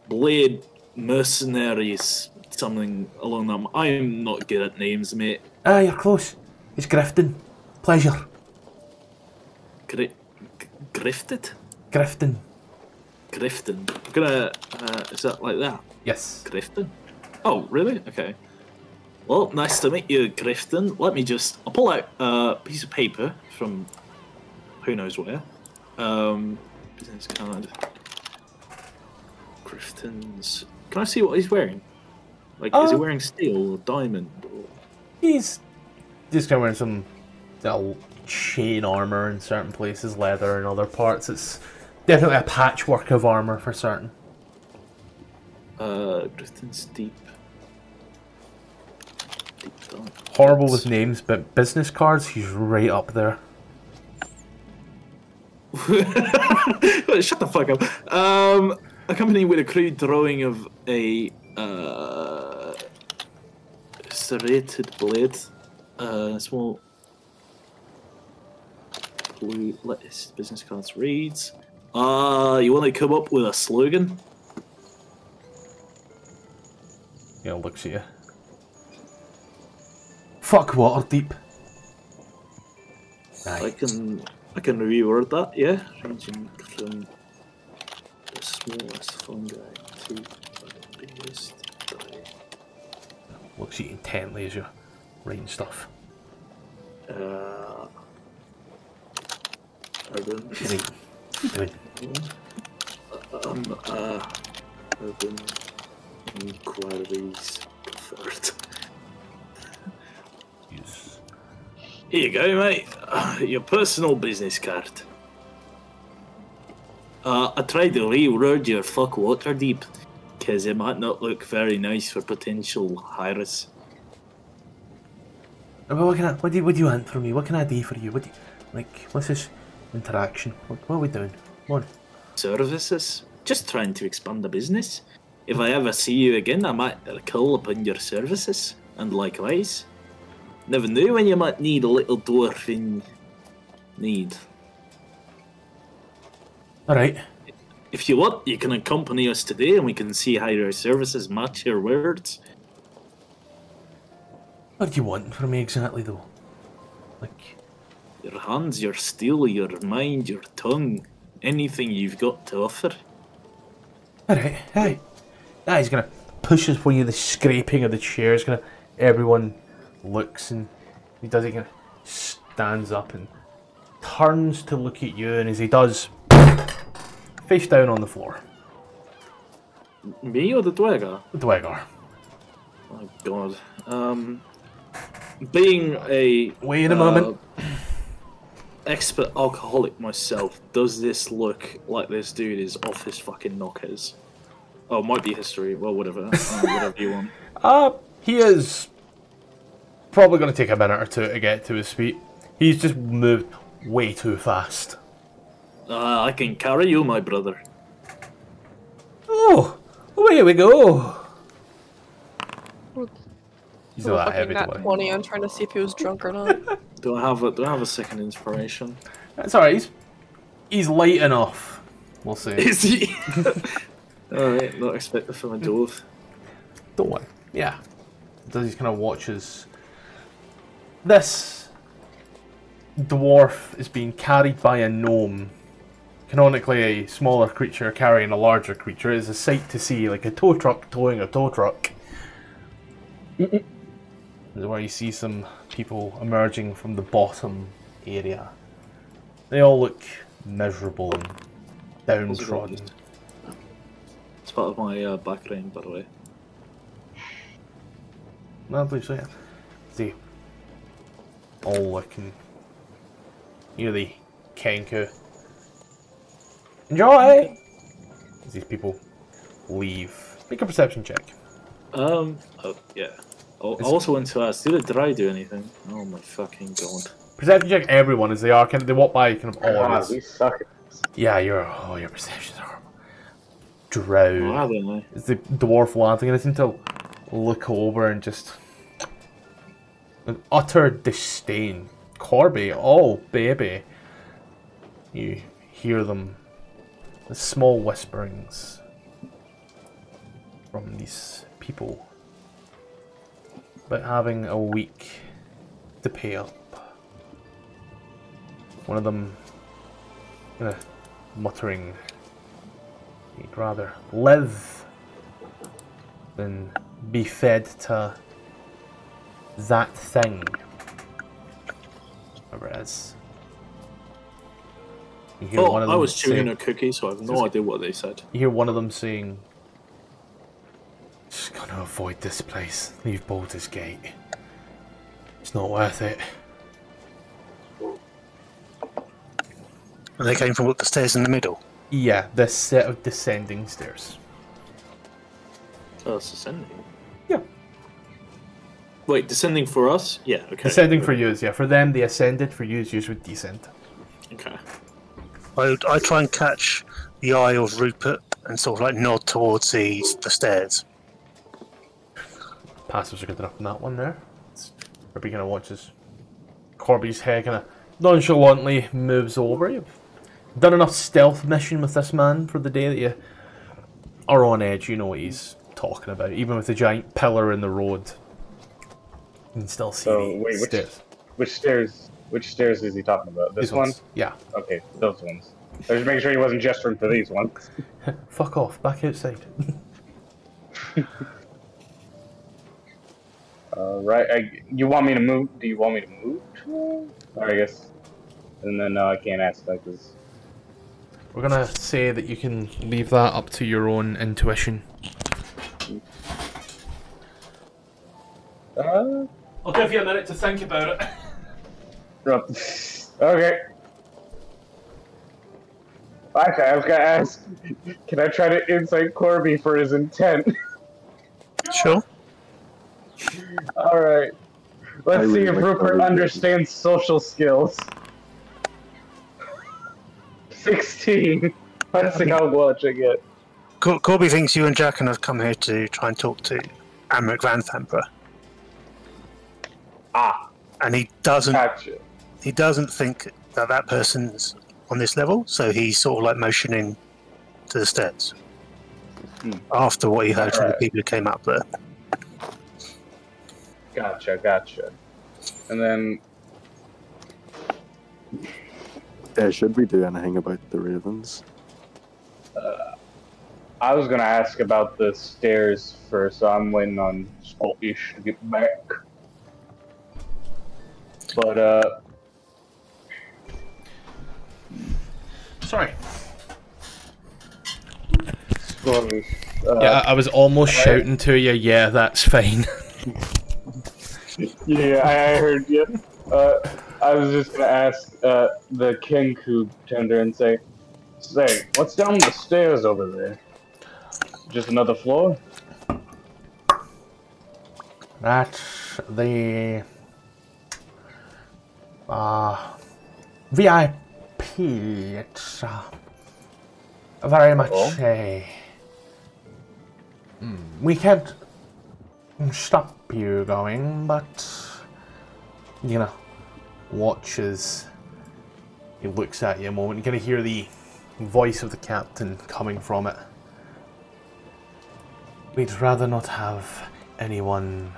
Blade Mercenaries, something along them. I am not good at names, mate. Ah, you're close. It's Grifton. Pleasure. Grifted? Grifton. Grifton. I'm gonna. Is that like that? Yes. Grifton. Oh, really? Okay. Well, nice to meet you, Grifton. Let me just. I'll pull out a piece of paper from who knows where. Business card. Grifton's. Can I see what he's wearing? Like, is he wearing steel or diamond? Or... He's just kind of wearing some little chain armor in certain places, leather in other parts. It's definitely a patchwork of armor for certain. Grifton's deep. Horrible with names, but business cards, he's right up there. Shut the fuck up. Accompanied with a crude drawing of a serrated blade, small blue lettuce. Business cards reads. You want to come up with a slogan? Yeah, looks at you. Fuck Waterdeep. Nice. I can reword that, yeah. Ranging from the smallest fungi to the biggest. Looks at you intently as you're writing stuff. I don't. Urban inquiries preferred. Here you go, mate. Your personal business card. I tried to reword your fuck Waterdeep, because it might not look very nice for potential hirers. What do you want from me? What can I do for you? What's this interaction? What are we doing? Come on. Services. Just trying to expand the business. If I ever see you again, I might call upon your services, and likewise. Never knew when you might need a little dwarfing need. Alright. If you want, you can accompany us today and we can see how your services match your words. What do you want from me exactly, though? Like... Your hands, your steel, your mind, your tongue. Anything you've got to offer. Alright, hey. Ah, he's gonna push us for you, the scraping of the chair is gonna... Everyone... looks and he does it, kind of stands up and turns to look at you, and as he does, face down on the floor. Me or the Dwegar? The Dwegar. Oh god. Being a... Wait a moment. Expert alcoholic myself, does this look like this dude is off his fucking knockers? Oh, it might be history. Well, whatever. Whatever you want. He is... probably going to take a minute or two to get to his feet. He's just moved way too fast. I can carry you, my brother. Oh, away we go. He's not that heavy. I'm trying to see if he was drunk or not. Do I have a second inspiration? That's alright. He's light enough. We'll see. Is he? Alright, not expected from a dwarf. Don't worry. Yeah. He's kind of watches. This dwarf is being carried by a gnome. Canonically, a smaller creature carrying a larger creature is a sight to see, like a tow truck towing a tow truck. This is where you see some people emerging from the bottom area. They all look miserable and downtrodden. It's part of my background, by the way. No, I believe so, yeah. See. All looking, you know, the Kenku Enjoy! As these people leave. Make a perception check. Oh, yeah. I also want to ask, did the dry do anything? Oh my fucking god. Perception check everyone as they are. They walk by kind of all of us. We suck. Yeah, your perceptions are horrible. Drow. Wow, don't they? It's the dwarf lantern. I seem to look over and just... an utter disdain. Corby, oh baby. You hear them. The small whisperings from these people. But having a week to pay up. One of them, in a muttering, he'd rather live than be fed to that thing. Whatever it is. You hear one of them I was chewing a cookie, so I have no idea what they said. You hear one of them saying, "Just gonna avoid this place. Leave Baldur's Gate. It's not worth it." And they came from up the stairs in the middle? Yeah, this set of descending stairs. Oh, it's descending? Yeah. Wait, descending for us? Yeah, okay. Descending for yous, yeah. For them, they ascended. For yous would descend. Okay. I try and catch the eye of Rupert and sort of like nod towards the stairs. Passives are good enough on that one there. Ruby kind of watches. Corby's head kind of nonchalantly moves over. You've done enough stealth mission with this man for the day that you are on edge. You know what he's talking about. Even with the giant pillar in the road, you can still see the stairs. Which stairs? Which stairs is he talking about? This one? Yeah. Okay, those ones. I was making sure he wasn't gesturing for these ones. Fuck off, back outside. Right, you want me to move? Do you want me to move? Alright, I guess. And then I can't ask that because... We're gonna say that you can leave that up to your own intuition. I'll give you a minute to think about it. Okay. Actually, I was gonna ask, can I try to insight Corby for his intent? Sure. Alright. Let's see if Rupert understands social skills. 16. Let's see how much I get. Corby thinks you and Jack and I've come here to try and talk to Amrik Vanthumper. Ah. And he doesn't... Gotcha. He doesn't think that that person's on this level, so he's sort of like motioning to the stairs. After what he heard from the people who came up there. Gotcha, gotcha. And then... Yeah, should we do anything about the ravens? I was going to ask about the stairs first, so I'm waiting on Scottish to get back. But, Sorry. Yeah, I was almost shouting to you, yeah, that's fine. Yeah, I heard you. I was just gonna ask the Kenku tender and say, what's down the stairs over there? Just another floor? That's the... VIP. It's very much a... We can't stop you going, but you know, watch as he looks at you a moment. You kind of hear the voice of the captain coming from it. We'd rather not have anyone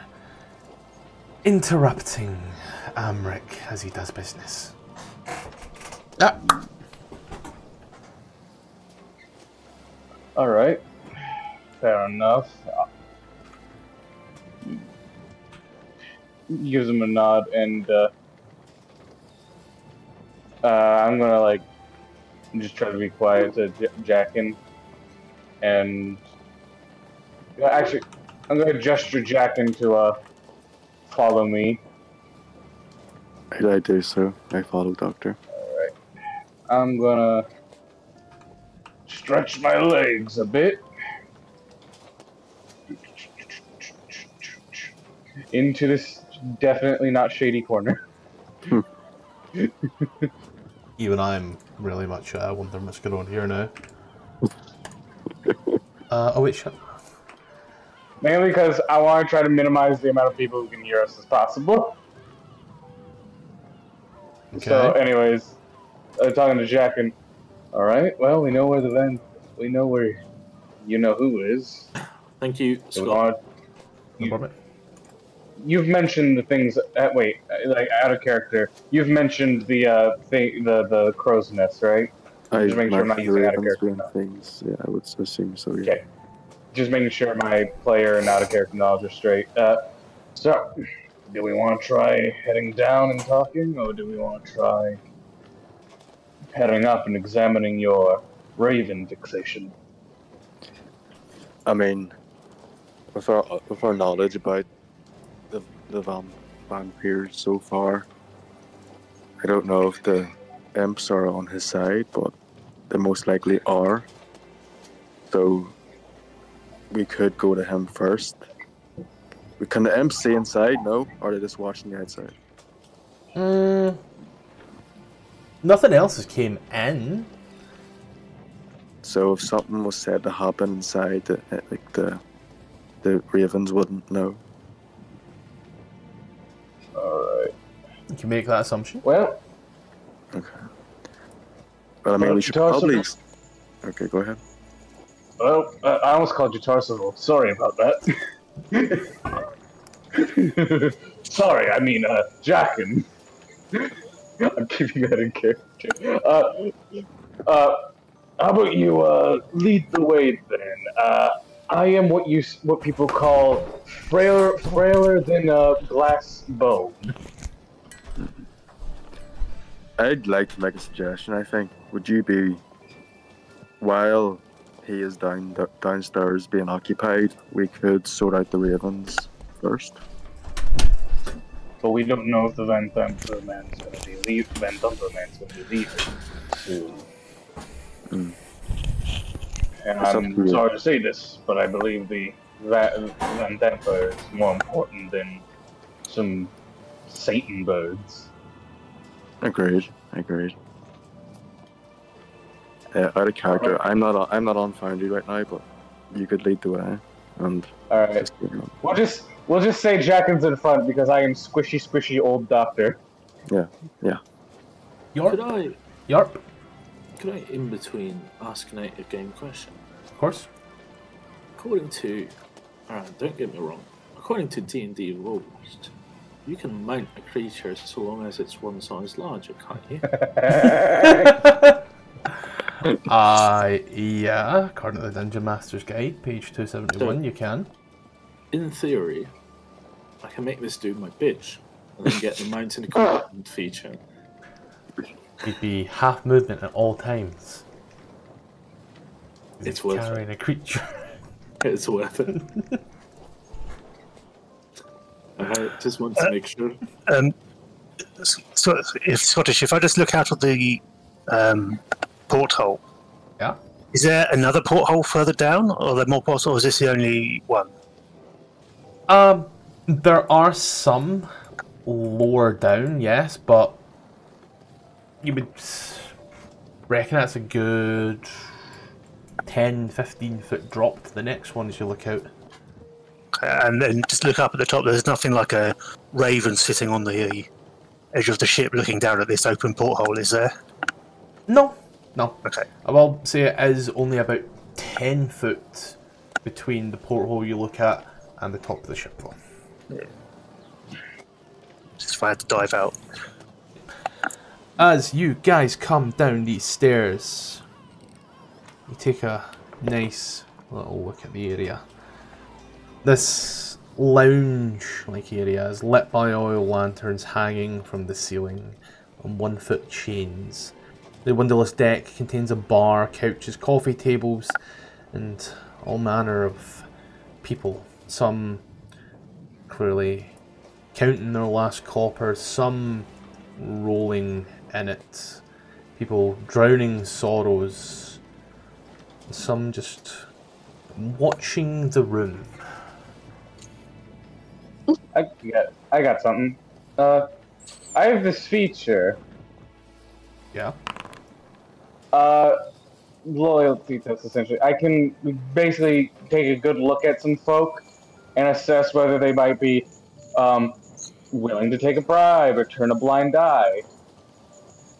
interrupting Amrik as he does business. Alright. Fair enough. Gives him a nod and I'm gonna like just try to be quiet to Jackin and actually I'm gonna gesture Jackin to follow me. Right, I do so. I follow Doctor. I'm gonna stretch my legs a bit. Into this definitely not shady corner. Even I'm really much wondering what's going on here now. Oh wait, shut up. Mainly because I want to try to minimize the amount of people who can hear us as possible. Okay. So, anyways, I'm talking to Jack and... Alright, well, we know where the van... We know where you-know-who is. Thank you, Scott. You've mentioned the things... wait, like, out of character. You've mentioned the thing, the crow's nest, right? Just making sure I'm not using out of character things. Yeah, I would assume so, yeah. Okay. Just making sure my player and out-of-character knowledge are straight. So, do we want to try heading down and talking, or do we want to try heading up and examining your raven fixation? I mean, with our knowledge about the vampires so far, I don't know if the imps are on his side, but they most likely are. So... we could go to him first. Can the imps stay inside? No? Or are they just watching the outside? Nothing else has came in. So if something was said to happen inside, like the ravens wouldn't know. Alright. You can make that assumption. Well... okay. Well, I mean, we should probably... okay, go ahead. Well, I almost called you Tarsival. Sorry about that. Sorry, I mean, Jackin. I'm keeping that in character. How about you, lead the way then? I am what people call frailer than a glass bone. I'd like to make a suggestion, I think. Would you be, while he is downstairs being occupied, we could sort out the ravens first. But we don't know if the Vanthumper man's gonna be leaving. Soon. Mm. And I'm sorry to say this, but I believe the Vanthumper is more important than some Satan birds. Agreed. Out of character, right. I'm not on Foundry right now, but you could lead the way. And all right, we'll just say Jackin's in front because I am squishy old doctor. Yeah. Could I in between ask Knight a game question? Of course. According to, don't get me wrong. According to D&D rules, you can mount a creature so long as it's one size larger, can't you? Yeah, according to the Dungeon Master's Guide, page 271, so, you can. In theory, I can make this do my bitch, and then get the mountain equipment feature. You'd be half movement at all times. It's worth carrying a creature. It's worth it. I just want to make sure. So, if I just look out of the... porthole. Yeah. Is there another porthole further down, or are there more portholes, or is this the only one? There are some lower down, yes, but you would reckon that's a good 10, 15 foot drop to the next one as you look out. And then just look up at the top, there's nothing like a raven sitting on the edge of the ship looking down at this open porthole, is there? No. Okay. I will say it is only about 10 foot between the porthole you look at and the top of the ship floor. Yeah. Just if I had to dive out. As you guys come down these stairs, you take a nice little look at the area. This lounge-like area is lit by oil lanterns hanging from the ceiling on 1-foot chains. The windowless deck contains a bar, couches, coffee tables, and all manner of people. Some clearly counting their last copper, some rolling in it, people drowning sorrows, Some just watching the room. I got something. I have this feature. Yeah. Loyalty test, essentially. I can basically take a good look at some folk and assess whether they might be willing to take a bribe or turn a blind eye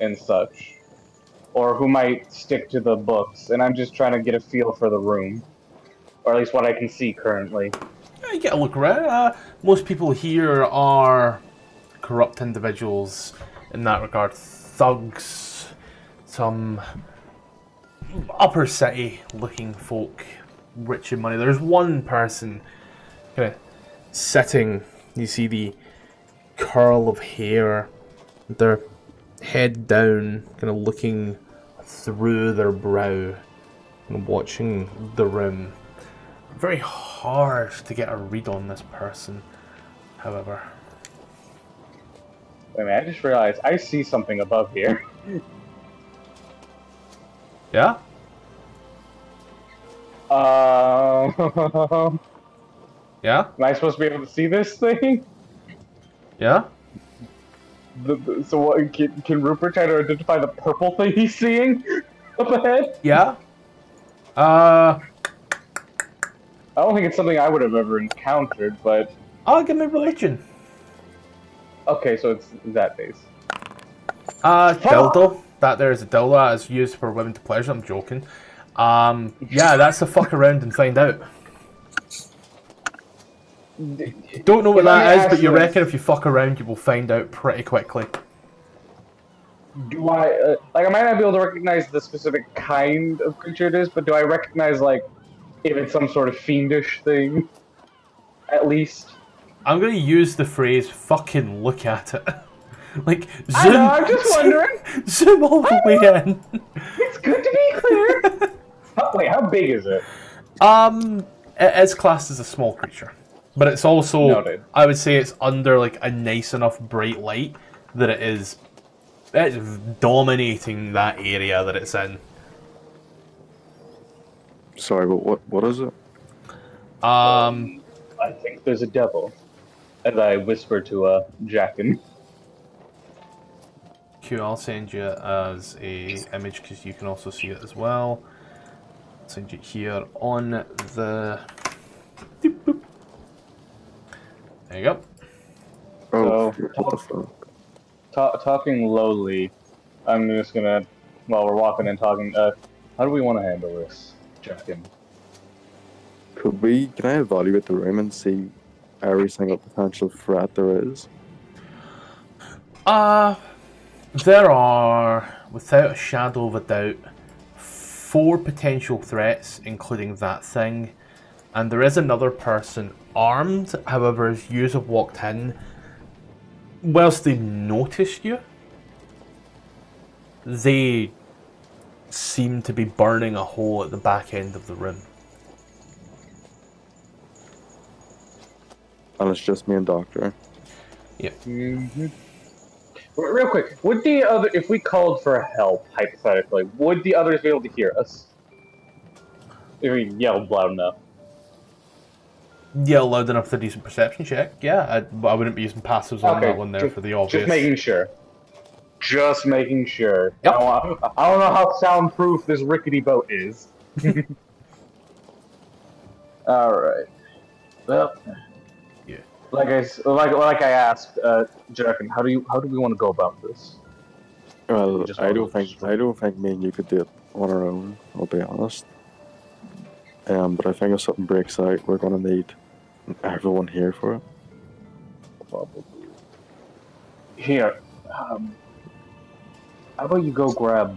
and such, or who might stick to the books. And I'm just trying to get a feel for the room, or at least what I can see currently. Yeah, you get a look around. Most people here are corrupt individuals in that regard. Thugs, some upper city looking folk, rich in money. There's one person kind of sitting. You see the curl of hair, their head down, kind of looking through their brow and watching the room. Very hard to get a read on this person, however. Wait a minute, I just realized I see something above here. Yeah? Yeah? Am I supposed to be able to see this thing? Yeah? So what, can Rupert try to identify the purple thing he's seeing up ahead? Yeah. I don't think it's something I would have ever encountered, but... I'll give me religion. Okay, so it's that base. Dildo. That there is a dildo that is used for women to pleasure. I'm joking. Yeah, that's the fuck around and find out. Don't know what that is, but you reckon if you fuck around, you will find out pretty quickly. Do I, like, I might not be able to recognize the specific kind of creature it is, but do I recognize, like, if it's some sort of fiendish thing? At least. I'm going to use the phrase, fucking look at it. Like, zoom. I know, I'm just wondering. Zoom all the way in. It's good to be clear. Oh, wait, how big is it? It is classed as a small creature. But it's also, noted. I would say it's under like a nice enough bright light that it's dominating that area that it's in. Sorry, but what is it? I think there's a devil. As I whisper to Jackin. Q, I'll send you as a image because you can also see it as well. I'll send you here on the... Doop, boop. There you go. Oh, so, what the fuck? Talking lowly, I'm just gonna, while we're walking and talking, how do we want to handle this? Jackin. Could we, can I evaluate the room and see every single potential threat there is? There are, without a shadow of a doubt, 4 potential threats, including that thing. And there is another person armed, however, as you have walked in, whilst they noticed you, they seem to be burning a hole at the back end of the room. And it's just me and Doctor. Yeah. Mm-hmm. Real quick, would the other, if we called for help, hypothetically, would the others be able to hear us? If we yelled loud enough. Yeah, loud enough for a decent perception check. Yeah, I wouldn't be using passives on that one there for the obvious. Just making sure. Just making sure. Yep. I don't know how soundproof this rickety boat is. Alright. Well, yeah. Like I asked, Jerkin, how do we want to go about this? Well, I don't think me and you could do it on our own, I'll be honest. But I think if something breaks out, we're going to need everyone here for it. Probably. Here, how about you go grab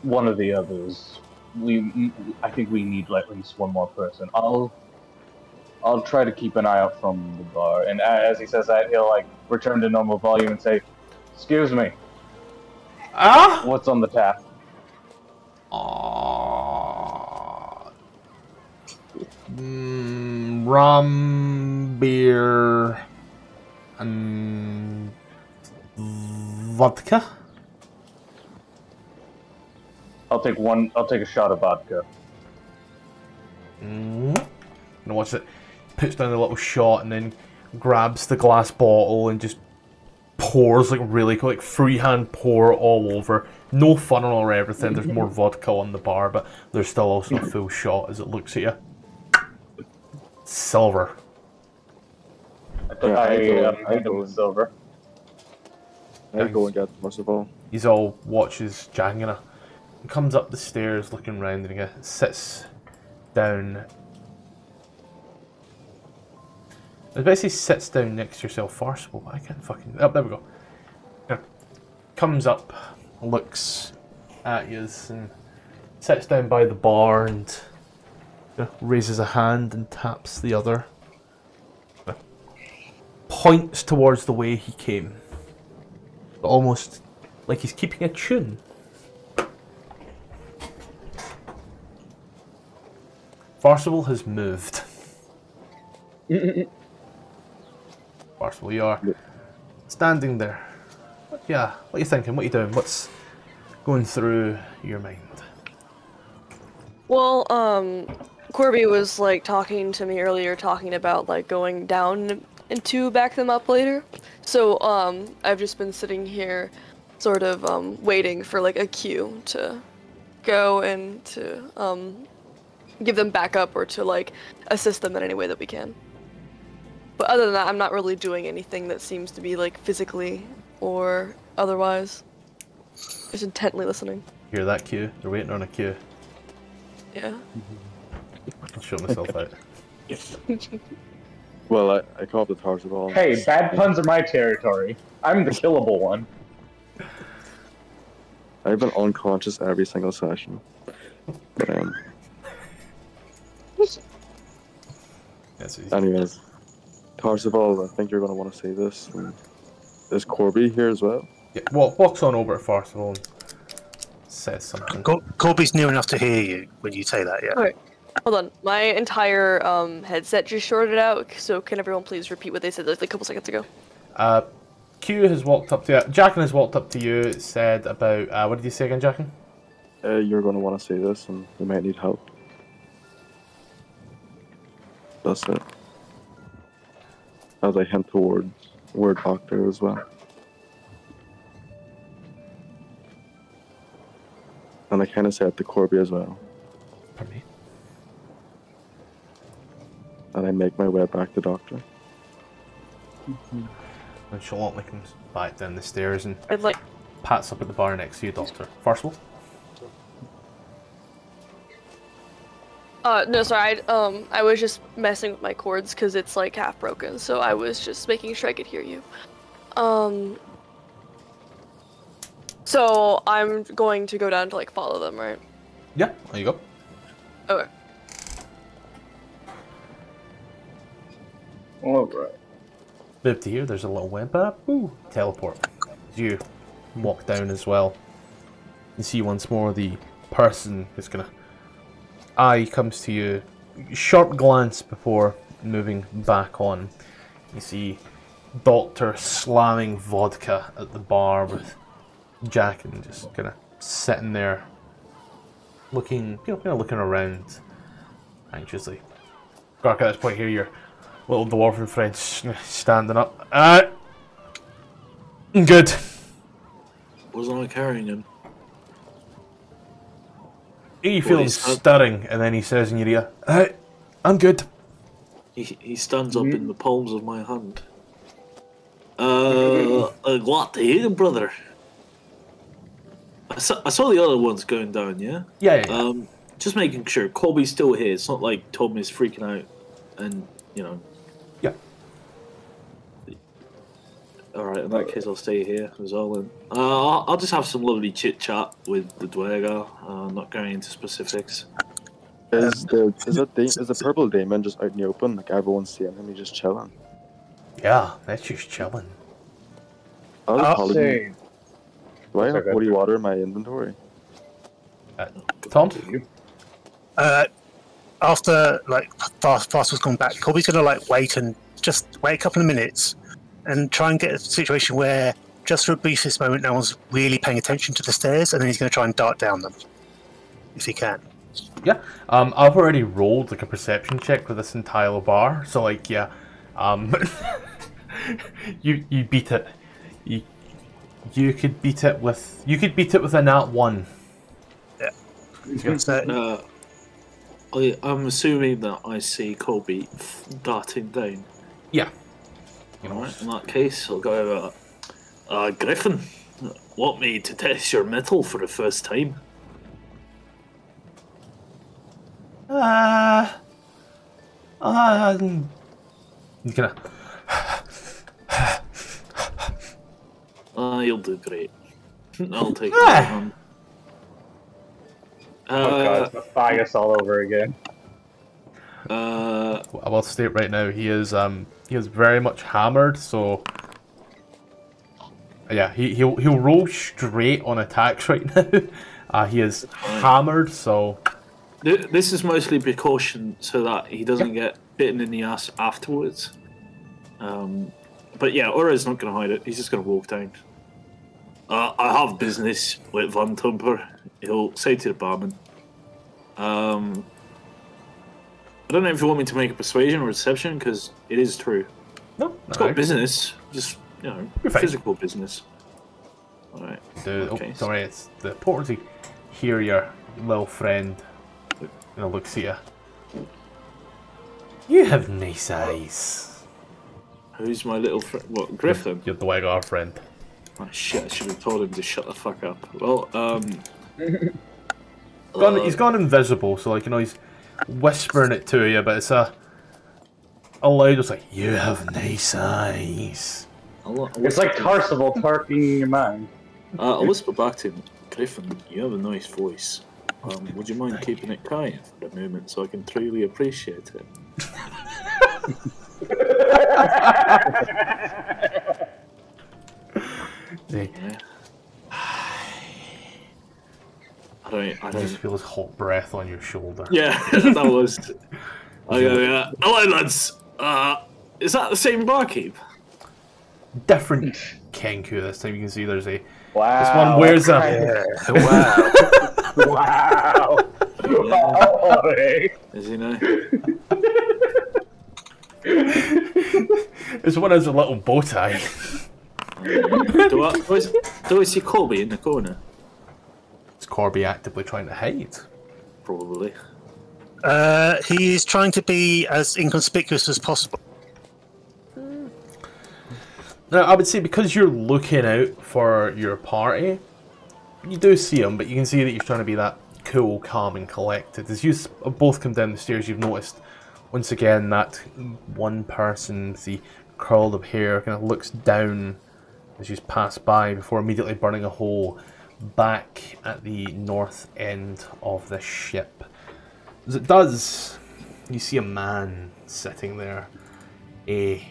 one of the others? I think we need like, at least one more person. I'll try to keep an eye out from the bar. And as he says that, he'll like return to normal volume and say, "Excuse me, what's on the tap?" Rum, beer, and vodka. I'll take one. I'll take a shot of vodka. And what's it? Puts down a little shot and then grabs the glass bottle and just pours like really quick, like freehand pour all over. No funnel or everything. There's more vodka on the bar, but there's still also a full shot as it looks at you. Silver. I go silver. I go and get most of all. He's all watches Jangina. He comes up the stairs looking round and he sits down. I was about to say sits down next to yourself first, but I can't fucking... Oh, there we go. Here. Comes up, looks at you and sits down by the bar and raises a hand and taps the other. Points towards the way he came. Almost like he's keeping a tune. Farcival has moved. Farcival, you are standing there. Yeah, what are you thinking? What are you doing? What's going through your mind? Well, Corby was like talking to me earlier, talking about like going down and to back them up later. So I've just been sitting here sort of waiting for like a cue to go and to give them back up or to like assist them in any way that we can. But other than that, I'm not really doing anything that seems to be like physically or otherwise. Just intently listening. Hear that cue? They're waiting on a cue. Yeah. I'll show myself out. Well, I call it the Farcival. Hey, bad puns are my territory. I'm the killable one. I've been unconscious every single session. But anyways, Farcival, I think you're going to want to say this. And is Corby here as well? Yeah, well, walks on over to Farcival and says something. Corby's near enough to hear you when you say that, yeah. All right. Hold on, my entire headset just shorted out, so can everyone please repeat what they said like a couple seconds ago? Q has walked up to you, Jackin has walked up to you, said about, what did you say again, Jackin? You're going to want to say this, and you might need help. That's it. As I hint towards Word Doctor as well. And I kind of say it to Corby as well. For me? And I make my way back to Doctor. And Charlotte comes back down the stairs and pats up at the bar next to you, Doctor. Farcival? No, sorry, I was just messing with my cords because it's like half broken, so I was just making sure I could hear you. So I'm going to go down to like follow them, right? Yeah, there you go. Okay. Alright. Move to here, there's a little web up. Ooh, teleport. You walk down as well. You see once more the person is gonna... Eye comes to you. Sharp glance before moving back on. You see Doctor slamming vodka at the bar with Jack and just kind of sitting there looking, you know, kind of looking around anxiously. Gark, at this point here, you're little dwarven friend standing up. Good. Wasn't I carrying him? He feels stirring, and then he says in your ear, I'm good. He stands up in the palms of my hand. I'm glad to hear him, brother. I saw the other ones going down, yeah? Yeah. Just making sure, Colby's still here. It's not like Tom is freaking out and, you know. Alright, in that case I'll stay here as well then. I'll just have some lovely chit-chat with the Dwergar, not going into specifics. Is the purple demon just out in the open? Like everyone's seeing him, he's just chilling. Yeah, that's just chilling. I'll say... Do I have 40 water in my inventory? Tom? After, like, Farcival's gone back, Corby's gonna, like, wait a couple of minutes and try and get a situation where just for a briefest moment no one's really paying attention to the stairs, and then he's going to try and dart down them. if you can. Yeah, I've already rolled like a perception check for this entire bar, so like yeah, you beat it. You could beat it with a nat 1. Yeah. I'm assuming that I see Colby darting down. Yeah. Alright, in that case, I'll go over. Griffin, want me to test your mettle for the first time? You're gonna... you'll do great. I'll take that one. Oh god, it's Matthias all over again. I will state right now, he is very much hammered, so yeah, he'll roll straight on attacks right now. He is hammered, so this is mostly precaution so that he doesn't get bitten in the ass afterwards. But yeah, Aura's not going to hide it. He's just going to walk down. I have business with Vanthumper. He'll say to the barman. I don't know if you want me to make a persuasion or reception, because it is true. No, it's got business. Just, you know, physical business. Alright. Oh, sorry, it's the porter to hear your little friend. You know, looks at you. You have nice eyes. Who's my little friend? What, Griffin? You're the Dwegar friend. Oh shit, I should have told him to shut the fuck up. Well, he's gone invisible, so like, you know, he's whispering it to you, but it's a loud, it's like, you have nice eyes. It's like Tarcival talking in your mind. I'll whisper back to him, Griffin, you have a nice voice. Would you mind keeping it quiet for a moment so I can truly appreciate it? Yeah. I don't just feel his hot breath on your shoulder. Yeah, that was. Hello, lads. Is that the same barkeep? Different Kenku this time. You can see there's a. Wow. This one wears a. Wow. Wow. Wow. Is he now? This one has a little bow tie. Do I see Corby in the corner? Is Corby actively trying to hide? Probably. He is trying to be as inconspicuous as possible. Now, I would say because you're looking out for your party, you do see him, but you can see that he's trying to be that cool, calm, and collected. As you both come down the stairs, you've noticed once again that one person, the curled up hair, kind of looks down as she's passed by before immediately burning a hole back at the north end of the ship. As it does, you see a man sitting there, a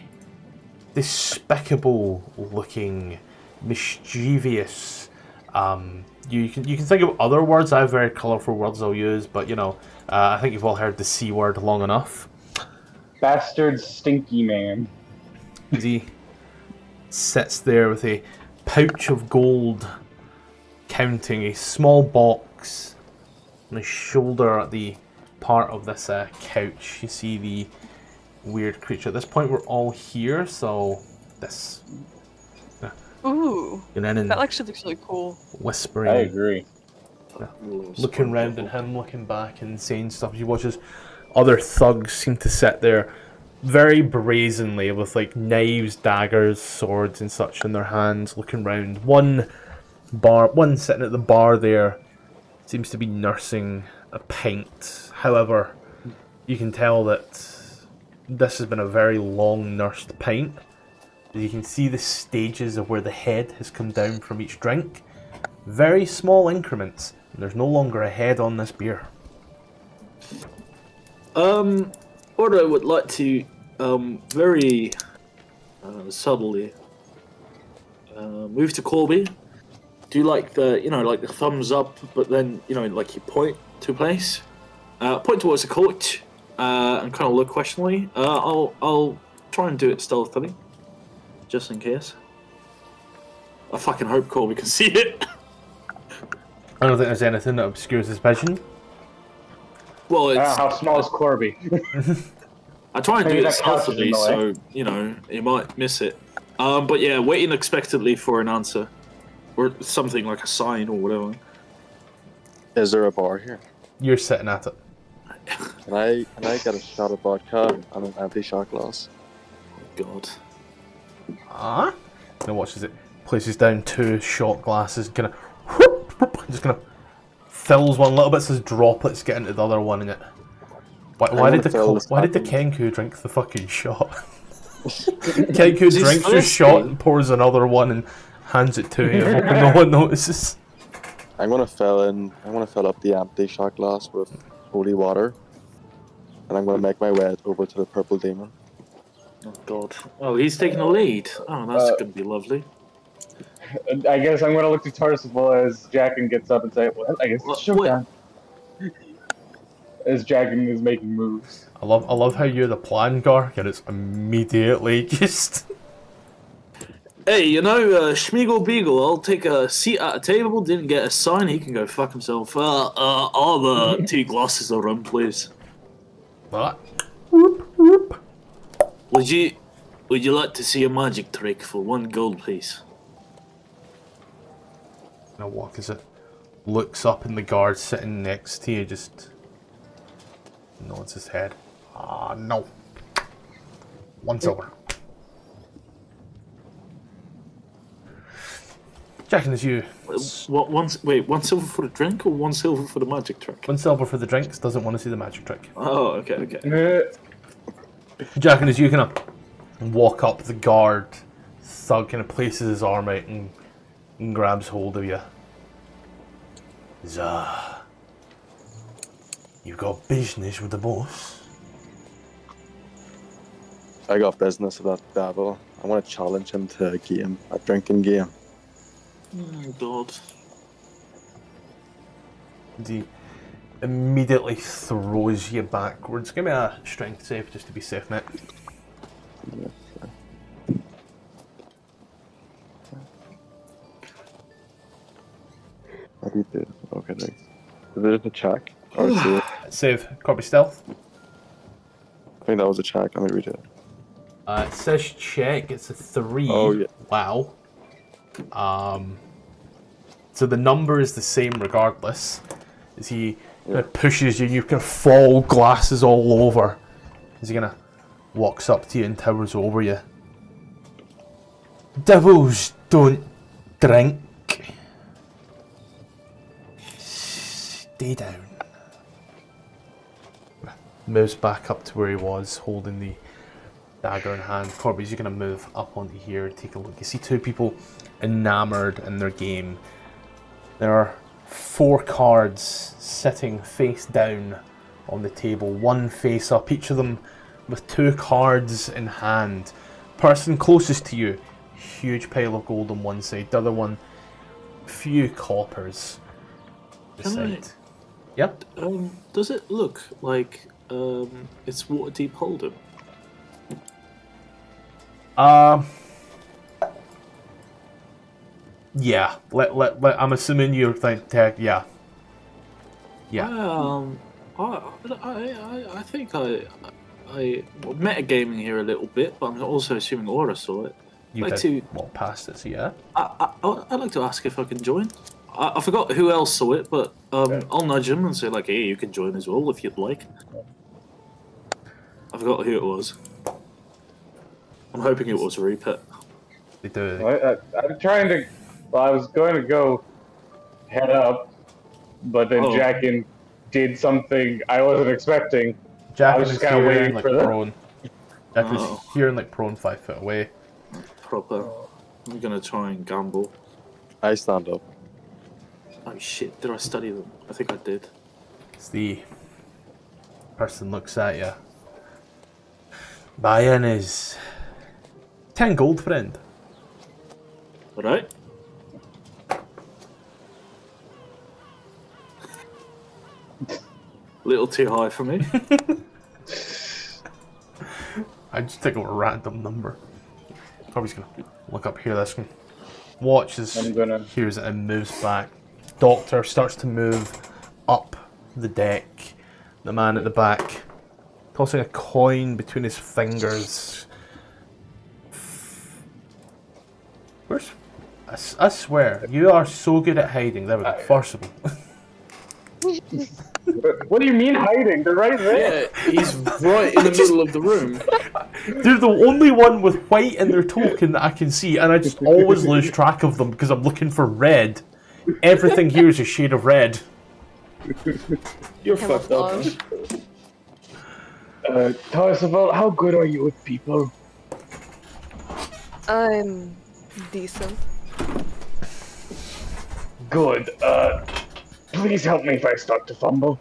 despicable looking, mischievous, you can think of other words. I have very colourful words I'll use, but you know, I think you've all heard the C word long enough. Bastard stinky man. As he sits there with a pouch of gold, counting a small box on his shoulder at the part of this couch. You see the weird creature. At this point, we're all here, so this. Ooh, that actually looks really cool. Whispering. I agree. Looking round at him, looking back and saying stuff. As you watch as other thugs seem to sit there very brazenly with like knives, daggers, swords and such in their hands, looking round. One sitting at the bar there seems to be nursing a pint. However, you can tell that this has been a very long nursed pint. You can see the stages of where the head has come down from each drink. Very small increments. And there's no longer a head on this beer. Ordo would like to very subtly move to Corby. Do like the, you know, like the thumbs up, but then, you know, like you point to a place, point towards the coach, and kind of look questioningly. I'll try and do it stealthily, just in case. I fucking hope Corby can see it. I don't think there's anything that obscures his vision. Well, it's... how small is Corby? I try and do it stealthily, so, you know, you might miss it. But yeah, waiting expectantly for an answer. Or something like a sign or whatever. Is there a bar here? You're sitting at it. Can I get a shot of vodka and an empty shot glass? Oh, God. Ah? Now watches it. Places down two shot glasses, gonna... Whoop, whoop, just gonna... Fills one little bit, so droplets get into the other one in it. Why did the Kenku drink the fucking shot? Kenku drinks the shot and pours another one and hands it to him, hoping no one notices. I'm gonna fill up the empty shot glass with holy water, and I'm gonna make my way over to the purple demon. Oh God! Oh, he's taking the lead. Oh, that's gonna be lovely. I guess I'm gonna look to Tarsible as Jacken gets up and say, "Well, I guess it's showdown." As Jagan is making moves. I love how you're the plan, Gark, and it's immediately just... Hey, you know, Schmeagle Beagle, I'll take a seat at a table, didn't get a sign, he can go fuck himself. All the tea glasses are run, please. What? Would you like to see a magic trick for 1 gold, please? Now walk as it looks up in the guard sitting next to you, just... nods his head. Ah, no. 1 silver. Jackin, it's you. What? Wait, one silver for the drink or 1 silver for the magic trick? 1 silver for the drinks. Doesn't want to see the magic trick. Oh, okay, okay. Jackin, as you kind of walk up, the guard thug kind of places his arm out and grabs hold of you. Zah. You got business with the boss? I got business with that devil. I want to challenge him to a game, a drinking game. Oh, God. He immediately throws you backwards. Give me a strength save just to be safe, mate. How do you do? Okay, thanks. Is it a check? Save. Copy stealth. I think that was a check. Let me read it. It says check. It's a 3. Oh, yeah. Wow. So the number is the same regardless. As he kind of pushes you, you can fall glasses all over. As he kind of walks up to you and towers over you. Devils don't drink. Stay down. Moves back up to where he was, holding the dagger in hand. Corby's, you're going to move up onto here and take a look. You see two people enamoured in their game. There are 4 cards sitting face down on the table, 1 face up, each of them with 2 cards in hand. Person closest to you, huge pile of gold on one side, the other one, few coppers. Yep. Does it look like... it's Waterdeep Hold'em. Yeah. I'm assuming you're thinking tech. Yeah. Yeah. I think I metagaming here a little bit, but I'm also assuming Aura saw it. You like did to walk past it, so yeah. I'd like to ask if I can join. I forgot who else saw it, but yeah. I'll nudge him and say like, "Hey, you can join as well if you'd like." I forgot who it was. I'm hoping it was Rupert. They do. I'm trying to... Well, I was going to go head up, but then Jackin did something I wasn't expecting. Jackin was just kind of waiting for them. Jackin was here and like prone 5 foot away. Proper. I'm going to try and gamble. I stand up. Oh shit, did I study them? I think I did. It's the person looks at you. Buy-in is 10 gold, friend. Alright. Little too high for me. I just take a random number. Probably just gonna look up here this one. Watch as hears it and moves back. Doctor starts to move up the deck. the man at the back, tossing a coin between his fingers. Where's... I swear, you are so good at hiding. There we go, forcible. What do you mean hiding? They're right there. Yeah, he's right in the middle of the room. They're the only one with white in their token that I can see, and I just always lose track of them because I'm looking for red. Everything here is a shade of red. You're fucked up. Tell us about how good are you with people? I'm decent. Good. Please help me if I start to fumble.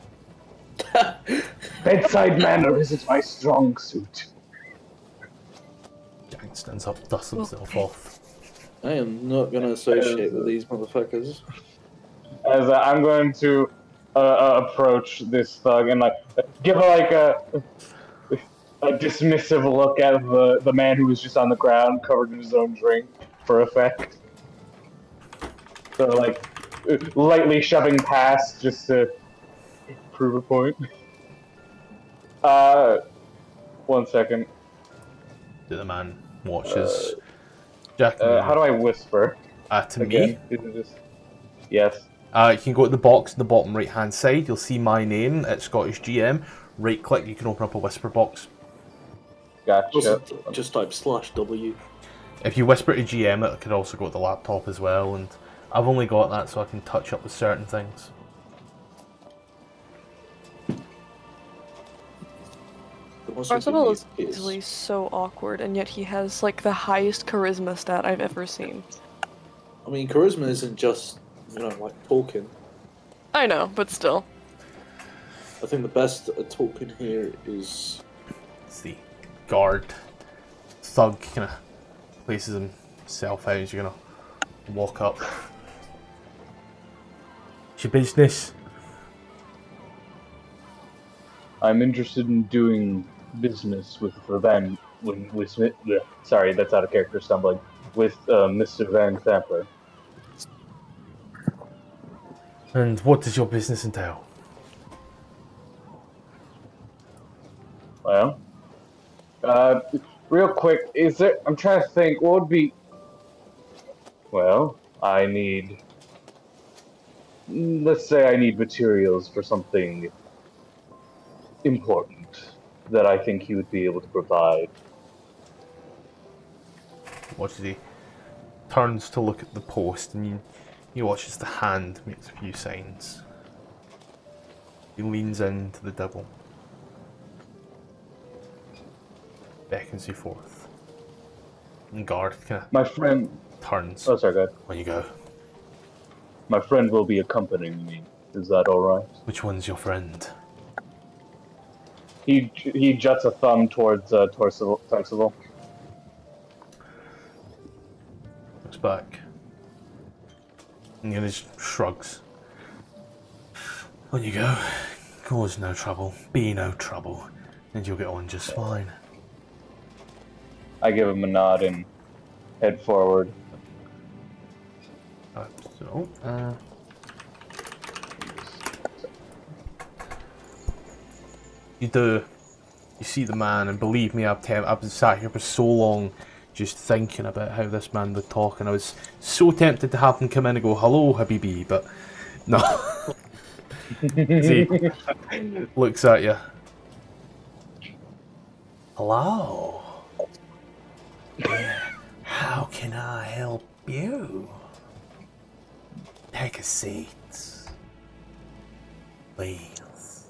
Bedside manner isn't my strong suit. Gang stands up, dusts himself off. I am not going to associate with these motherfuckers. As I'm going to approach this thug and like give like a dismissive look at the man who was just on the ground covered in his own drink for effect. So like. Lightly shoving past just to prove a point. 1 second. The man watches. Jack. How do I whisper? To again? Me? Yes. You can go to the box in the bottom right hand side. You'll see my name at Scottish GM. Right click, you can open up a whisper box. Gotcha. Just type /W. If you whisper to GM, it could also go to the laptop as well. And I've only got that so I can touch up with certain things. Arsenal is easily so awkward, and yet he has like the highest charisma stat I've ever seen. I mean, charisma isn't just, you know, like talking. I know, but still. I think the best at talking here is... It's the guard thug kind of places himself out as you're going to walk up. What's your business? I'm interested in doing business with sorry, that's out of character stumbling. With Mr. Vanthumper. And what does your business entail? Well, real quick, is there? I'm trying to think. What would be? Well, I need. Let's say I need materials for something important that I think he would be able to provide. Watches he turns to look at the post, and he watches the hand makes a few signs. He leans into the devil, beckons you forth, and guard kind of my friend turns. Oh, sorry, guys. Where you go? My friend will be accompanying me. Is that all right? Which one's your friend? He juts a thumb towards Torcival. Looks back. And he just shrugs. On you go. Cause no trouble. Be no trouble. And you'll get on just fine. I give him a nod and head forward. So, you see the man, and believe me, I've been sat here for so long just thinking about how this man would talk, and I was so tempted to have him come in and go, hello, Habibi, but no. See, looks at you. Hello. How can I help you? Take a seat, please.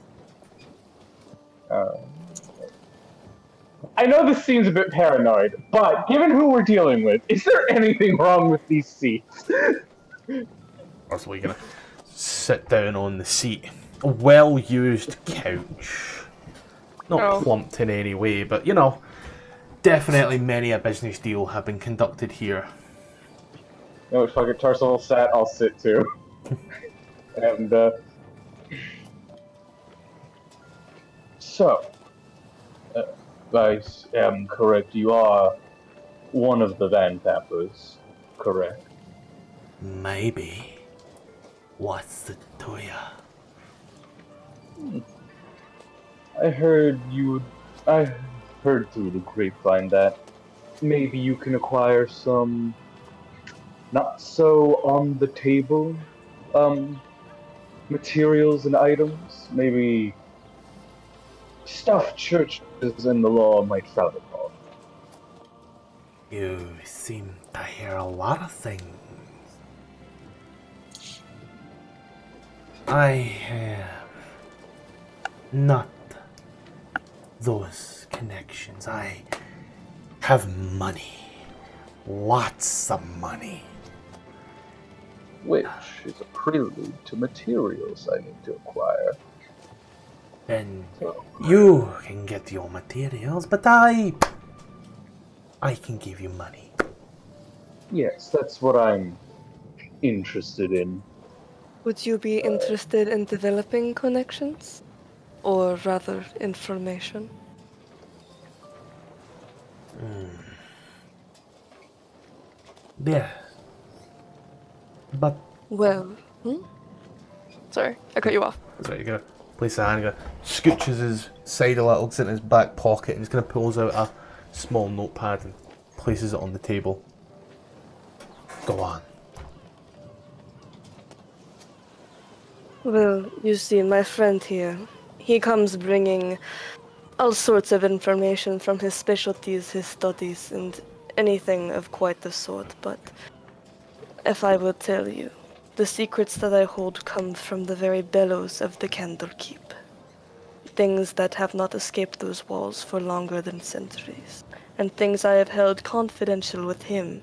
I know this seems a bit paranoid, but given who we're dealing with, is there anything wrong with these seats? Also, you're gonna sit down on the seat. A well-used couch. Not plumped in any way, but, you know, definitely many a business deal have been conducted here. No, fuck it, Tarcel sat, I'll sit too. And, So, I am correct, you are one of the Vanthumpers, correct? Maybe. What's the to ya? I heard through the grapevine that maybe you can acquire some not so on the table materials and items. Maybe stuff churches and the law might travel on. You seem to hear a lot of things. I have not those connections. I have money. Lots of money. Which is a prelude to materials I need to acquire. And you can get your materials, but I can give you money. Yes, that's what I'm interested in. Would you be interested in developing connections? Or rather, information? Yeah. But... Well... Sorry, I cut you off. That's right, you're gonna place a hand, scooches his side a little, looks in his back pocket, and he's gonna pulls out a small notepad and places it on the table. Go on. Well, you see, my friend here, he comes bringing all sorts of information from his specialties, his studies, and anything of quite the sort, but if I will tell you, the secrets that I hold come from the very bellows of the Candlekeep. Things that have not escaped those walls for longer than centuries, and things I have held confidential with him,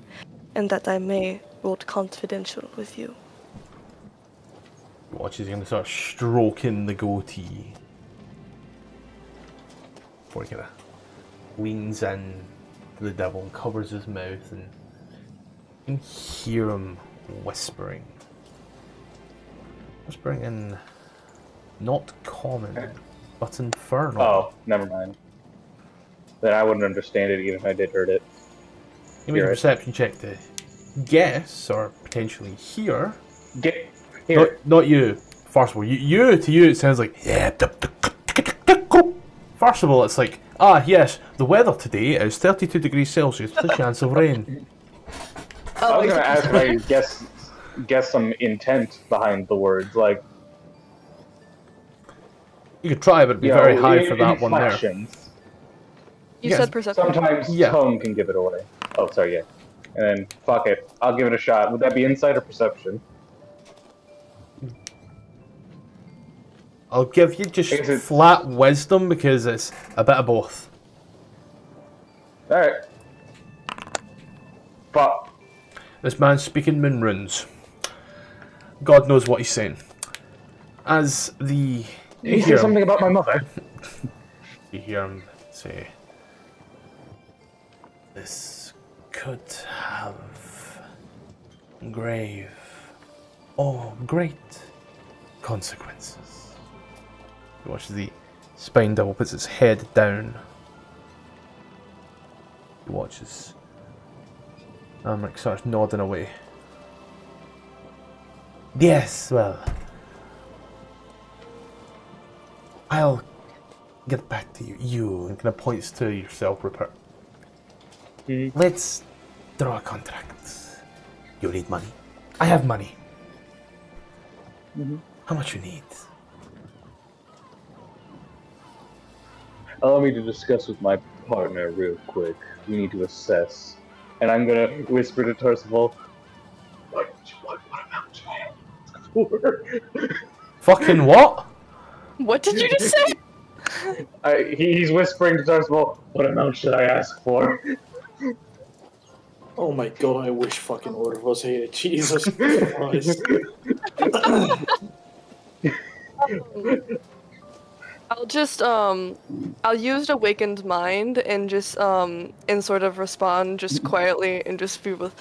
and that I may hold confidential with you. Watch, he's going to start stroking the goatee. Before he kind of leans in to the devil and covers his mouth, and you can hear him whispering. Whispering in not common, but infernal. Oh, never mind. Then I wouldn't understand it even if I did heard it. You made a perception check to guess, or potentially hear. Get. Not you. First of all, to you it sounds like, yeah. First of all, it's like, ah yes, the weather today is 32 degrees Celsius with a chance of rain. I was gonna ask if I could guess some intent behind the words, like. You could try, but it'd be very high for that one there. You said perception. Sometimes tone can give it away. Oh, sorry, yeah. And then fuck it, I'll give it a shot. Would that be insight or perception? I'll give you just flat wisdom because it's a bit of both. Alright. But this man's speaking in runes. God knows what he's saying. As the... He said something about my mother. You hear him say... This could have... grave... or great... consequences. Watch as the spine devil puts its head down. He watches. Amrik starts nodding away. Yes, well. I'll get back to you. And kind of points to yourself, Rupert. Let's draw a contract. You need money. I have money. How much you need? Allow me to discuss with my partner real quick. We need to assess. And I'm gonna whisper to Tarcival, what amount do I have for? Fucking what? What did you just say? He's whispering to Tarcival, what amount should I ask for? Oh my god, I wish fucking order was here. Jesus Christ. I'll just, I'll use Awakened Mind and just, and sort of respond just quietly and just be with,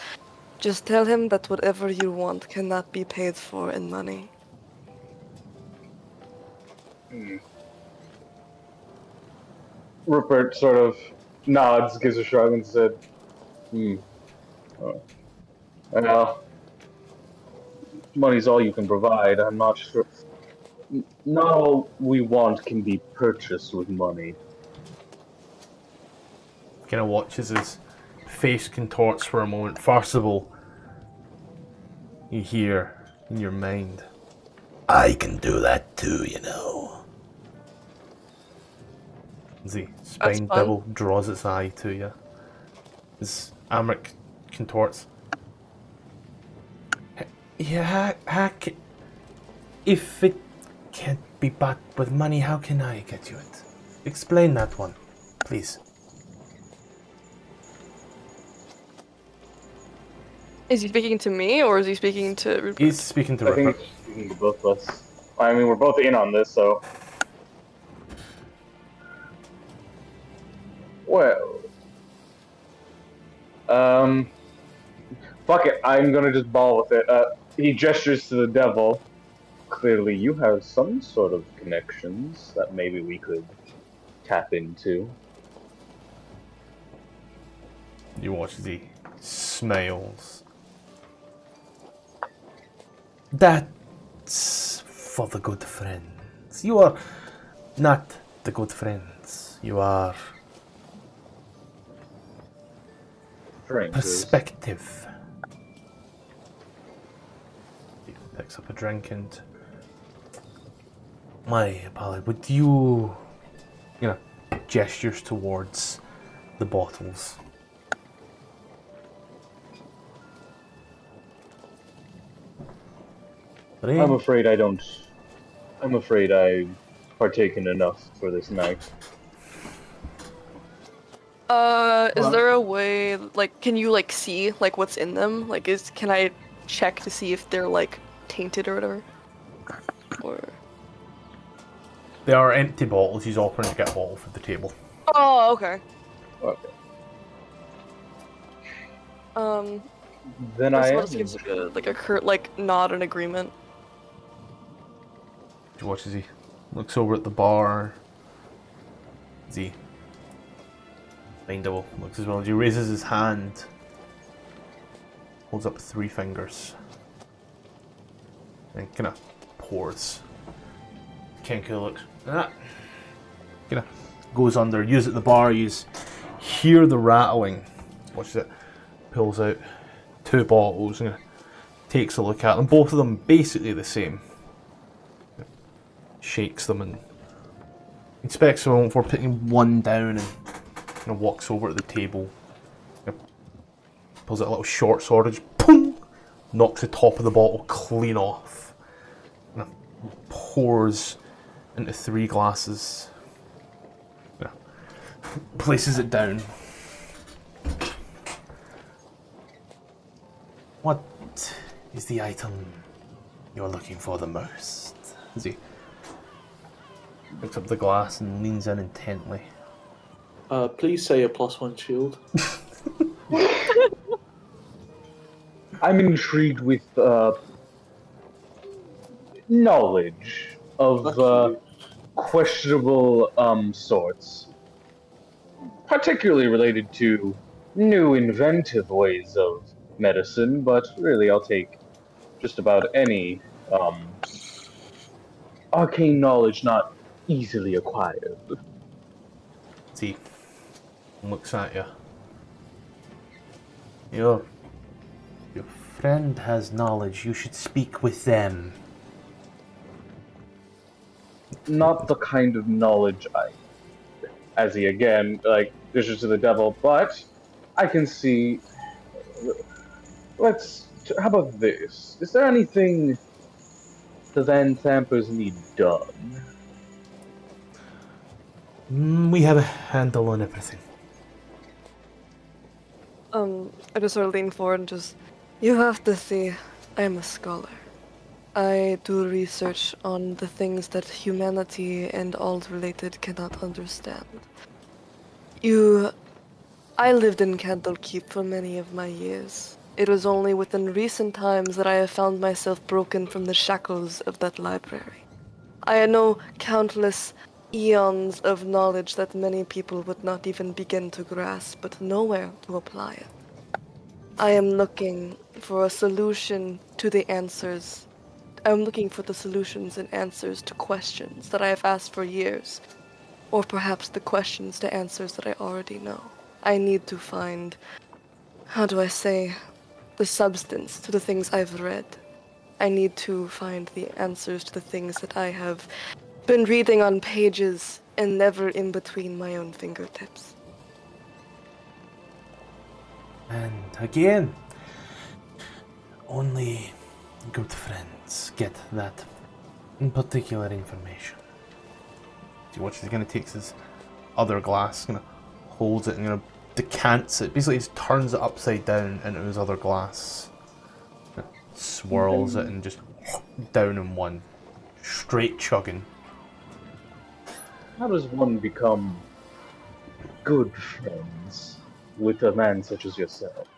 just tell him that whatever you want cannot be paid for in money. Rupert sort of nods, gives a shrug and said, money's all you can provide, I'm not sure. No, we want can be purchased with money. Kind of watches his face contorts for a moment. First of all, you hear in your mind, I can do that too, you know. The spine devil draws its eye to you. As Amrik contorts, yeah, if it can't be backed with money, how can I get you it? Explain that one, please. Is he speaking to me, or is he speaking to Rupert? He's speaking to Rupert. I think he's speaking to both of us. I mean, we're both in on this, so... Well... Fuck it, I'm gonna just ball with it. He gestures to the devil. Clearly you have some sort of connections that maybe we could tap into. You watch the smiles. That's for the good friends. You are not the good friends. You are strangers. Perspective. He picks up a drink and... My apologies. Would you... You know, gestures towards the bottles. I'm afraid I don't... I'm afraid I've partaken enough for this night. Is there a way, like, can you, like, see, like, what's in them? Like, is, can I check to see if they're, like, tainted or whatever? Or... There are empty bottles. He's offering to get a bottle for the table. Oh, okay. Okay. Then I am... gives like, a curt, like, nod in agreement. He watches, he looks over at the bar. Z. Mindable looks as well. He raises his hand. Holds up 3 fingers. And kind of pours. Kenko looks at that. Kind of goes under. Use at the bar. You hear the rattling. Watches it. Pulls out 2 bottles and takes a look at them. Both of them basically the same. Shakes them and inspects them before putting one down and walks over to the table. Pulls out a little short sword, boom! Knocks the top of the bottle clean off. And pours into 3 glasses. Places it down. What is the item you're looking for the most? As he picks up the glass and leans in intently. Please say a +1 shield. I'm intrigued with knowledge of questionable sorts, particularly related to new inventive ways of medicine, but really I'll take just about any arcane knowledge not easily acquired. See, looks at you. Your friend has knowledge. You should speak with them. Not the kind of knowledge I... As he again, like, dishes to the devil, but I can see... Let's... How about this? Is there anything the Vanthumpers need done? We have a handle on everything. I just sort of lean forward and just... You have to see, I'm a scholar. I do research on the things that humanity and all related cannot understand. I lived in Candlekeep for many of my years. It was only within recent times that I have found myself broken from the shackles of that library. I know countless eons of knowledge that many people would not even begin to grasp, but nowhere to apply it. I am looking for a solution to the answers I'm looking for the solutions and answers to questions that I have asked for years, or perhaps the questions to answers that I already know. I need to find, how do I say, the substance to the things I've read. I need to find the answers to the things that I have been reading on pages and never in between my own fingertips. And again, only good friends get that particular information. See what she kind of takes his other glass, kind of holds it and kind of decants it. Basically, just turns it upside down into his other glass, swirls it, and just down in one, straight chugging. How does one become good friends with a man such as yourself?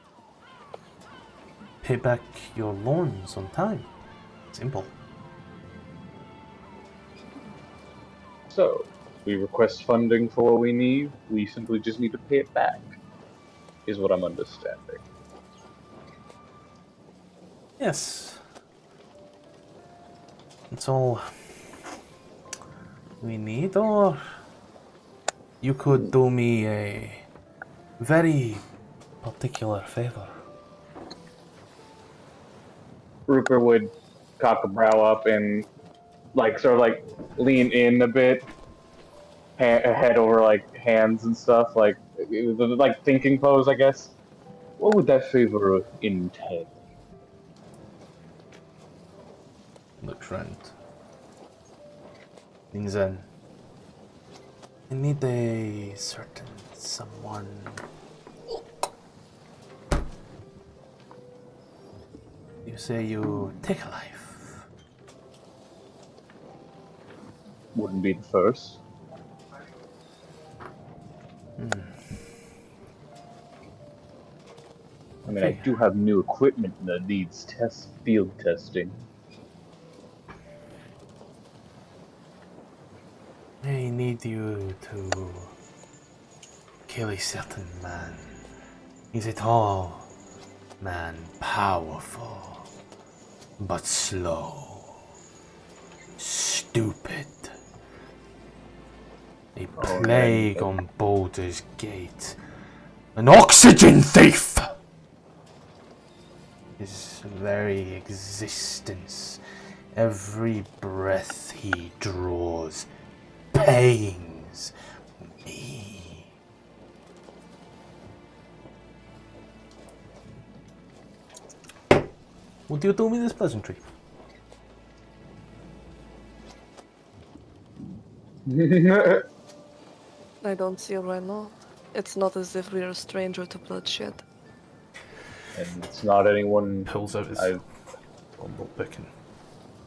Pay back your loans on time. Simple. So, we request funding for what we need, we simply just need to pay it back, is what I'm understanding. Yes. That's all we need, or you could do me a very particular favor. Rupert would cock a brow up and sort of lean in a bit, head over hands and stuff, like thinking pose, I guess. What would that favor entail? Looks round. Things in. I need a certain someone. You say you take a life. Wouldn't be the first. I mean, I do have new equipment that needs field testing. I need you to kill a certain man. He's a tall man, powerful, but slow, stupid. A plague on Baldur's Gate. An oxygen thief! His very existence, every breath he draws, pains me. Would you do me this pleasantry? I don't see why not. It's not as if we're a stranger to bloodshed. And it's not anyone... Pulls out his notebook and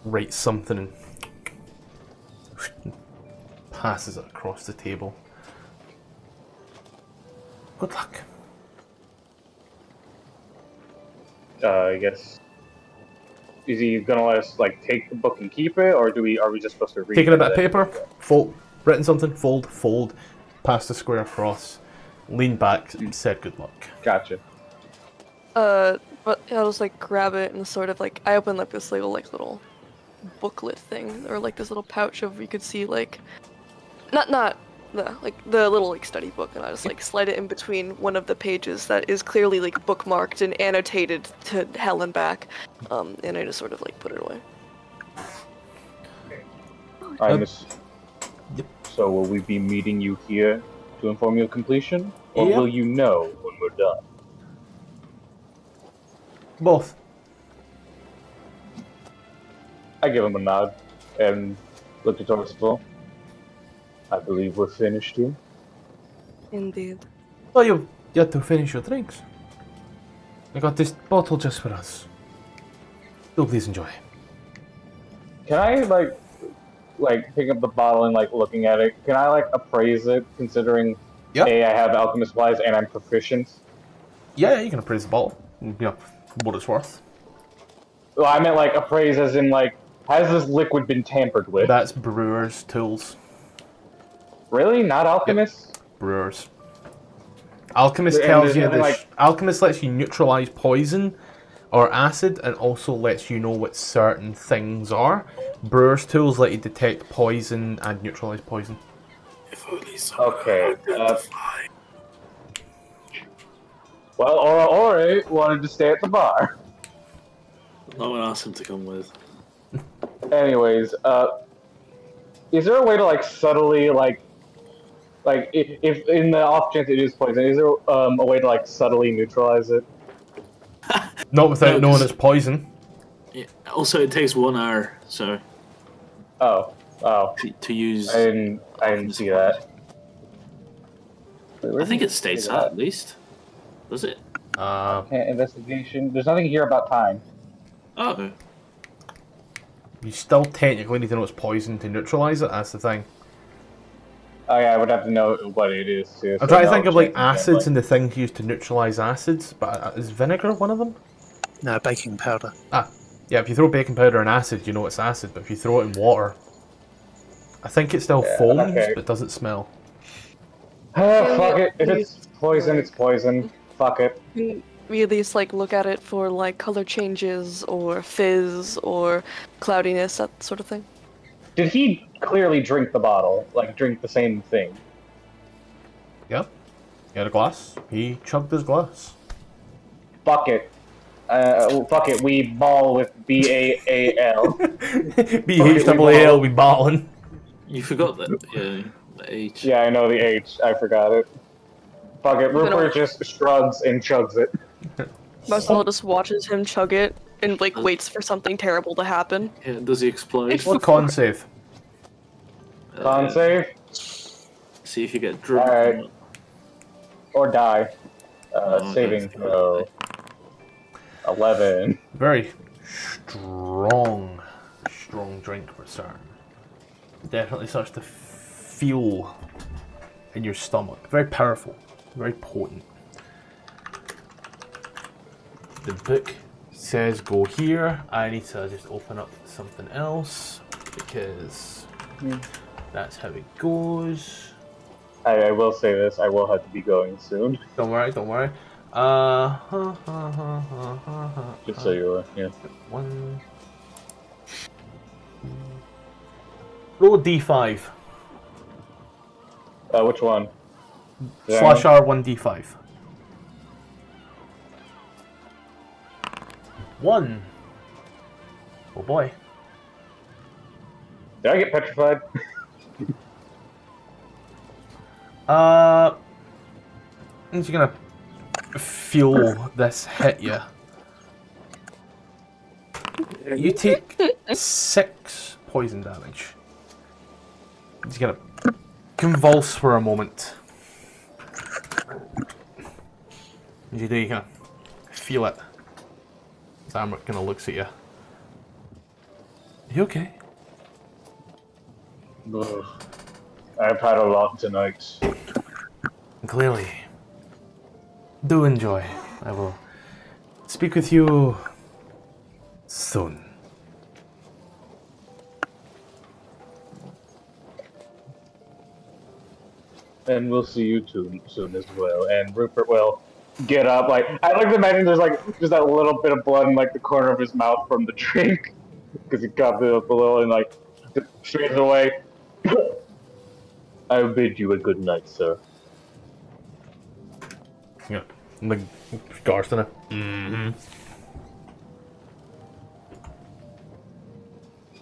writes something and passes it across the table. Good luck. I guess... Is he gonna let us, take the book and keep it, or are we just supposed to read it? Taking a bit of paper, fold, written something, fold, pass the square across, lean back, and said good luck. Gotcha. But I'll just grab it and sort of I open up this little booklet thing, or this little pouch of, you could see the little study book, and I just slide it in between one of the pages that is clearly bookmarked and annotated to hell and back, and I just sort of put it away. Yep. So will we be meeting you here to inform you of completion, or will you know when we're done? Both. I give him a nod and look at Torresville. I believe we're finished here. Indeed. Well, you got to finish your drinks. I got this bottle just for us. Do please enjoy. Can I pick up the bottle and looking at it? Can I appraise it, considering A, I have alchemist wise and I'm proficient? Yeah, you can appraise the bottle. You know what it's worth. Well, I meant appraise as in has this liquid been tampered with? That's brewer's tools. Really? Not alchemists? Yep. Brewers. Alchemist tells you this. Alchemist lets you neutralize poison, or acid, and also lets you know what certain things are. Brewer's tools let you detect poison and neutralize poison. If only someone identified. Well, Aura Ore wanted to stay at the bar. No one asked him to come with. Anyways, is there a way to subtly like if in the off chance it is poison, is there a way to subtly neutralize it? Not without knowing it's poison. Yeah. Also, it takes 1 hour, so. Oh. To use. I didn't see that. Wait, I think it states that at least. Does it? Investigation. There's nothing here about time. Oh. You still technically need to know it's poison to neutralize it. That's the thing. Oh yeah, I would have to know what it is too. I'm trying to think of like acids and the things used to neutralize acids, but is vinegar one of them? No, baking powder. Ah, yeah. If you throw baking powder in acid, you know it's acid. But if you throw it in water, I think it still foams, but doesn't smell. Oh, fuck it! If it's poison, it's poison. Fuck it. We at least look at it for color changes or fizz or cloudiness, that sort of thing. Did he clearly drink the bottle? Drink the same thing? Yep. He had a glass. He chugged his glass. Fuck it. Fuck it. We ball with B-A-A-L. B-H-A-A-L. We ballin'. You forgot that. Yeah. The H. Yeah, I know the H. I forgot it. Fuck it. Rupert just shrugs and chugs it. Marcel just watches him chug it and waits for something terrible to happen. Yeah, does he explode? It's what con save? Con save. See if you get drunk. Alright. Or die. Saving throw. 11. Very strong drink return. Definitely starts to feel in your stomach. Very powerful. Very potent. The book says go here. I need to just open up something else because that's how it goes. I will say this. I will have to be going soon. Don't worry. Don't worry. Just so you are. Yeah. One. Roll D5. Which one? Slash R1D5. One. Oh boy. Did I get petrified? I'm just gonna feel this hit you. You take 6 poison damage. I'm just gonna convulse for a moment. As you do, you kind of feel it. Amrik kind of looks at you. You okay? Ugh. I've had a lot tonight. Clearly. Do enjoy. I will speak with you soon. And we'll see you too soon as well. And Rupert will get up. I like to imagine there's just that little bit of blood in the corner of his mouth from the drink, because he coughed it up a little and straightened away. I bid you a good night, sir. Yeah, Garson.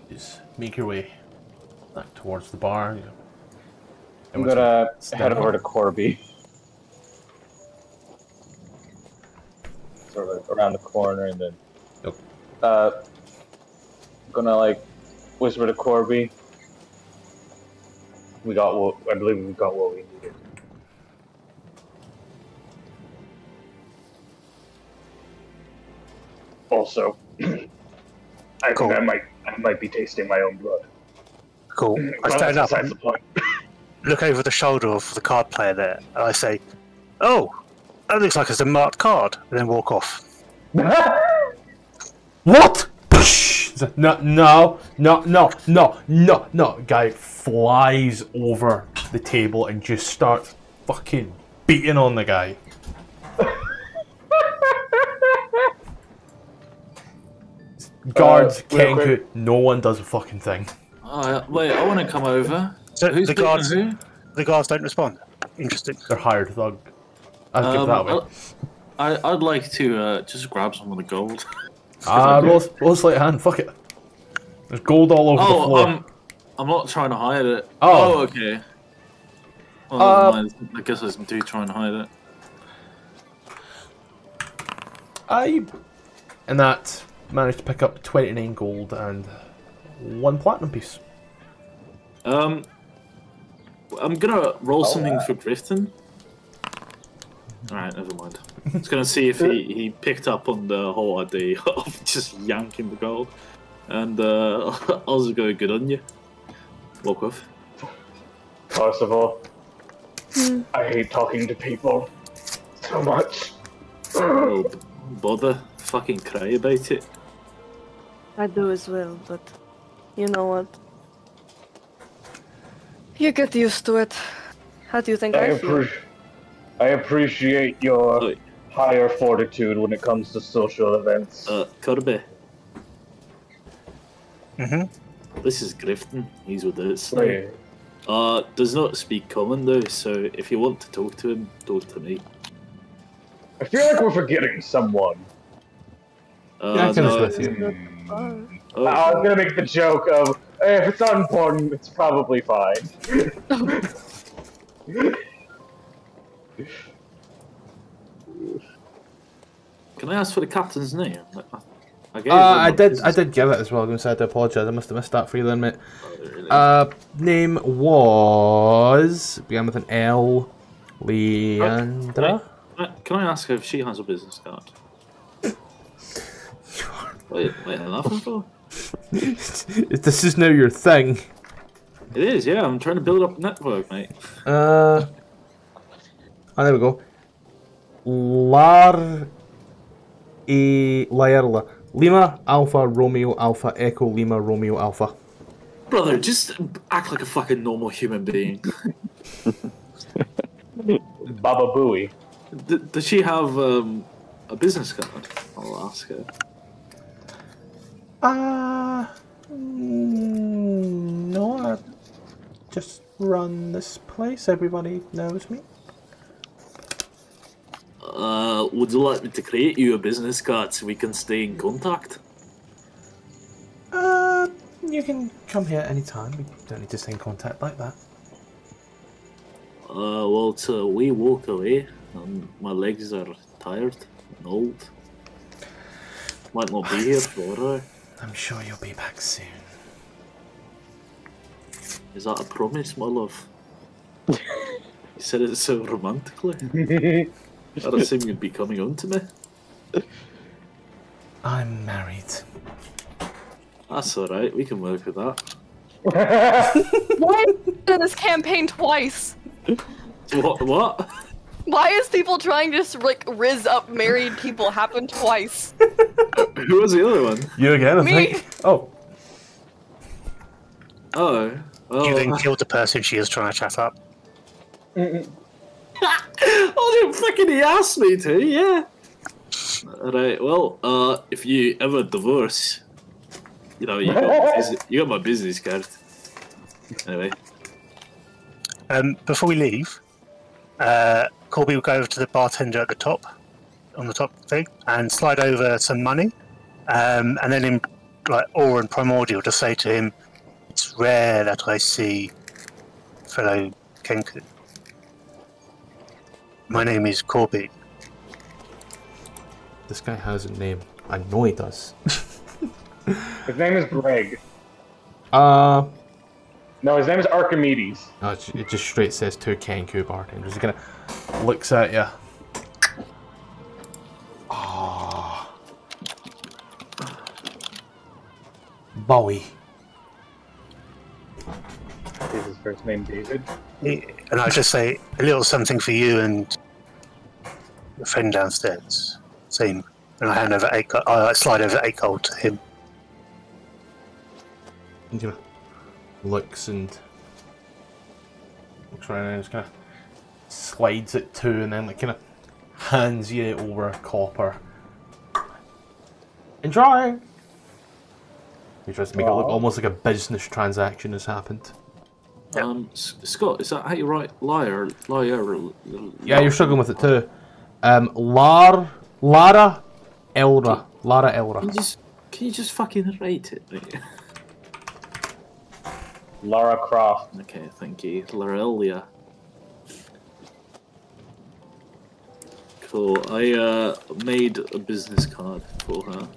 Just make your way back towards the bar. You know. I'm gonna head over to Corby. Sort of around the corner and then... Yep. Gonna whisper to Corby. We got what... I believe we got what we needed. Also... I think I might be tasting my own blood. Cool. I stand up. Besides the point. Look over the shoulder of the card player there, and I say, "Oh, that looks like it's a marked card," and then walk off. What? No! Guy flies over the table and just starts fucking beating on the guy. Guards, Kenku, no one does a fucking thing. Wait, I want to come over. So who's the guards? Who? The guards don't respond. Interesting. They're hired thug. I'd give that away. I'd like to just grab some of the gold. Roll a slight hand. Fuck it. There's gold all over the floor. I'm not trying to hide it. Oh, okay. Well, I guess I do try and hide it. And that managed to pick up 29 gold and 1 platinum piece. I'm gonna roll something for Grifton. Alright, never mind. It's gonna see if he picked up on the whole idea of just yanking the gold. And I'll just go good on you. Walk off. First of all, I hate talking to people so much. Oh, bother. Fucking cry about it. I do as well, but you know what? You get used to it. How do you think I feel? I appreciate your higher fortitude when it comes to social events. Kirby. This is Grifton. He's with us. Right. Does not speak common though, so if you want to talk to him, talk to me. I feel like we're forgetting someone. I was gonna make the joke of, hey, if it's not important, it's probably fine. Can I ask for the captain's name? I did give it as well. I'm going to say I do apologise. I must have missed that for you then, mate. Oh, really? Name was began with an L. Leandra. Can I ask her if she has a business card? Wait, I'm laughing for. This is now your thing. It is, yeah. I'm trying to build up a network, mate. Oh, there we go. Lara Elra. Lima, Alpha, Romeo, Alpha, Echo, Lima, Romeo, Alpha. Brother, just act like a fucking normal human being. Baba Booey. Does she have a business card? I'll ask her. No, I just run this place. Everybody knows me. Would you like me to create you a business card so we can stay in contact? You can come here anytime. We don't need to stay in contact like that. Well, it's a wee walk away, and my legs are tired and old. Might not be here for I'm sure you'll be back soon. Is that a promise, my love? You said it so romantically. I'd assume you'd be coming on to me. I'm married. That's alright, we can work with that. Why have you done this campaign twice? What? Why is people trying to like riz up married people happen twice? Who was the other one? You again, I think. Oh. Oh. Oh. You then killed the person she is trying to chat up. Oh, fucking he asked me to, yeah. Right, well, if you ever divorce, you know, you got my business card. Anyway. Before we leave, Corby will go over to the bartender at the top, on the top thing, and slide over some money. And then in like awe and primordial, just say to him, "It's rare that I see fellow Kenku. My name is Corby." This guy has a name. I know he does. His name is Greg. No, his name is Archimedes. No, it just straight says to Kenku bartenders. He kind of looks at you. Ah, Bowie. Is his first name David? And I just say a little something for you and your friend downstairs. Same. And I hand over 8. I slide over 8 gold to him. He looks around and just kind of slides it to, and then like kind of hands you over a copper. Enjoy. He tries to make it look almost like a business transaction has happened. Yep. Scott, is that how you write Liar? Yeah, you're struggling with it too. Lara Elra. Lara Elra. Can you just fucking write it, mate? Lara Croft. Okay, thank you. Larelia. Cool. I made a business card for her.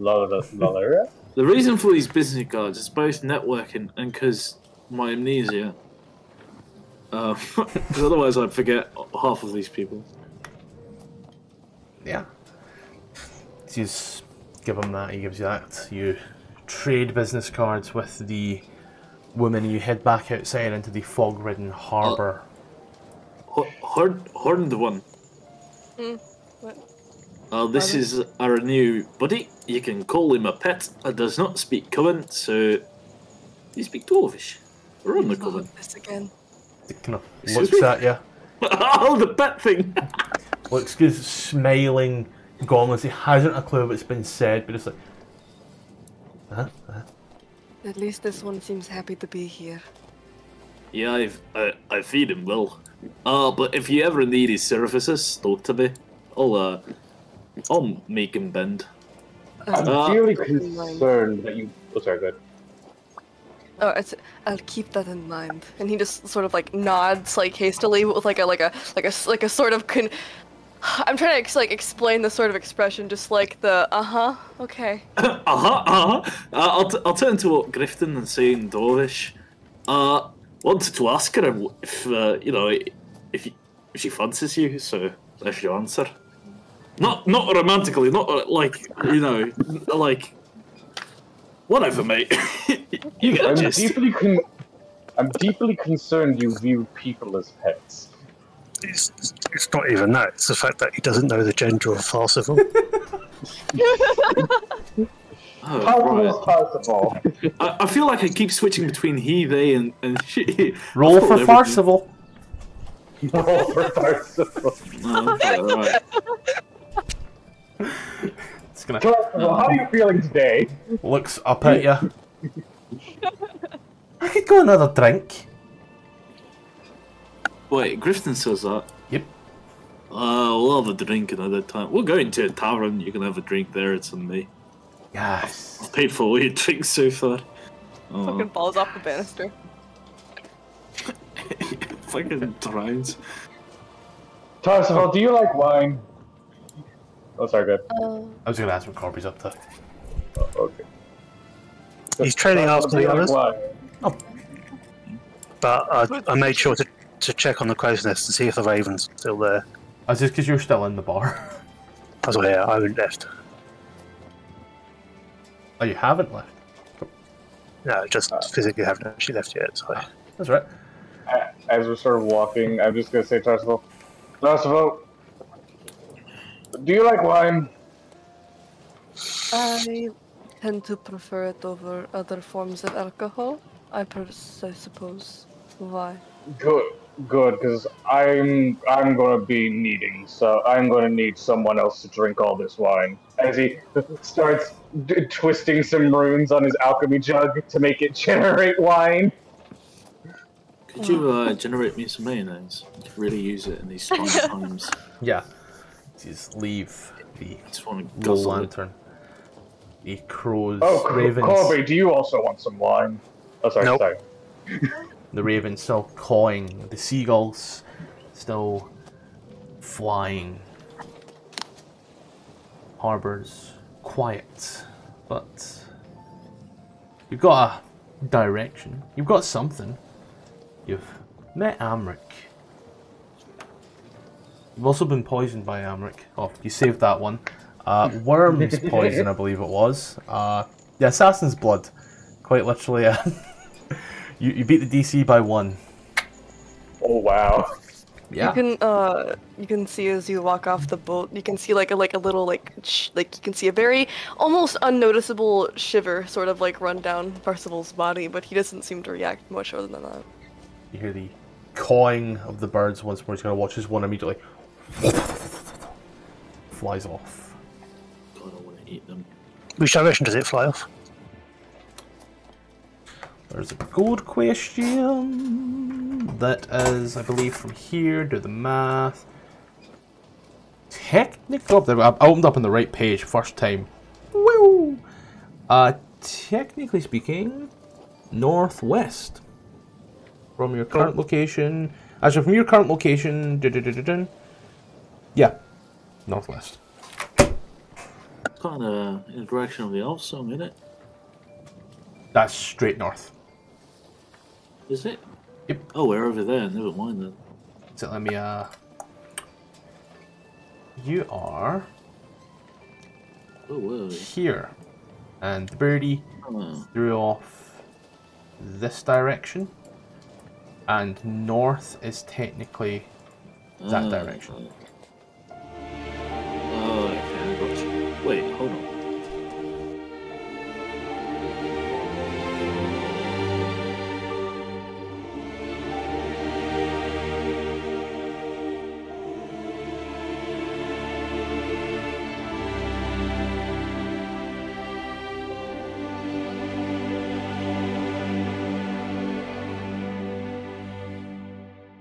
Larelia? The reason for these business cards is both networking and because my amnesia. Because otherwise I'd forget half of these people. Yeah. Just give him that, he gives you that. You trade business cards with the woman and you head back outside into the fog-ridden harbour. Horned one. Mm, what? This is our new buddy. You can call him a pet. It does not speak Coven, so... You speak Dwarvish. We're on the Coven. This again. It kind of looks at you. Oh, the pet thing! Looks good, smiling, goblins. He hasn't a clue what's been said, but it's like... At least this one seems happy to be here. Yeah, I feed him well. But if you ever need his services, talk to me. I'll make him bend. I'm really concerned that you... Oh, sorry, go ahead. Oh, I'll keep that in mind. And he just sort of like nods like hastily with like a sort of I'm trying to explain the sort of expression, just like the okay. I'll turn to Grifton and say in Dwarvish, wanted to ask her if you know if she fancies you, so that's your answer. Not romantically, not like you know, like whatever, mate. You get I'm deeply concerned you view people as pets. It's not even that. It's the fact that he doesn't know the gender of Farcival. Farcival. I feel like I keep switching between he, they, and she. Roll for Farcival. Roll for Farcival. Right. It's gonna. Farcival, how are you feeling today? Looks up at you. I could go another drink. Wait, Grifton says that? Yep. We'll have a drink another time. We're going to a tavern, you can have a drink there, it's on me. Yes. I've paid for all your drinks so far. Fucking falls off the banister. Fucking drowns. Tarsival, do you like wine? Oh, sorry, good. I was going to ask what Corby's up to. Oh, okay. He's trailing after the others. Oh. But I made sure to check on the crow's nest and see if the raven's still there. Oh, is this because you're still in the bar? That's why I haven't left. Oh, you haven't left? No, just physically haven't actually left yet. So. That's right. As we're sort of walking, I'm just going to say, Tarsival, do you like wine? I tend to prefer it over other forms of alcohol, I suppose. Why? Good, because I'm gonna be needing, so I'm gonna need someone else to drink all this wine. As he starts twisting some runes on his alchemy jug to make it generate wine. Could you generate me some mayonnaise? To really use it in these strange times. Yeah. Just leave the low lantern. He crows. Oh, Corby, do you also want some wine? Oh, sorry, nope. Sorry. The raven's still cawing, the seagulls still flying. Harbour's quiet, but you've got a direction. You've got something. You've met Amrik. You've also been poisoned by Amrik. Oh, you saved that one. Worm's poison, I believe it was. The assassin's blood, quite literally. You beat the DC by 1. Oh wow! Yeah. You can see as you walk off the boat. You can see like a little you can see a very almost unnoticeable shiver sort of run down Farcival's body, but he doesn't seem to react much other than that. You hear the cawing of the birds once more. He's gonna watch his one immediately. Flies off. God, I want to eat them. Which direction does it fly off? There's a gold question. That is, I believe, from here. Do the math. Technically, oh, there, I opened up on the right page first time. Woo! Technically speaking, northwest from your current location. Actually, from your current location, yeah, northwest. It's kind of in the direction of the Elfsong, isn't it? That's straight north. Is it? Yep. Oh, we're over there. Never mind then. So let me. You are. Oh, whoa. Here, and the birdie threw off this direction, and north is technically that direction.